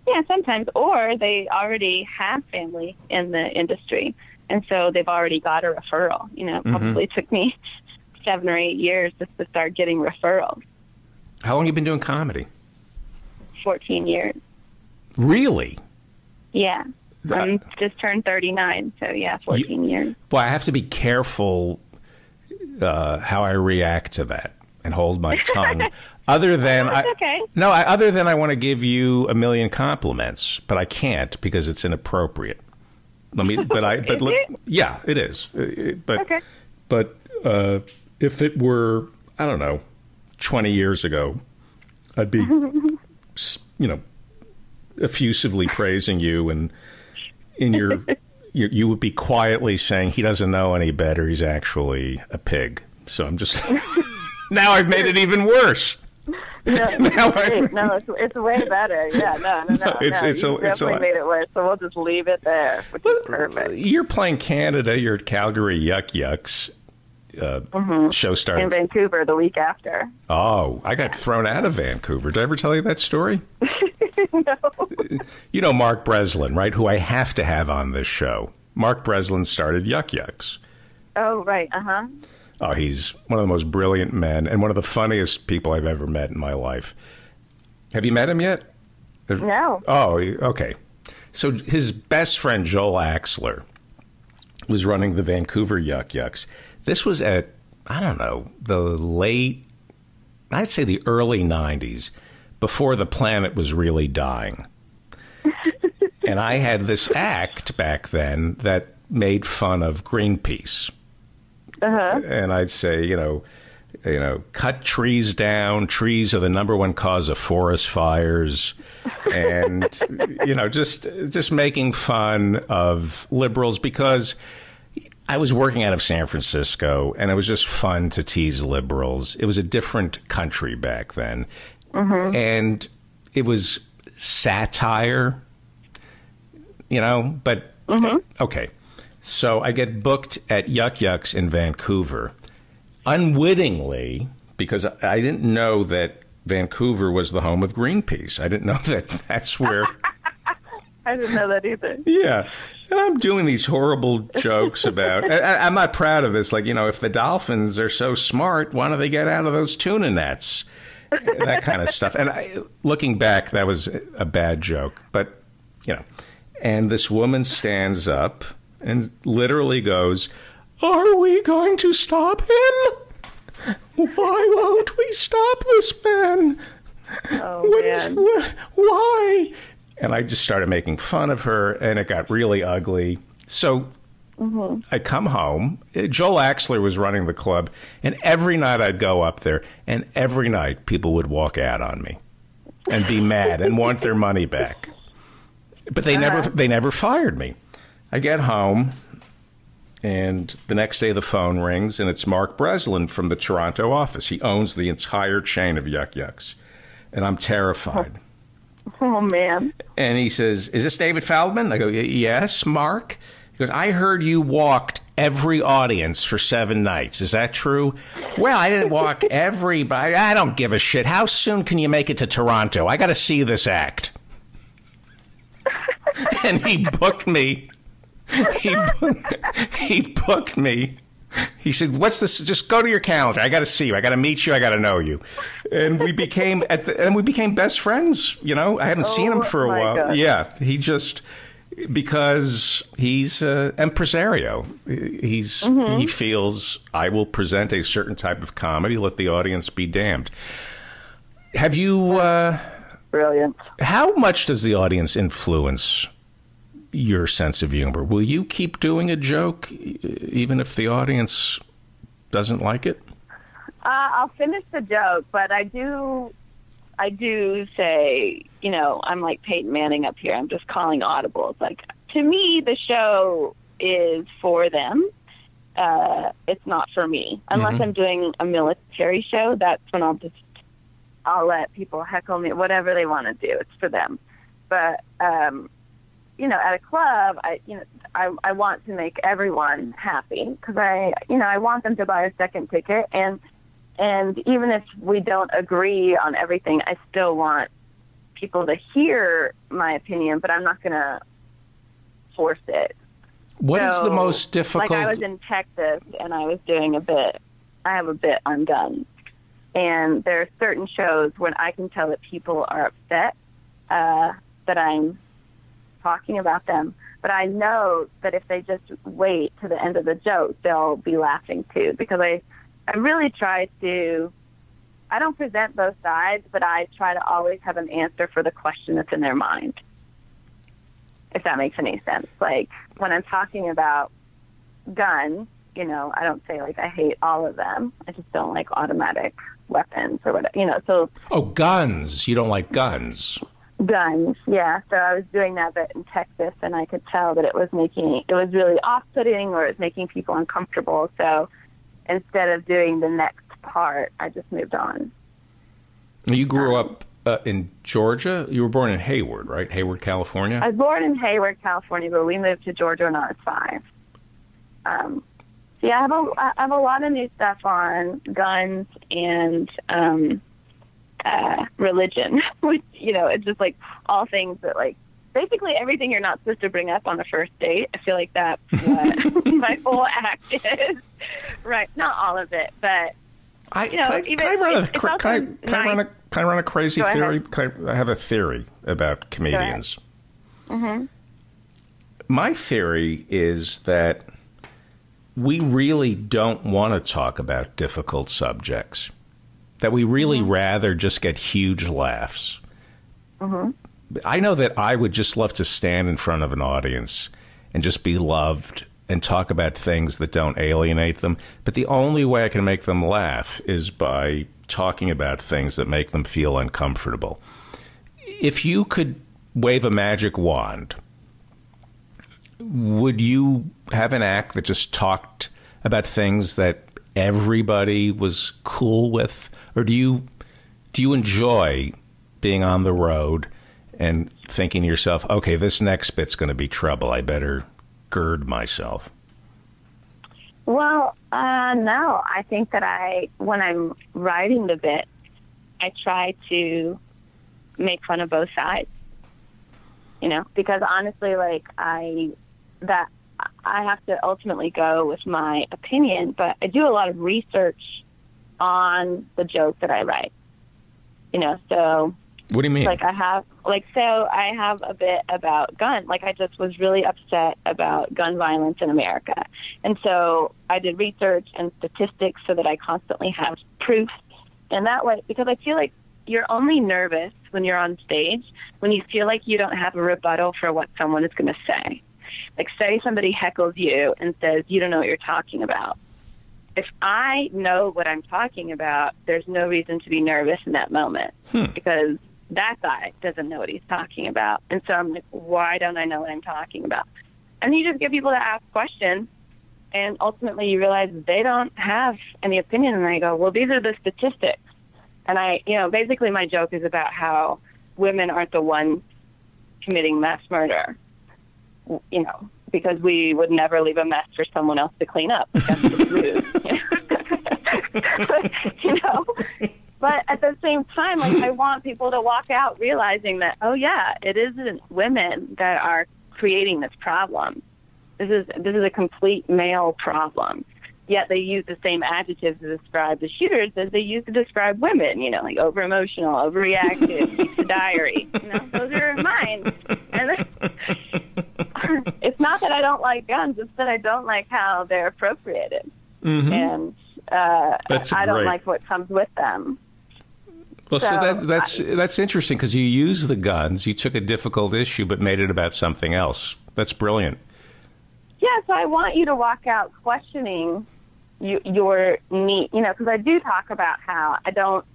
Yeah, sometimes, or they already have family in the industry. And so they've already got a referral. You know, it probably mm-hmm. took me seven or eight years just to start getting referrals. How long have you been doing comedy? fourteen years. Really? Yeah. Uh, I'm just turned thirty-nine, so yeah, fourteen you, years. Well, I have to be careful uh, how I react to that and hold my tongue. Other than I, okay. no, I, other than I want to give you a million compliments, but I can't because it's inappropriate. Let me, but I, but look, yeah, it is. But, okay. but uh, if it were, I don't know, twenty years ago, I'd be, you know, effusively praising you, and in your, you, you would be quietly saying he doesn't know any better. He's actually a pig. So I'm just now I've made it even worse. No, it's, no it's, it's way better. Yeah, no, no, no. no it's, no. It's you a, definitely it's a, made it worse, so we'll just leave it there, which well, is perfect. You're playing Canada. You're at Calgary Yuck Yucks. Uh, mm-hmm. Show starts in Vancouver the week after. Oh, I got thrown out of Vancouver. Did I ever tell you that story? No. You know Mark Breslin, right? Who I have to have on this show. Mark Breslin started Yuck Yucks. Oh, right. Uh-huh. Oh, he's one of the most brilliant men and one of the funniest people I've ever met in my life. Have you met him yet? No. Oh, okay. So his best friend, Joel Axler, was running the Vancouver Yuck Yucks. This was at, I don't know, the late, I'd say the early nineties, before the planet was really dying. And I had this act back then that made fun of Greenpeace. Uh-huh. And I'd say, you know, you know, cut trees down. Trees are the number one cause of forest fires. And, you know, just just making fun of liberals, because I was working out of San Francisco and it was just fun to tease liberals. It was a different country back then. Mm-hmm. And it was satire, you know, but mm-hmm. OK. So I get booked at Yuck Yucks in Vancouver, unwittingly, because I didn't know that Vancouver was the home of Greenpeace. I didn't know that that's where... I didn't know that either. Yeah. And I'm doing these horrible jokes about... I, I'm not proud of this. Like, you know, if the dolphins are so smart, why don't they get out of those tuna nets? That kind of stuff. And I, looking back, that was a bad joke. But, you know, and this woman stands up and literally goes, "Are we going to stop him? Why won't we stop this man? Oh, what man. Is, wh why?" And I just started making fun of her, and it got really ugly. So mm-hmm. I come home. Joel Axler was running the club, and every night I'd go up there, and every night people would walk out on me and be mad and want their money back. But they, uh-huh. never, they never fired me. I get home, and the next day the phone rings, and it's Mark Breslin from the Toronto office. He owns the entire chain of Yuck Yucks, and I'm terrified. Oh, oh man. And he says, "Is this David Feldman?" I go, "Yes, Mark." He goes, I heard you walked every audience for seven nights. Is that true? Well, I didn't walk every, but I, I don't give a shit. How soon can you make it to Toronto? I got to see this act. And he booked me. He, he booked me. He said, what's this? Just go to your calendar. I got to see you. I got to meet you. I got to know you. And we became at the, and we became best friends. You know, I haven't oh, seen him for a while. God. Yeah. He just, because he's uh, impresario. He's mm-hmm. he feels I will present a certain type of comedy. Let the audience be damned. Have you? Uh, Brilliant. How much does the audience influence your sense of humor? Will you keep doing a joke even if the audience doesn't like it? Uh, I'll finish the joke, but I do, I do say, you know, I'm like Peyton Manning up here. I'm just calling audible. It's like, to me, the show is for them. Uh, it's not for me. Unless mm-hmm. I'm doing a military show, that's when I'll just, I'll let people heckle me, whatever they want to do. It's for them. But, um, you know, at a club, I, you know, I, I want to make everyone happy because I, you know, I want them to buy a second ticket. And, and even if we don't agree on everything, I still want people to hear my opinion, but I'm not going to force it. What so, is the most difficult? Like I was in Texas and I was doing a bit, I have a bit on guns. And there are certain shows when I can tell that people are upset, uh, that I'm talking about them, but I know that if they just wait to the end of the joke, they'll be laughing too, because I, I really try to, I don't present both sides, but I try to always have an answer for the question that's in their mind, if that makes any sense. Like when I'm talking about guns, you know, I don't say like I hate all of them. I just don't like automatic weapons or whatever, you know, so. Oh, guns. You don't like guns. Guns, yeah. So I was doing that bit in Texas, and I could tell that it was making, it was really off-putting or it was making people uncomfortable. So instead of doing the next part, I just moved on. You grew um, up uh, in Georgia? You were born in Hayward, right? Hayward, California? I was born in Hayward, California, but we moved to Georgia when I was five. Um, so yeah, I have, a, I have a lot of new stuff on guns and... Um, Uh, religion, which, you know, it's just like all things that like basically everything you're not supposed to bring up on the first date. I feel like that's what my whole act is. Right. Not all of it, but I, you know, I, even, can I run a, can I, can nice. I run a, can I run a crazy Go theory? Can I, I have a theory about comedians. Mm-hmm. My theory is that we really don't want to talk about difficult subjects. That we really mm-hmm. rather just get huge laughs. Mm-hmm. I know that I would just love to stand in front of an audience and just be loved and talk about things that don't alienate them. But the only way I can make them laugh is by talking about things that make them feel uncomfortable. If you could wave a magic wand, would you have an act that just talked about things that everybody was cool with? Or do you do you enjoy being on the road and thinking to yourself, okay, this next bit's going to be trouble. I better gird myself. Well, uh, no, I think that I, when I'm writing the bit, I try to make fun of both sides, you know, because honestly, like I, that I have to ultimately go with my opinion, but I do a lot of research on the joke that I write, you know, so. What do you mean? Like I have, like, so I have a bit about gun, like I just was really upset about gun violence in America. And so I did research and statistics so that I constantly have proof. And that way, because I feel like you're only nervous when you're on stage, when you feel like you don't have a rebuttal for what someone is going to say. Like, say somebody heckles you and says, you don't know what you're talking about. If I know what I'm talking about, there's no reason to be nervous in that moment hmm. because that guy doesn't know what he's talking about. And so I'm like, why don't I know what I'm talking about? And you just get people to ask questions, and ultimately you realize they don't have any opinion. And I go, well, these are the statistics. And I, you know, basically my joke is about how women aren't the ones committing mass murder. You know, because we would never leave a mess for someone else to clean up. That's just rude. You know? But at the same time, like, I want people to walk out realizing that, oh, yeah, it isn't women that are creating this problem. This is this is a complete male problem. Yet they use the same adjectives to describe the shooters as they use to describe women, you know, like over-emotional, overreactive, keeps a diary. You know, those are mine. And it's not that I don't like guns. It's that I don't like how they're appropriated. Mm-hmm. And uh, that's I don't great. like what comes with them. Well, so, so that, that's, I, that's interesting because you use the guns. You took a difficult issue but made it about something else. That's brilliant. Yeah, so I want you to walk out questioning you, your need, you know, because I do talk about how I don't,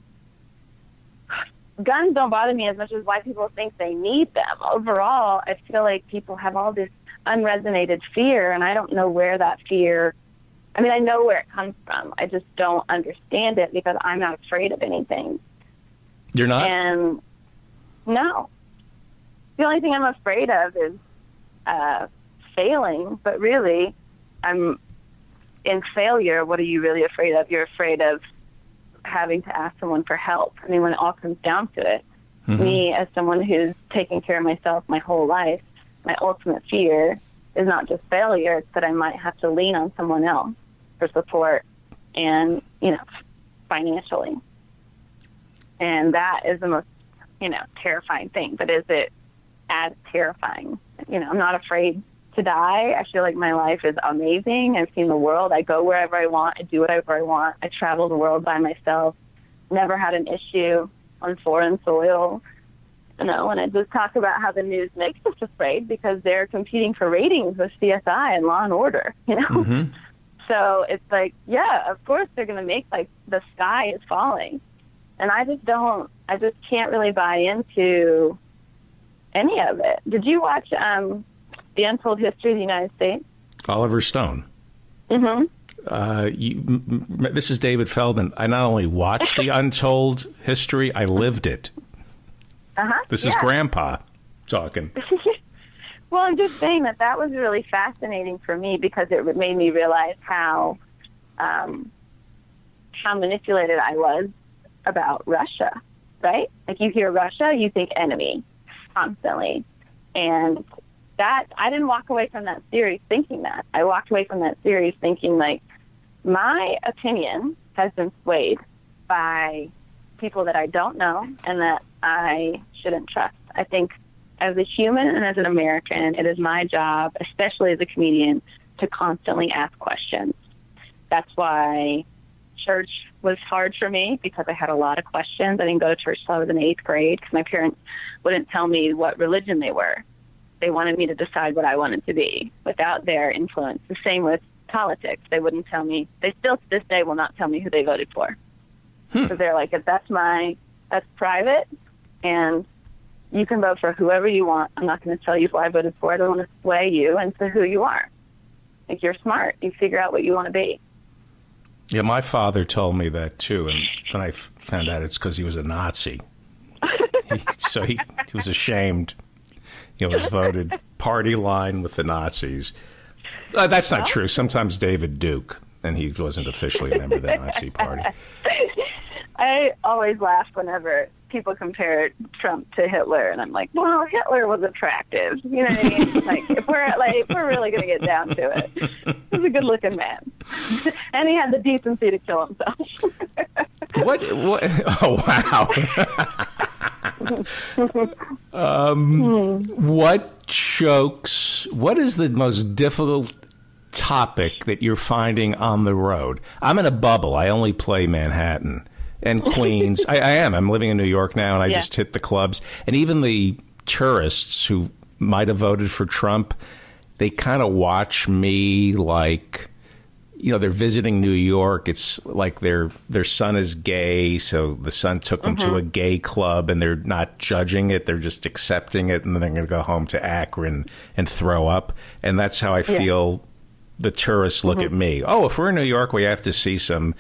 guns don't bother me as much as why people think they need them. Overall, I feel like people have all this unresonated fear, and I don't know where that fear, I mean, I know where it comes from. I just don't understand it because I'm not afraid of anything. You're not? And no. The only thing I'm afraid of is uh, failing, but really, I'm in failure. What are you really afraid of? You're afraid of having to ask someone for help. I mean, when it all comes down to it, mm-hmm. me as someone who's taken care of myself my whole life, my ultimate fear is not just failure, it's that I might have to lean on someone else for support and, you know, financially. And that is the most, you know, terrifying thing. But is it as terrifying? You know, I'm not afraid to die. I feel like my life is amazing. I've seen the world. I go wherever I want. I do whatever I want. I travel the world by myself. Never had an issue on foreign soil. You know, and I just talk about how the news makes us afraid because they're competing for ratings with C S I and Law and Order, you know? Mm-hmm. So it's like, yeah, of course they're going to make, like, the sky is falling. And I just don't, I just can't really buy into any of it. Did you watch, um, The Untold History of the United States? Oliver Stone. Mm-hmm. Uh, you, m m this is David Feldman. I not only watched The Untold History, I lived it. Uh-huh. This yeah. is Grandpa talking. Well, I'm just saying that that was really fascinating for me because it made me realize how, um, how manipulated I was about Russia, right? Like, you hear Russia, you think enemy constantly. And that, I didn't walk away from that series thinking that. I walked away from that series thinking, like, my opinion has been swayed by people that I don't know and that I shouldn't trust. I think as a human and as an American, it is my job, especially as a comedian, to constantly ask questions. That's why church was hard for me because I had a lot of questions. I didn't go to church till I was in eighth grade because my parents wouldn't tell me what religion they were. They wanted me to decide what I wanted to be without their influence. The same with politics. They wouldn't tell me. They still, to this day, will not tell me who they voted for. Hmm. So they're like, if that's my, that's private, and you can vote for whoever you want. I'm not going to tell you why I voted for. I don't want to sway you into who you are. Like, you're smart. You figure out what you want to be. Yeah, my father told me that, too, and then I found out it's because he was a Nazi. he, so he, he was ashamed. You know, it was voted party line with the Nazis. Uh, that's not true. Sometimes David Duke, and he wasn't officially a member of the Nazi party. I always laugh whenever people compare Trump to Hitler, and I'm like, well, Hitler was attractive. You know what I mean? Like, if we're, like, if we're really going to get down to it, he was a good-looking man. And he had the decency to kill himself. what, what? Oh, wow. um, hmm. What jokes, what is the most difficult topic that you're finding on the road? I'm in a bubble. I only play Manhattan and Queens. I, I am. I'm living in New York now, and I yeah. just hit the clubs. And even the tourists who might have voted for Trump, they kind of watch me like, you know, they're visiting New York. It's like their their son is gay, so the son took them mm-hmm. to a gay club, and they're not judging it. They're just accepting it, and then they're going to go home to Akron and throw up. And that's how I feel yeah. the tourists look mm-hmm. at me. Oh, if we're in New York, we have to see some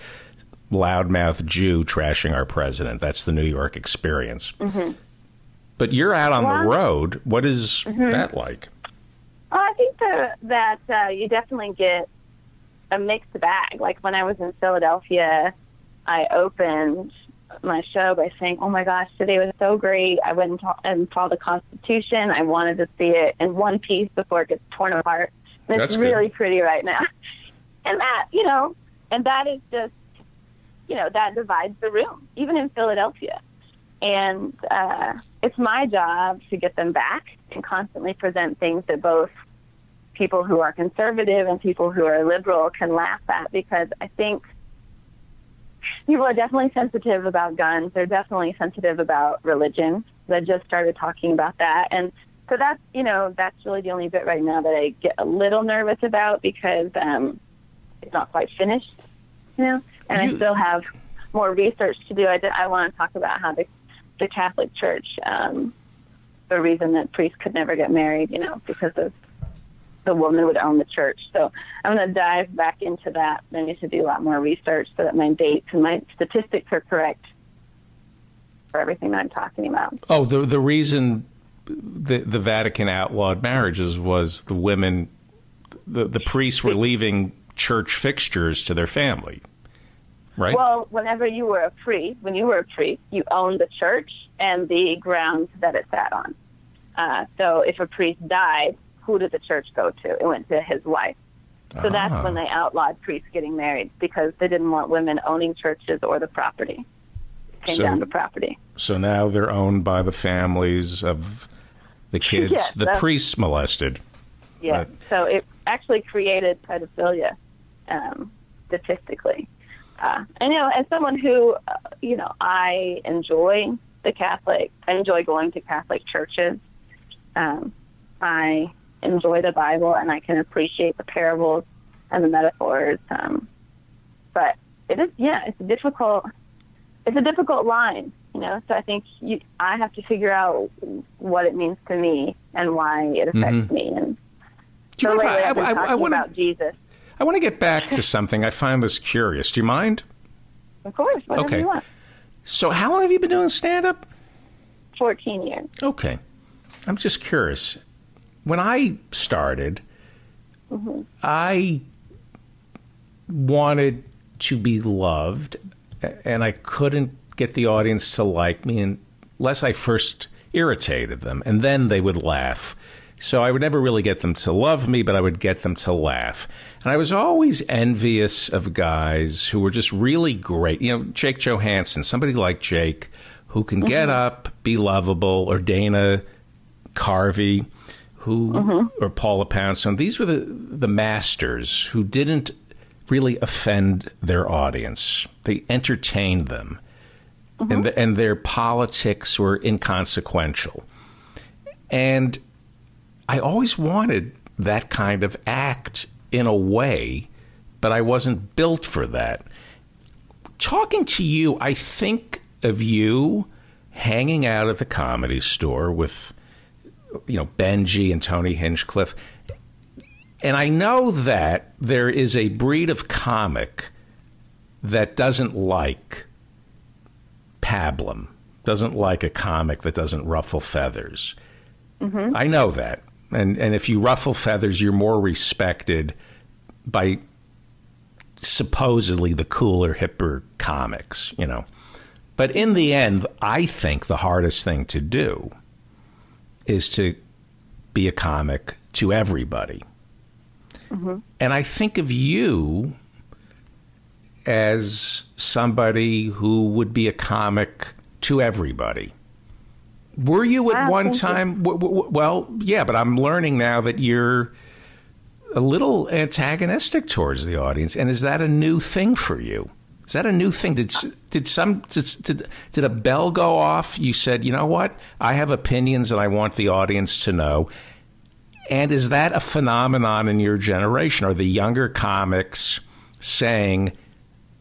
loudmouth Jew trashing our president. That's the New York experience. Mm-hmm. But you're out on well, the road. What is mm-hmm. that like? Well, I think the, that uh, you definitely get a mixed bag. Like when I was in Philadelphia, I opened my show by saying, oh my gosh, today was so great. I went and, ta- and saw the Constitution. I wanted to see it in one piece before it gets torn apart. And That's it's really good. Pretty right now. And that, you know, and that is just, you know, that divides the room, even in Philadelphia. And uh, it's my job to get them back and constantly present things that both people who are conservative and people who are liberal can laugh at, because I think people are definitely sensitive about guns. They're definitely sensitive about religion. I just started talking about that. And so that's, you know, that's really the only bit right now that I get a little nervous about, because um, it's not quite finished, you know, and you- I still have more research to do. I, did, I want to talk about how the the Catholic Church, um, the reason that priests could never get married, you know, because of the woman would own the church. So I'm going to dive back into that. I need to do a lot more research so that my dates and my statistics are correct for everything that I'm talking about. Oh, the the reason the, the Vatican outlawed marriages was the women, the, the priests were leaving church fixtures to their family. Right. Well, whenever you were a priest, when you were a priest, you owned the church and the grounds that it sat on. Uh, so if a priest died, who did the church go to? It went to his wife. So uh-huh. That's when they outlawed priests getting married, because they didn't want women owning churches or the property. It came so, down to property. So now they're owned by the families of the kids yes, the priests molested. Yeah. But, so it actually created pedophilia, um, statistically. Uh, and, you know, as someone who, uh, you know, I enjoy the Catholic, I enjoy going to Catholic churches. Um, I enjoy the Bible, and I can appreciate the parables and the metaphors. Um, but it is, yeah, it's a difficult, it's a difficult line, you know. So I think you, I have to figure out what it means to me and why it affects mm-hmm. me. And so lately I, I've been I, talking I, I wanna... about Jesus. I want to get back to something. I find this curious. Do you mind? Of course. Whatever okay. you want. So how long have you been doing stand-up? fourteen years. Okay. I'm just curious. When I started, mm-hmm. I wanted to be loved, and I couldn't get the audience to like me unless I first irritated them, and then they would laugh. So I would never really get them to love me, but I would get them to laugh. And I was always envious of guys who were just really great. You know, Jake Johansson, somebody like Jake, who can mm-hmm. get up, be lovable, or Dana Carvey, who mm-hmm. or Paula Poundstone. These were the, the masters who didn't really offend their audience. They entertained them, mm-hmm. and, the, and their politics were inconsequential. And I always wanted that kind of act in a way, but I wasn't built for that. Talking to you, I think of you hanging out at the Comedy Store with, you know, Benji and Tony Hinchcliffe. And I know that there is a breed of comic that doesn't like pablum, doesn't like a comic that doesn't ruffle feathers. Mm-hmm. I know that. And and if you ruffle feathers, you're more respected by supposedly the cooler, hipper comics, you know. But in the end, I think the hardest thing to do is to be a comic to everybody. Mm-hmm. And I think of you as somebody who would be a comic to everybody. Were you at ah, one time? W- w- well, yeah, but I'm learning now that you're a little antagonistic towards the audience. And is that a new thing for you? Is that a new thing? Did did some did did a bell go off? You said, you know what? I have opinions and I want the audience to know. And is that a phenomenon in your generation? Are the younger comics saying,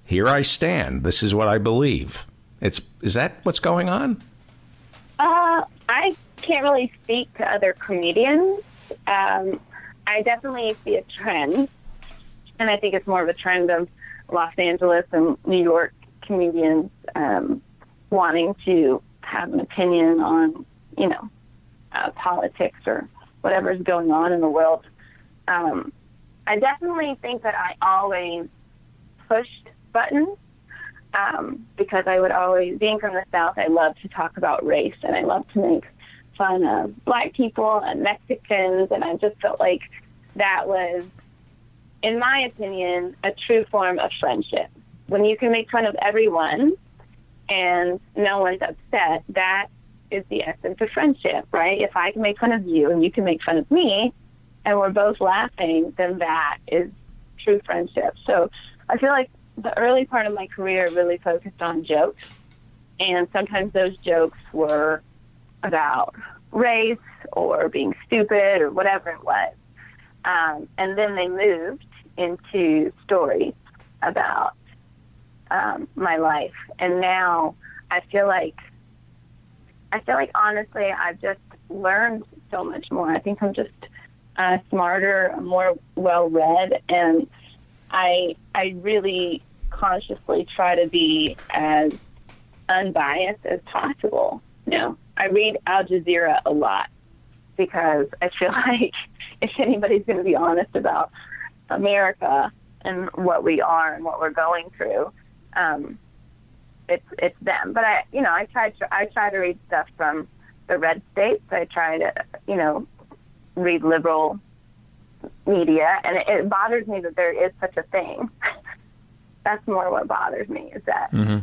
"Here I stand. This is what I believe." It's is that what's going on? Uh, I can't really speak to other comedians. Um, I definitely see a trend, and I think it's more of a trend of Los Angeles and New York comedians um, wanting to have an opinion on, you know, uh, politics or whatever's going on in the world. Um, I definitely think that I always pushed buttons um, because I would always, being from the South, I love to talk about race and I love to make fun of black people and Mexicans, and I just felt like that was, in my opinion, a true form of friendship. When you can make fun of everyone and no one's upset, that is the essence of friendship, right? If I can make fun of you and you can make fun of me and we're both laughing, then that is true friendship. So I feel like the early part of my career really focused on jokes, and sometimes those jokes were about race or being stupid or whatever it was. Um, and then they moved into stories about um, my life. And now I feel like, I feel like honestly, I've just learned so much more. I think I'm just uh, smarter, more well-read, and I I really consciously try to be as unbiased as possible. You know, I read Al Jazeera a lot because I feel like if anybody's going to be honest about America and what we are and what we're going through, um, it's it's them. But I, you know, I try to I try to read stuff from the red states. I try to, you know, read liberal media, and it, it bothers me that there is such a thing. That's more what bothers me, is that mm-hmm.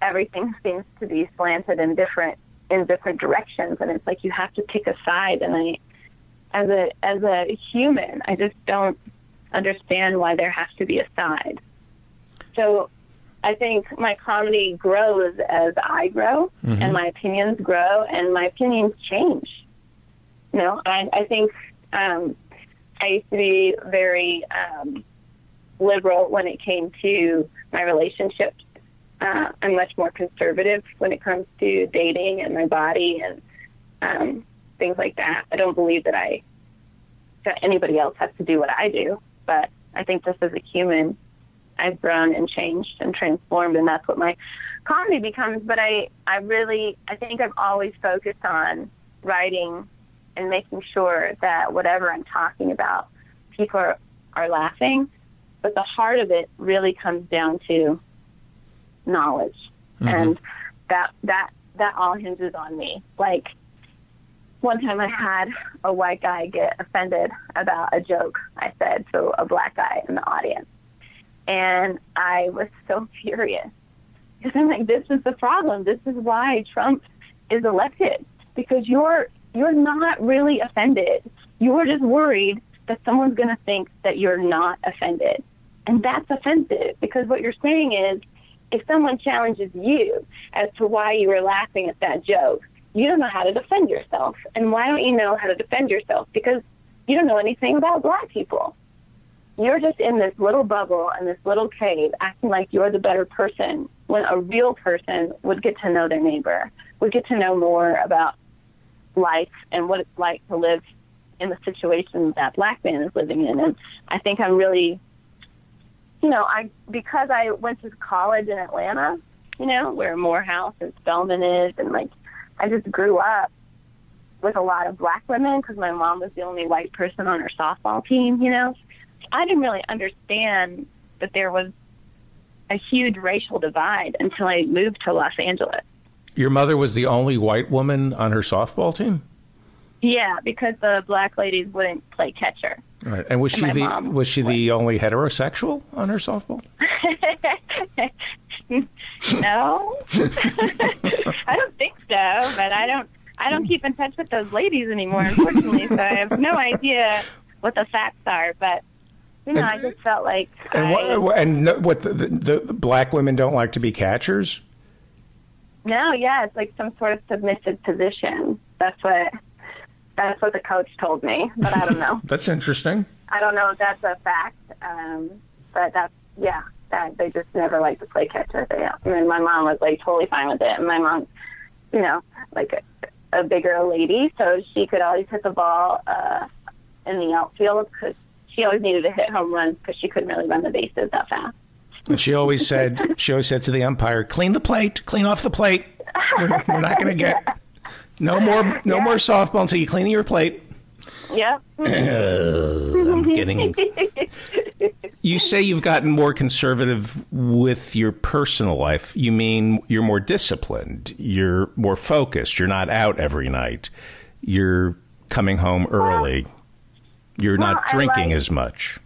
everything seems to be slanted in different in different directions, and it's like you have to pick a side. And I, as a as a human, I just don't understand why there has to be a side. So I think my comedy grows as I grow, mm-hmm. and my opinions grow, and my opinions change. You know, I, I think um, I used to be very um, liberal when it came to my relationships. Uh, I'm much more conservative when it comes to dating and my body and um, things like that. I don't believe that I that anybody else has to do what I do, but I think just as a human, I've grown and changed and transformed, and that's what my comedy becomes. But I, I really, I think I've always focused on writing and making sure that whatever I'm talking about, people are, are laughing. But the heart of it really comes down to knowledge. Mm-hmm. And that, that, that all hinges on me. Like, one time I had a white guy get offended about a joke I said to a black guy in the audience. And I was so furious because I'm like, this is the problem. This is why Trump is elected, because you're you're not really offended. You're just worried that someone's going to think that you're not offended. And that's offensive, because what you're saying is, if someone challenges you as to why you were laughing at that joke, you don't know how to defend yourself. And why don't you know how to defend yourself? Because you don't know anything about black people. You're just in this little bubble and this little cave acting like you're the better person, when a real person would get to know their neighbor, would get to know more about life and what it's like to live in the situation that black man is living in. And I think I'm really, you know, I because I went to college in Atlanta, you know, where Morehouse and Spelman is, and like I just grew up with a lot of black women because my mom was the only white person on her softball team, you know. I didn't really understand that there was a huge racial divide until I moved to Los Angeles. Your mother was the only white woman on her softball team? Yeah, because the black ladies wouldn't play catcher. Right. And was she and the was she went. the only heterosexual on her softball? No. I don't think so, but I don't I don't keep in touch with those ladies anymore, unfortunately, so I have no idea what the facts are, but you know, and I just felt like and I, what, and what the, the, the black women don't like to be catchers? No, yeah, it's like some sort of submissive position. That's what that's what the coach told me, but I don't know. That's interesting. I don't know if that's a fact, um, but that's yeah. That they just never like to play catcher. They, and then my mom was like totally fine with it, and my mom, you know, like a, a bigger lady, so she could always hit the ball uh, in the outfield because she always needed to hit home runs because she couldn't really run the bases that fast. And she always said, she always said to the umpire, "Clean the plate, clean off the plate. We're, we're not going to get no more, no yeah. more softball until you clean your plate." Yeah. I'm getting... You say you've gotten more conservative with your personal life. You mean you're more disciplined, you're more focused, you're not out every night, you're coming home early, well, you're well, not drinking like, as much.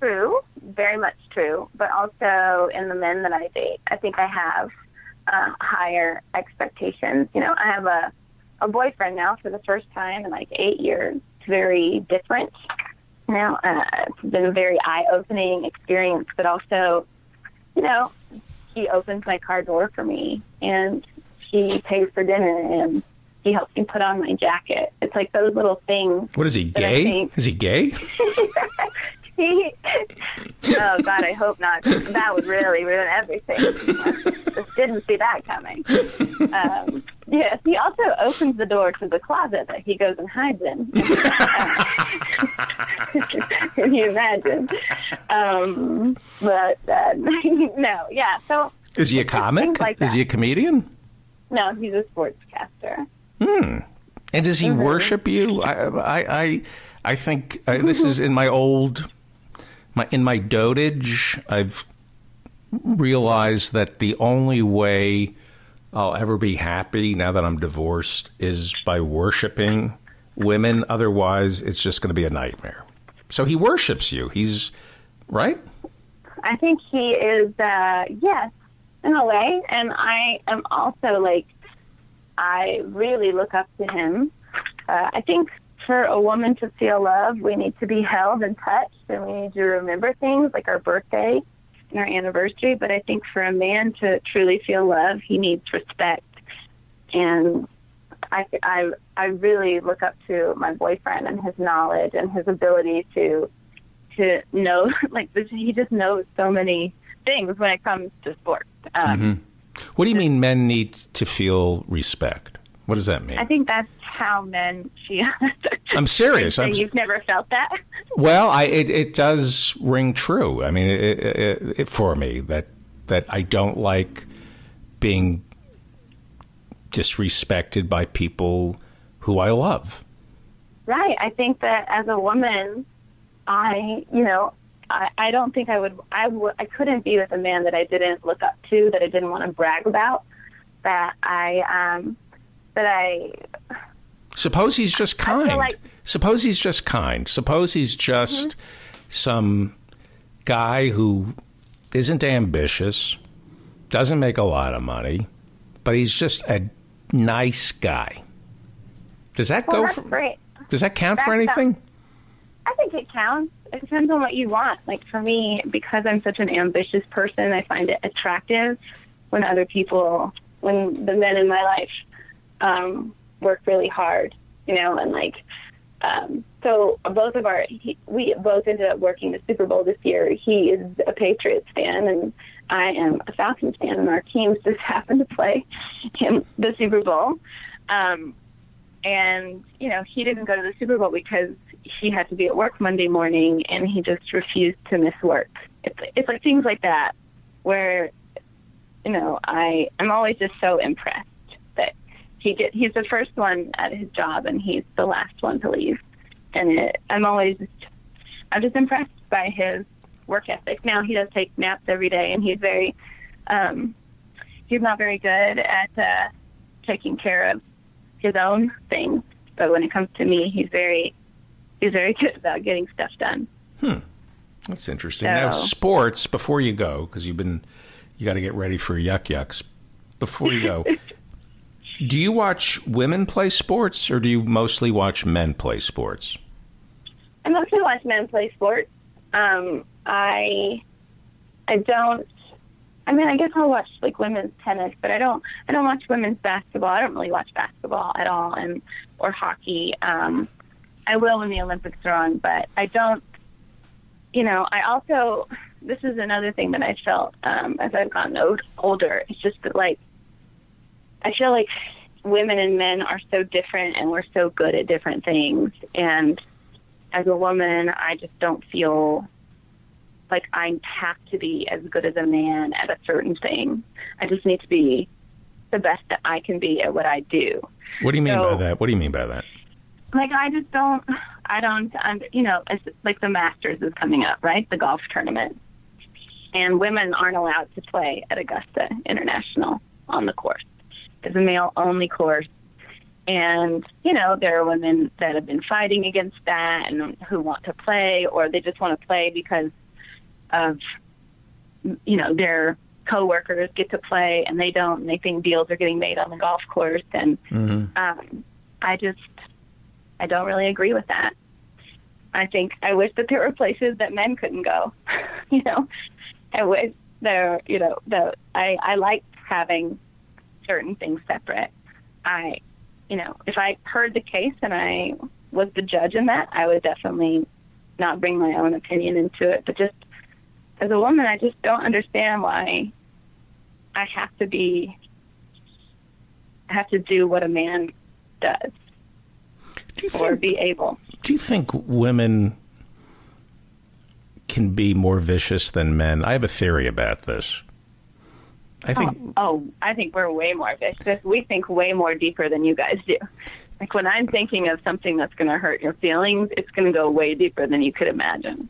True, very much true. But also in the men that I date, I think I have um, higher expectations. You know, I have a, a boyfriend now for the first time in like eight years. It's very different. Now, uh, it's been a very eye-opening experience, but also, you know, he opens my car door for me, and she pays for dinner, and he helps me put on my jacket. It's like those little things. What is he, gay? Think... Is he gay? he... Oh, God, I hope not. That would really ruin everything. I didn't see that coming. Um, yes, he also opens the door to the closet that he goes and hides in. Can you imagine? Um, but, uh, no, yeah. So is he a comic? Like is he a comedian? No, he's a sportscaster. Hmm. And does he mm-hmm. worship you? I, I, I, I think uh, this is in my old... My, in my dotage, I've realized that the only way I'll ever be happy now that I'm divorced is by worshiping women. Otherwise, it's just going to be a nightmare. So he worships you. He's right. I think he is. Uh, yes, in a way. And I am also like, I really look up to him. Uh, I think for a woman to feel love, we need to be held and touched, and we need to remember things like our birthday and our anniversary. But I think for a man to truly feel love, he needs respect. And I, I, I really look up to my boyfriend and his knowledge and his ability to to know, like, he just knows so many things when it comes to sports. Um, mm-hmm. What do you mean men need to feel respect? What does that mean? I think that's how men feel. I'm serious. I'm, you've never felt that? Well, I, it, it does ring true. I mean, it, it, it, for me, that that I don't like being disrespected by people who I love. Right. I think that as a woman, I, you know, I, I don't think I would, I, w I couldn't be with a man that I didn't look up to, that I didn't want to brag about, that I, um... But I suppose he's just kind. Like, suppose he's just kind. Suppose he's just mm-hmm. some guy who isn't ambitious, doesn't make a lot of money, but he's just a nice guy. Does that well, go? That's for, great. Does that count that's for anything? A, I think it counts. It depends on what you want. Like for me, because I'm such an ambitious person, I find it attractive when other people, when the men in my life. Um, work really hard, you know, and like, um, so both of our, he, we both ended up working the Super Bowl this year. He is a Patriots fan and I am a Falcons fan, and our teams just happened to play in the Super Bowl. Um, and, you know, he didn't go to the Super Bowl because he had to be at work Monday morning, and he just refused to miss work. It's, it's like things like that where, you know, I, I'm always just so impressed. He get, he's the first one at his job, and he's the last one to leave. And it, I'm always, I'm just impressed by his work ethic. Now he does take naps every day, and he's very, um, he's not very good at uh, taking care of his own things. But when it comes to me, he's very, he's very good about getting stuff done. Hmm, that's interesting. So, now sports. Before you go, because you've been, you got to get ready for yuck yucks. Before you go. Do you watch women play sports, or do you mostly watch men play sports? I mostly watch men play sports. Um, I, I don't. I mean, I guess I'll watch like women's tennis, but I don't. I don't watch women's basketball. I don't really watch basketball at all, and or hockey. Um, I will when the Olympics are on, but I don't. You know, I also. This is another thing that I felt um, as I've gotten older. It's just that like. I feel like women and men are so different, and we're so good at different things. And as a woman, I just don't feel like I have to be as good as a man at a certain thing. I just need to be the best that I can be at what I do. What do you mean by that? What do you mean by that? like, I just don't, I don't, I'm, you know, it's like the Masters is coming up, right? The golf tournament. And women aren't allowed to play at Augusta International on the course. It's a male-only course. And, you know, there are women that have been fighting against that and who want to play, or they just want to play because of, you know, their coworkers get to play and they don't, and they think deals are getting made on the golf course. And mm-hmm. um, I just, I don't really agree with that. I think, I wish that there were places that men couldn't go, you know. I wish there, you know, the, I, I like having certain things separate. I, you know, if I heard the case and I was the judge in that, I would definitely not bring my own opinion into it. But just as a woman, I just don't understand why I have to be, I have to do what a man does do you think, or be able. Do you think women can be more vicious than men? I have a theory about this. I think. Oh, oh, I think we're way more vicious. We think way more deeper than you guys do. Like, when I'm thinking of something that's going to hurt your feelings, it's going to go way deeper than you could imagine.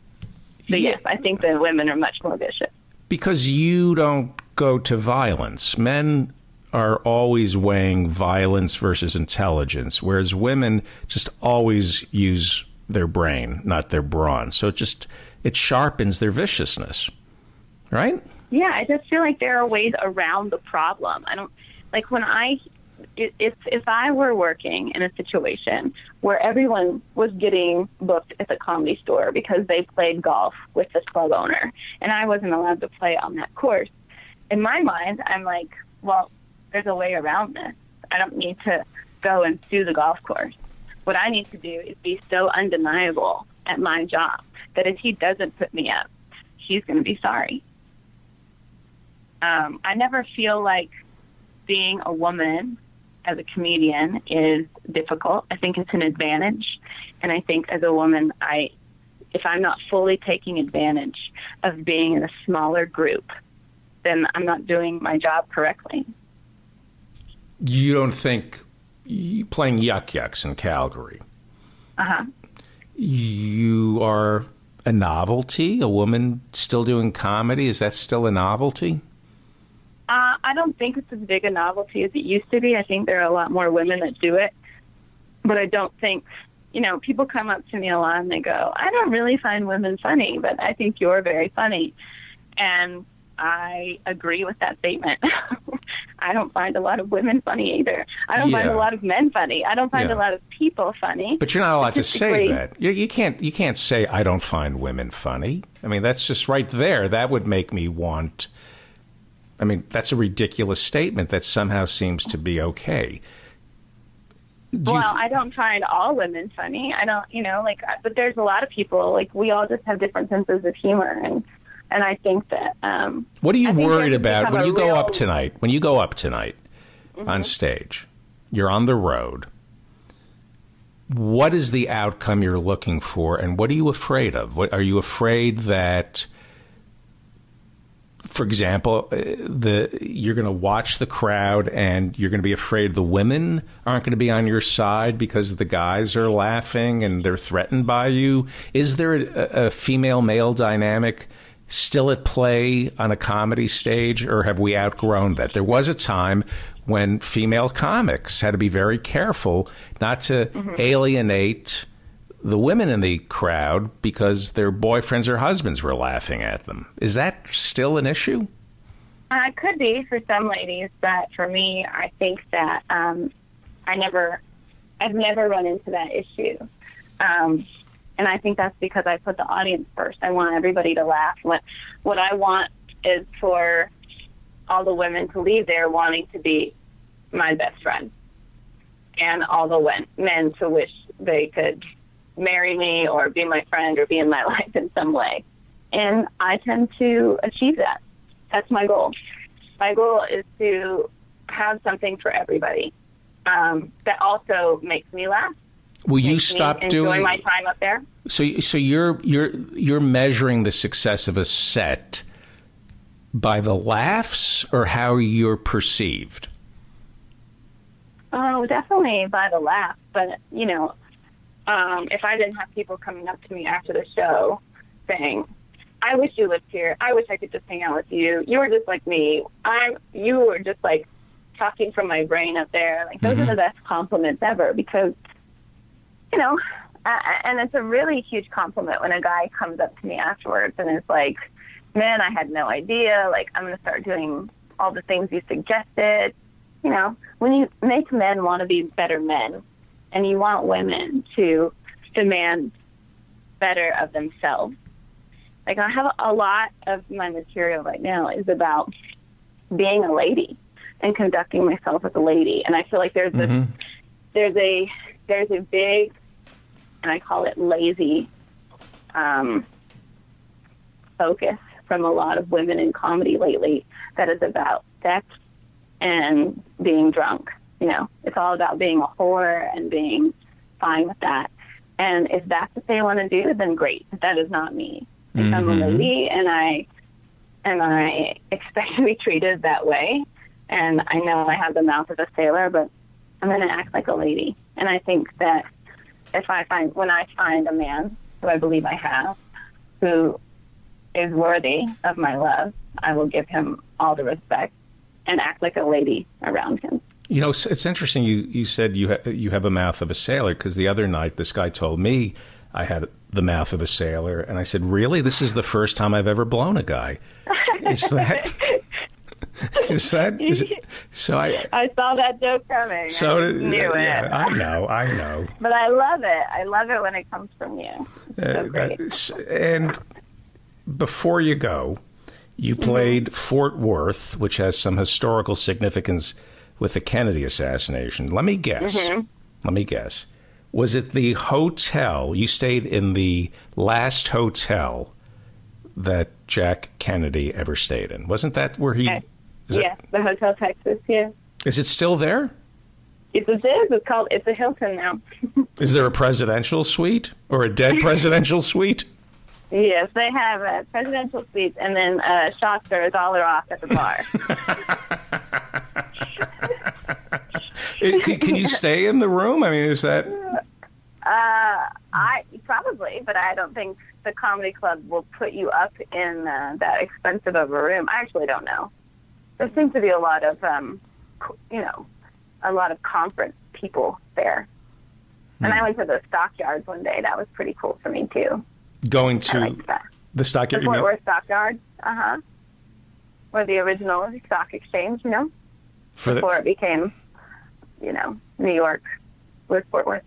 So, yeah. yes, I think that women are much more vicious. Because you don't go to violence. Men are always weighing violence versus intelligence, whereas women just always use their brain, not their brawn. So it just, it sharpens their viciousness, right? Yeah, I just feel like there are ways around the problem. I don't, like, when I, if, if I were working in a situation where everyone was getting booked at the Comedy Store because they played golf with the club owner, and I wasn't allowed to play on that course, in my mind, I'm like, well, there's a way around this. I don't need to go and sue the golf course. What I need to do is be so undeniable at my job that if he doesn't put me up, he's going to be sorry. Um, I never feel like being a woman as a comedian is difficult. I think it's an advantage. And I think as a woman, I, if I'm not fully taking advantage of being in a smaller group, then I'm not doing my job correctly. You don't think playing Yuck Yucks in Calgary. Uh-huh. You are a novelty, a woman still doing comedy. Is that still a novelty? Uh, I don't think it's as big a novelty as it used to be. I think there are a lot more women that do it. But I don't think, you know, people come up to me a lot and they go, I don't really find women funny, but I think you're very funny. And I agree with that statement. I don't find a lot of women funny either. I don't yeah. find a lot of men funny. I don't find yeah. a lot of people funny. But you're not allowed to say that. You, you can't. You can't say I don't find women funny. I mean, that's just right there. That would make me want. I mean, that's a ridiculous statement that somehow seems to be okay. Do well, I don't find all women funny. I don't. You know, like, but there's a lot of people. Like, we all just have different senses of humor and. And I think that... Um, what are you worried about when you real... go up tonight? When you go up tonight mm-hmm. on stage, you're on the road. What is the outcome you're looking for? And what are you afraid of? What, are you afraid that, for example, the you're going to watch the crowd and you're going to be afraid the women aren't going to be on your side because the guys are laughing and they're threatened by you? Is there a, a female-male dynamic still at play on a comedy stage, or have we outgrown that? There was a time when female comics had to be very careful not to mm-hmm. alienate the women in the crowd because their boyfriends or husbands were laughing at them. Is that still an issue? Uh, it could be for some ladies, but for me, I think that um, I never, I've never run into that issue. Um, And I think that's because I put the audience first. I want everybody to laugh. What, what I want is for all the women to leave there wanting to be my best friend, and all the men to wish they could marry me or be my friend or be in my life in some way. And I tend to achieve that. That's my goal. My goal is to have something for everybody um, that also makes me laugh. Will you stop doing my time up there? So, so you're you're you're measuring the success of a set by the laughs or how you're perceived? Oh, definitely by the laughs. But you know, um, if I didn't have people coming up to me after the show saying, I wish you lived here. I wish I could just hang out with you. You were just like me. I'm. You were just like talking from my brain up there. Like those mm-hmm. are the best compliments ever because, you know, I, and it's a really huge compliment when a guy comes up to me afterwards and is like, man, I had no idea. Like, I'm going to start doing all the things you suggested. You know, when you make men want to be better men and you want women to demand better of themselves. Like, I have a lot of my material right now is about being a lady and conducting myself as a lady. And I feel like there's mm-hmm. a, there's a, there's a big, and I call it lazy, um, focus from a lot of women in comedy lately that is about sex and being drunk. You know, it's all about being a whore and being fine with that. And if that's what they want to do, then great. That is not me. Mm-hmm. I'm a lady, and I and I expect to be treated that way. And I know I have the mouth of a sailor, but I'm going to act like a lady. And I think that if I find when I find a man who I believe I have, who is worthy of my love, I will give him all the respect and act like a lady around him. You know, it's interesting. You you said you ha you have a mouth of a sailor because the other night this guy told me I had the mouth of a sailor. And I said, really? This is the first time I've ever blown a guy. Is that... is that... Is it, so I... I saw that joke coming. So I knew uh, it. Yeah, I know, I know. But I love it. I love it when it comes from you. So uh, that, and before you go, you played mm-hmm. Fort Worth, which has some historical significance with the Kennedy assassination. Let me guess. Mm-hmm. Let me guess. Was it the hotel, you stayed in the last hotel that Jack Kennedy ever stayed in? Wasn't that where he... Is yes, it, the Hotel Texas, yeah. Is it still there? It is. It's called, it's a Hilton now. Is there a presidential suite or a dead presidential suite? Yes, they have a presidential suite and then uh, shots are a dollar off at the bar. It, can, can you stay in the room? I mean, is that... Uh, I probably, but I don't think the comedy club will put you up in uh, that expensive of a room. I actually don't know. There seems to be a lot of, um, you know, a lot of conference people there. And hmm. I went to the Stockyards one day. That was pretty cool for me, too. Going to the Stockyards? The Fort Worth Stockyards, uh-huh. Or the original stock exchange, you know, for before the... it became... You know, New York with Fort Worth.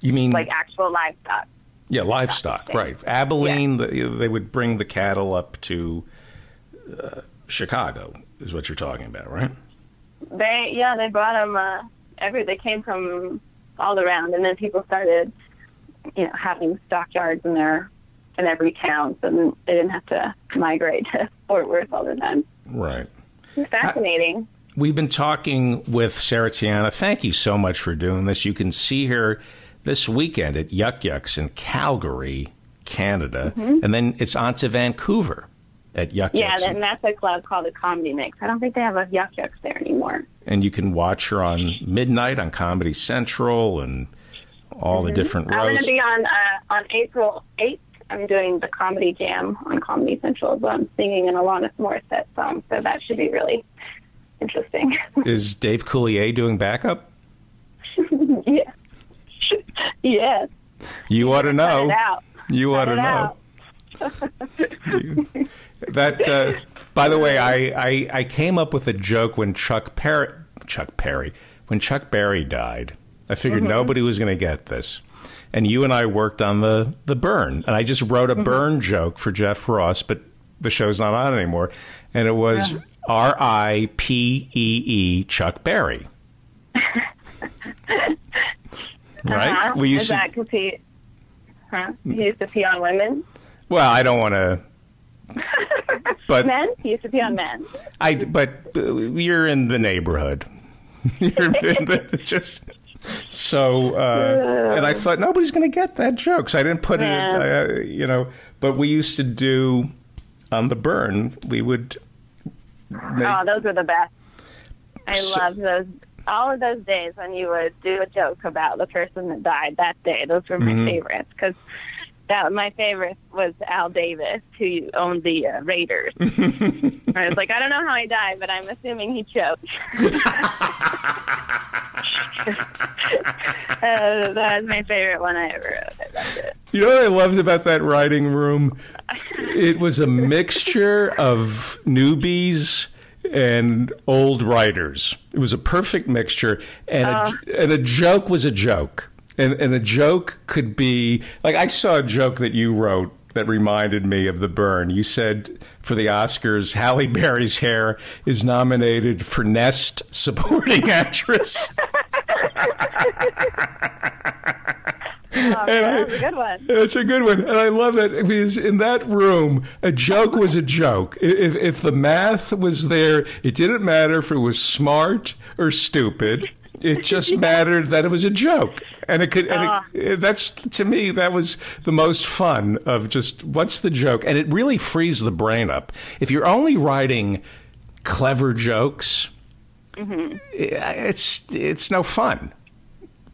You mean like actual livestock? Yeah, livestock, right? Abilene, yeah. the, they would bring the cattle up to uh, Chicago, is what you're talking about, right? They, yeah, they brought them. Uh, every they came from all around, and then people started, you know, having stockyards in their in every town, so they didn't have to migrate to Fort Worth all the time. Right. It's fascinating. I We've been talking with Sarah Tiana. Thank you so much for doing this. You can see her this weekend at Yuck Yucks in Calgary, Canada. Mm-hmm. And then it's on to Vancouver at Yuck yeah, Yucks. Yeah, and that's a club called the Comedy Mix. I don't think they have a Yuck Yucks there anymore. And you can watch her on midnight on Comedy Central and all mm-hmm. the different roasts. I'm going to be on, uh, on April eighth. I'm doing the Comedy Jam on Comedy Central. So I'm singing an Alanis Morissette song, so that should be really... interesting. Is Dave Coulier doing backup? yeah. yes. You ought to know. You ought to know. That, uh, by the way, I, I, I came up with a joke when Chuck Perry, Chuck Perry, when Chuck Berry died. I figured mm-hmm. nobody was going to get this. And you and I worked on the, the burn. And I just wrote a mm-hmm. burn joke for Jeff Ross, but the show's not on anymore. And it was... Yeah. R I P E E Chuck Berry. Right? Uh-huh. We used Is to... that because he, huh? he used to pee on women? Well, I don't want to... But men? He used to pee on men. I, but you're in the neighborhood. You're in the, just... So, uh, and I thought, nobody's going to get that joke. So I didn't put yeah. it in, uh, you know, but we used to do, on the burn, we would... Make. Oh, those were the best. I so, love those all of those days when you would do a joke about the person that died that day, those were my mm-hmm. favorites, because that my favorite was Al Davis, who owned the uh, Raiders. I was like, I don't know how he died, but I'm assuming he choked. uh, that was my favorite one I ever wrote. I loved it. You know what I loved about that writing room? It was a mixture of newbies and old writers. It was a perfect mixture, and uh, a, and a joke was a joke. And and the joke could be, like, I saw a joke that you wrote that reminded me of The Burn. You said for the Oscars, Halle Berry's hair is nominated for Nest Supporting Actress. Oh, that's a good one. It's a good one. And I love it because in that room, a joke was a joke. If, if the math was there, it didn't matter if it was smart or stupid. It just mattered that it was a joke. And it could. And it, that's, to me, that was the most fun of just what's the joke. And it really frees the brain up. If you're only writing clever jokes, mm-hmm. it's it's no fun.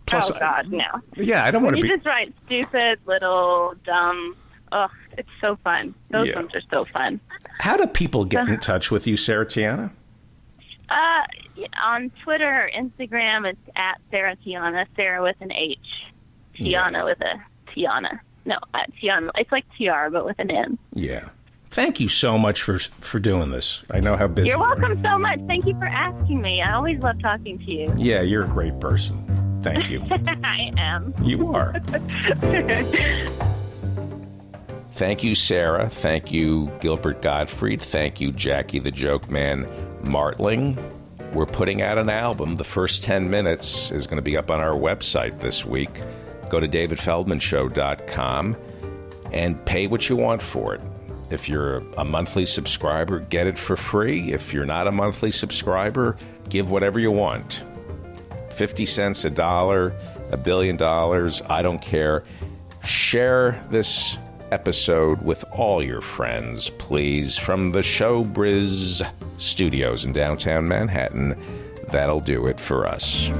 Plus, oh, God, no. Yeah, I don't want to be... You just write stupid, little, dumb. Ugh, it's so fun. Those yeah. ones are so fun. How do people get in touch with you, Sarah Tiana? Uh, on Twitter or Instagram, it's at Sarah Tiana, Sarah with an H. Tiana yeah. with a Tiana. No, Tiana. It's like T R, but with an N. Yeah. Thank you so much for for doing this. I know how busy you're welcome you so much. Thank you for asking me. I always love talking to you. Yeah, you're a great person. Thank you. I am. You are. Thank you, Sarah. Thank you, Gilbert Gottfried. Thank you, Jackie the Joke Man Martling. We're putting out an album. The first ten minutes is going to be up on our website this week. Go to david feldman show dot com and pay what you want for it. If you're a monthly subscriber, get it for free. If you're not a monthly subscriber, give whatever you want. fifty cents, a dollar, a billion dollars, I don't care. Share this episode with all your friends, please, from the Showbiz Studios in downtown Manhattan. That'll do it for us.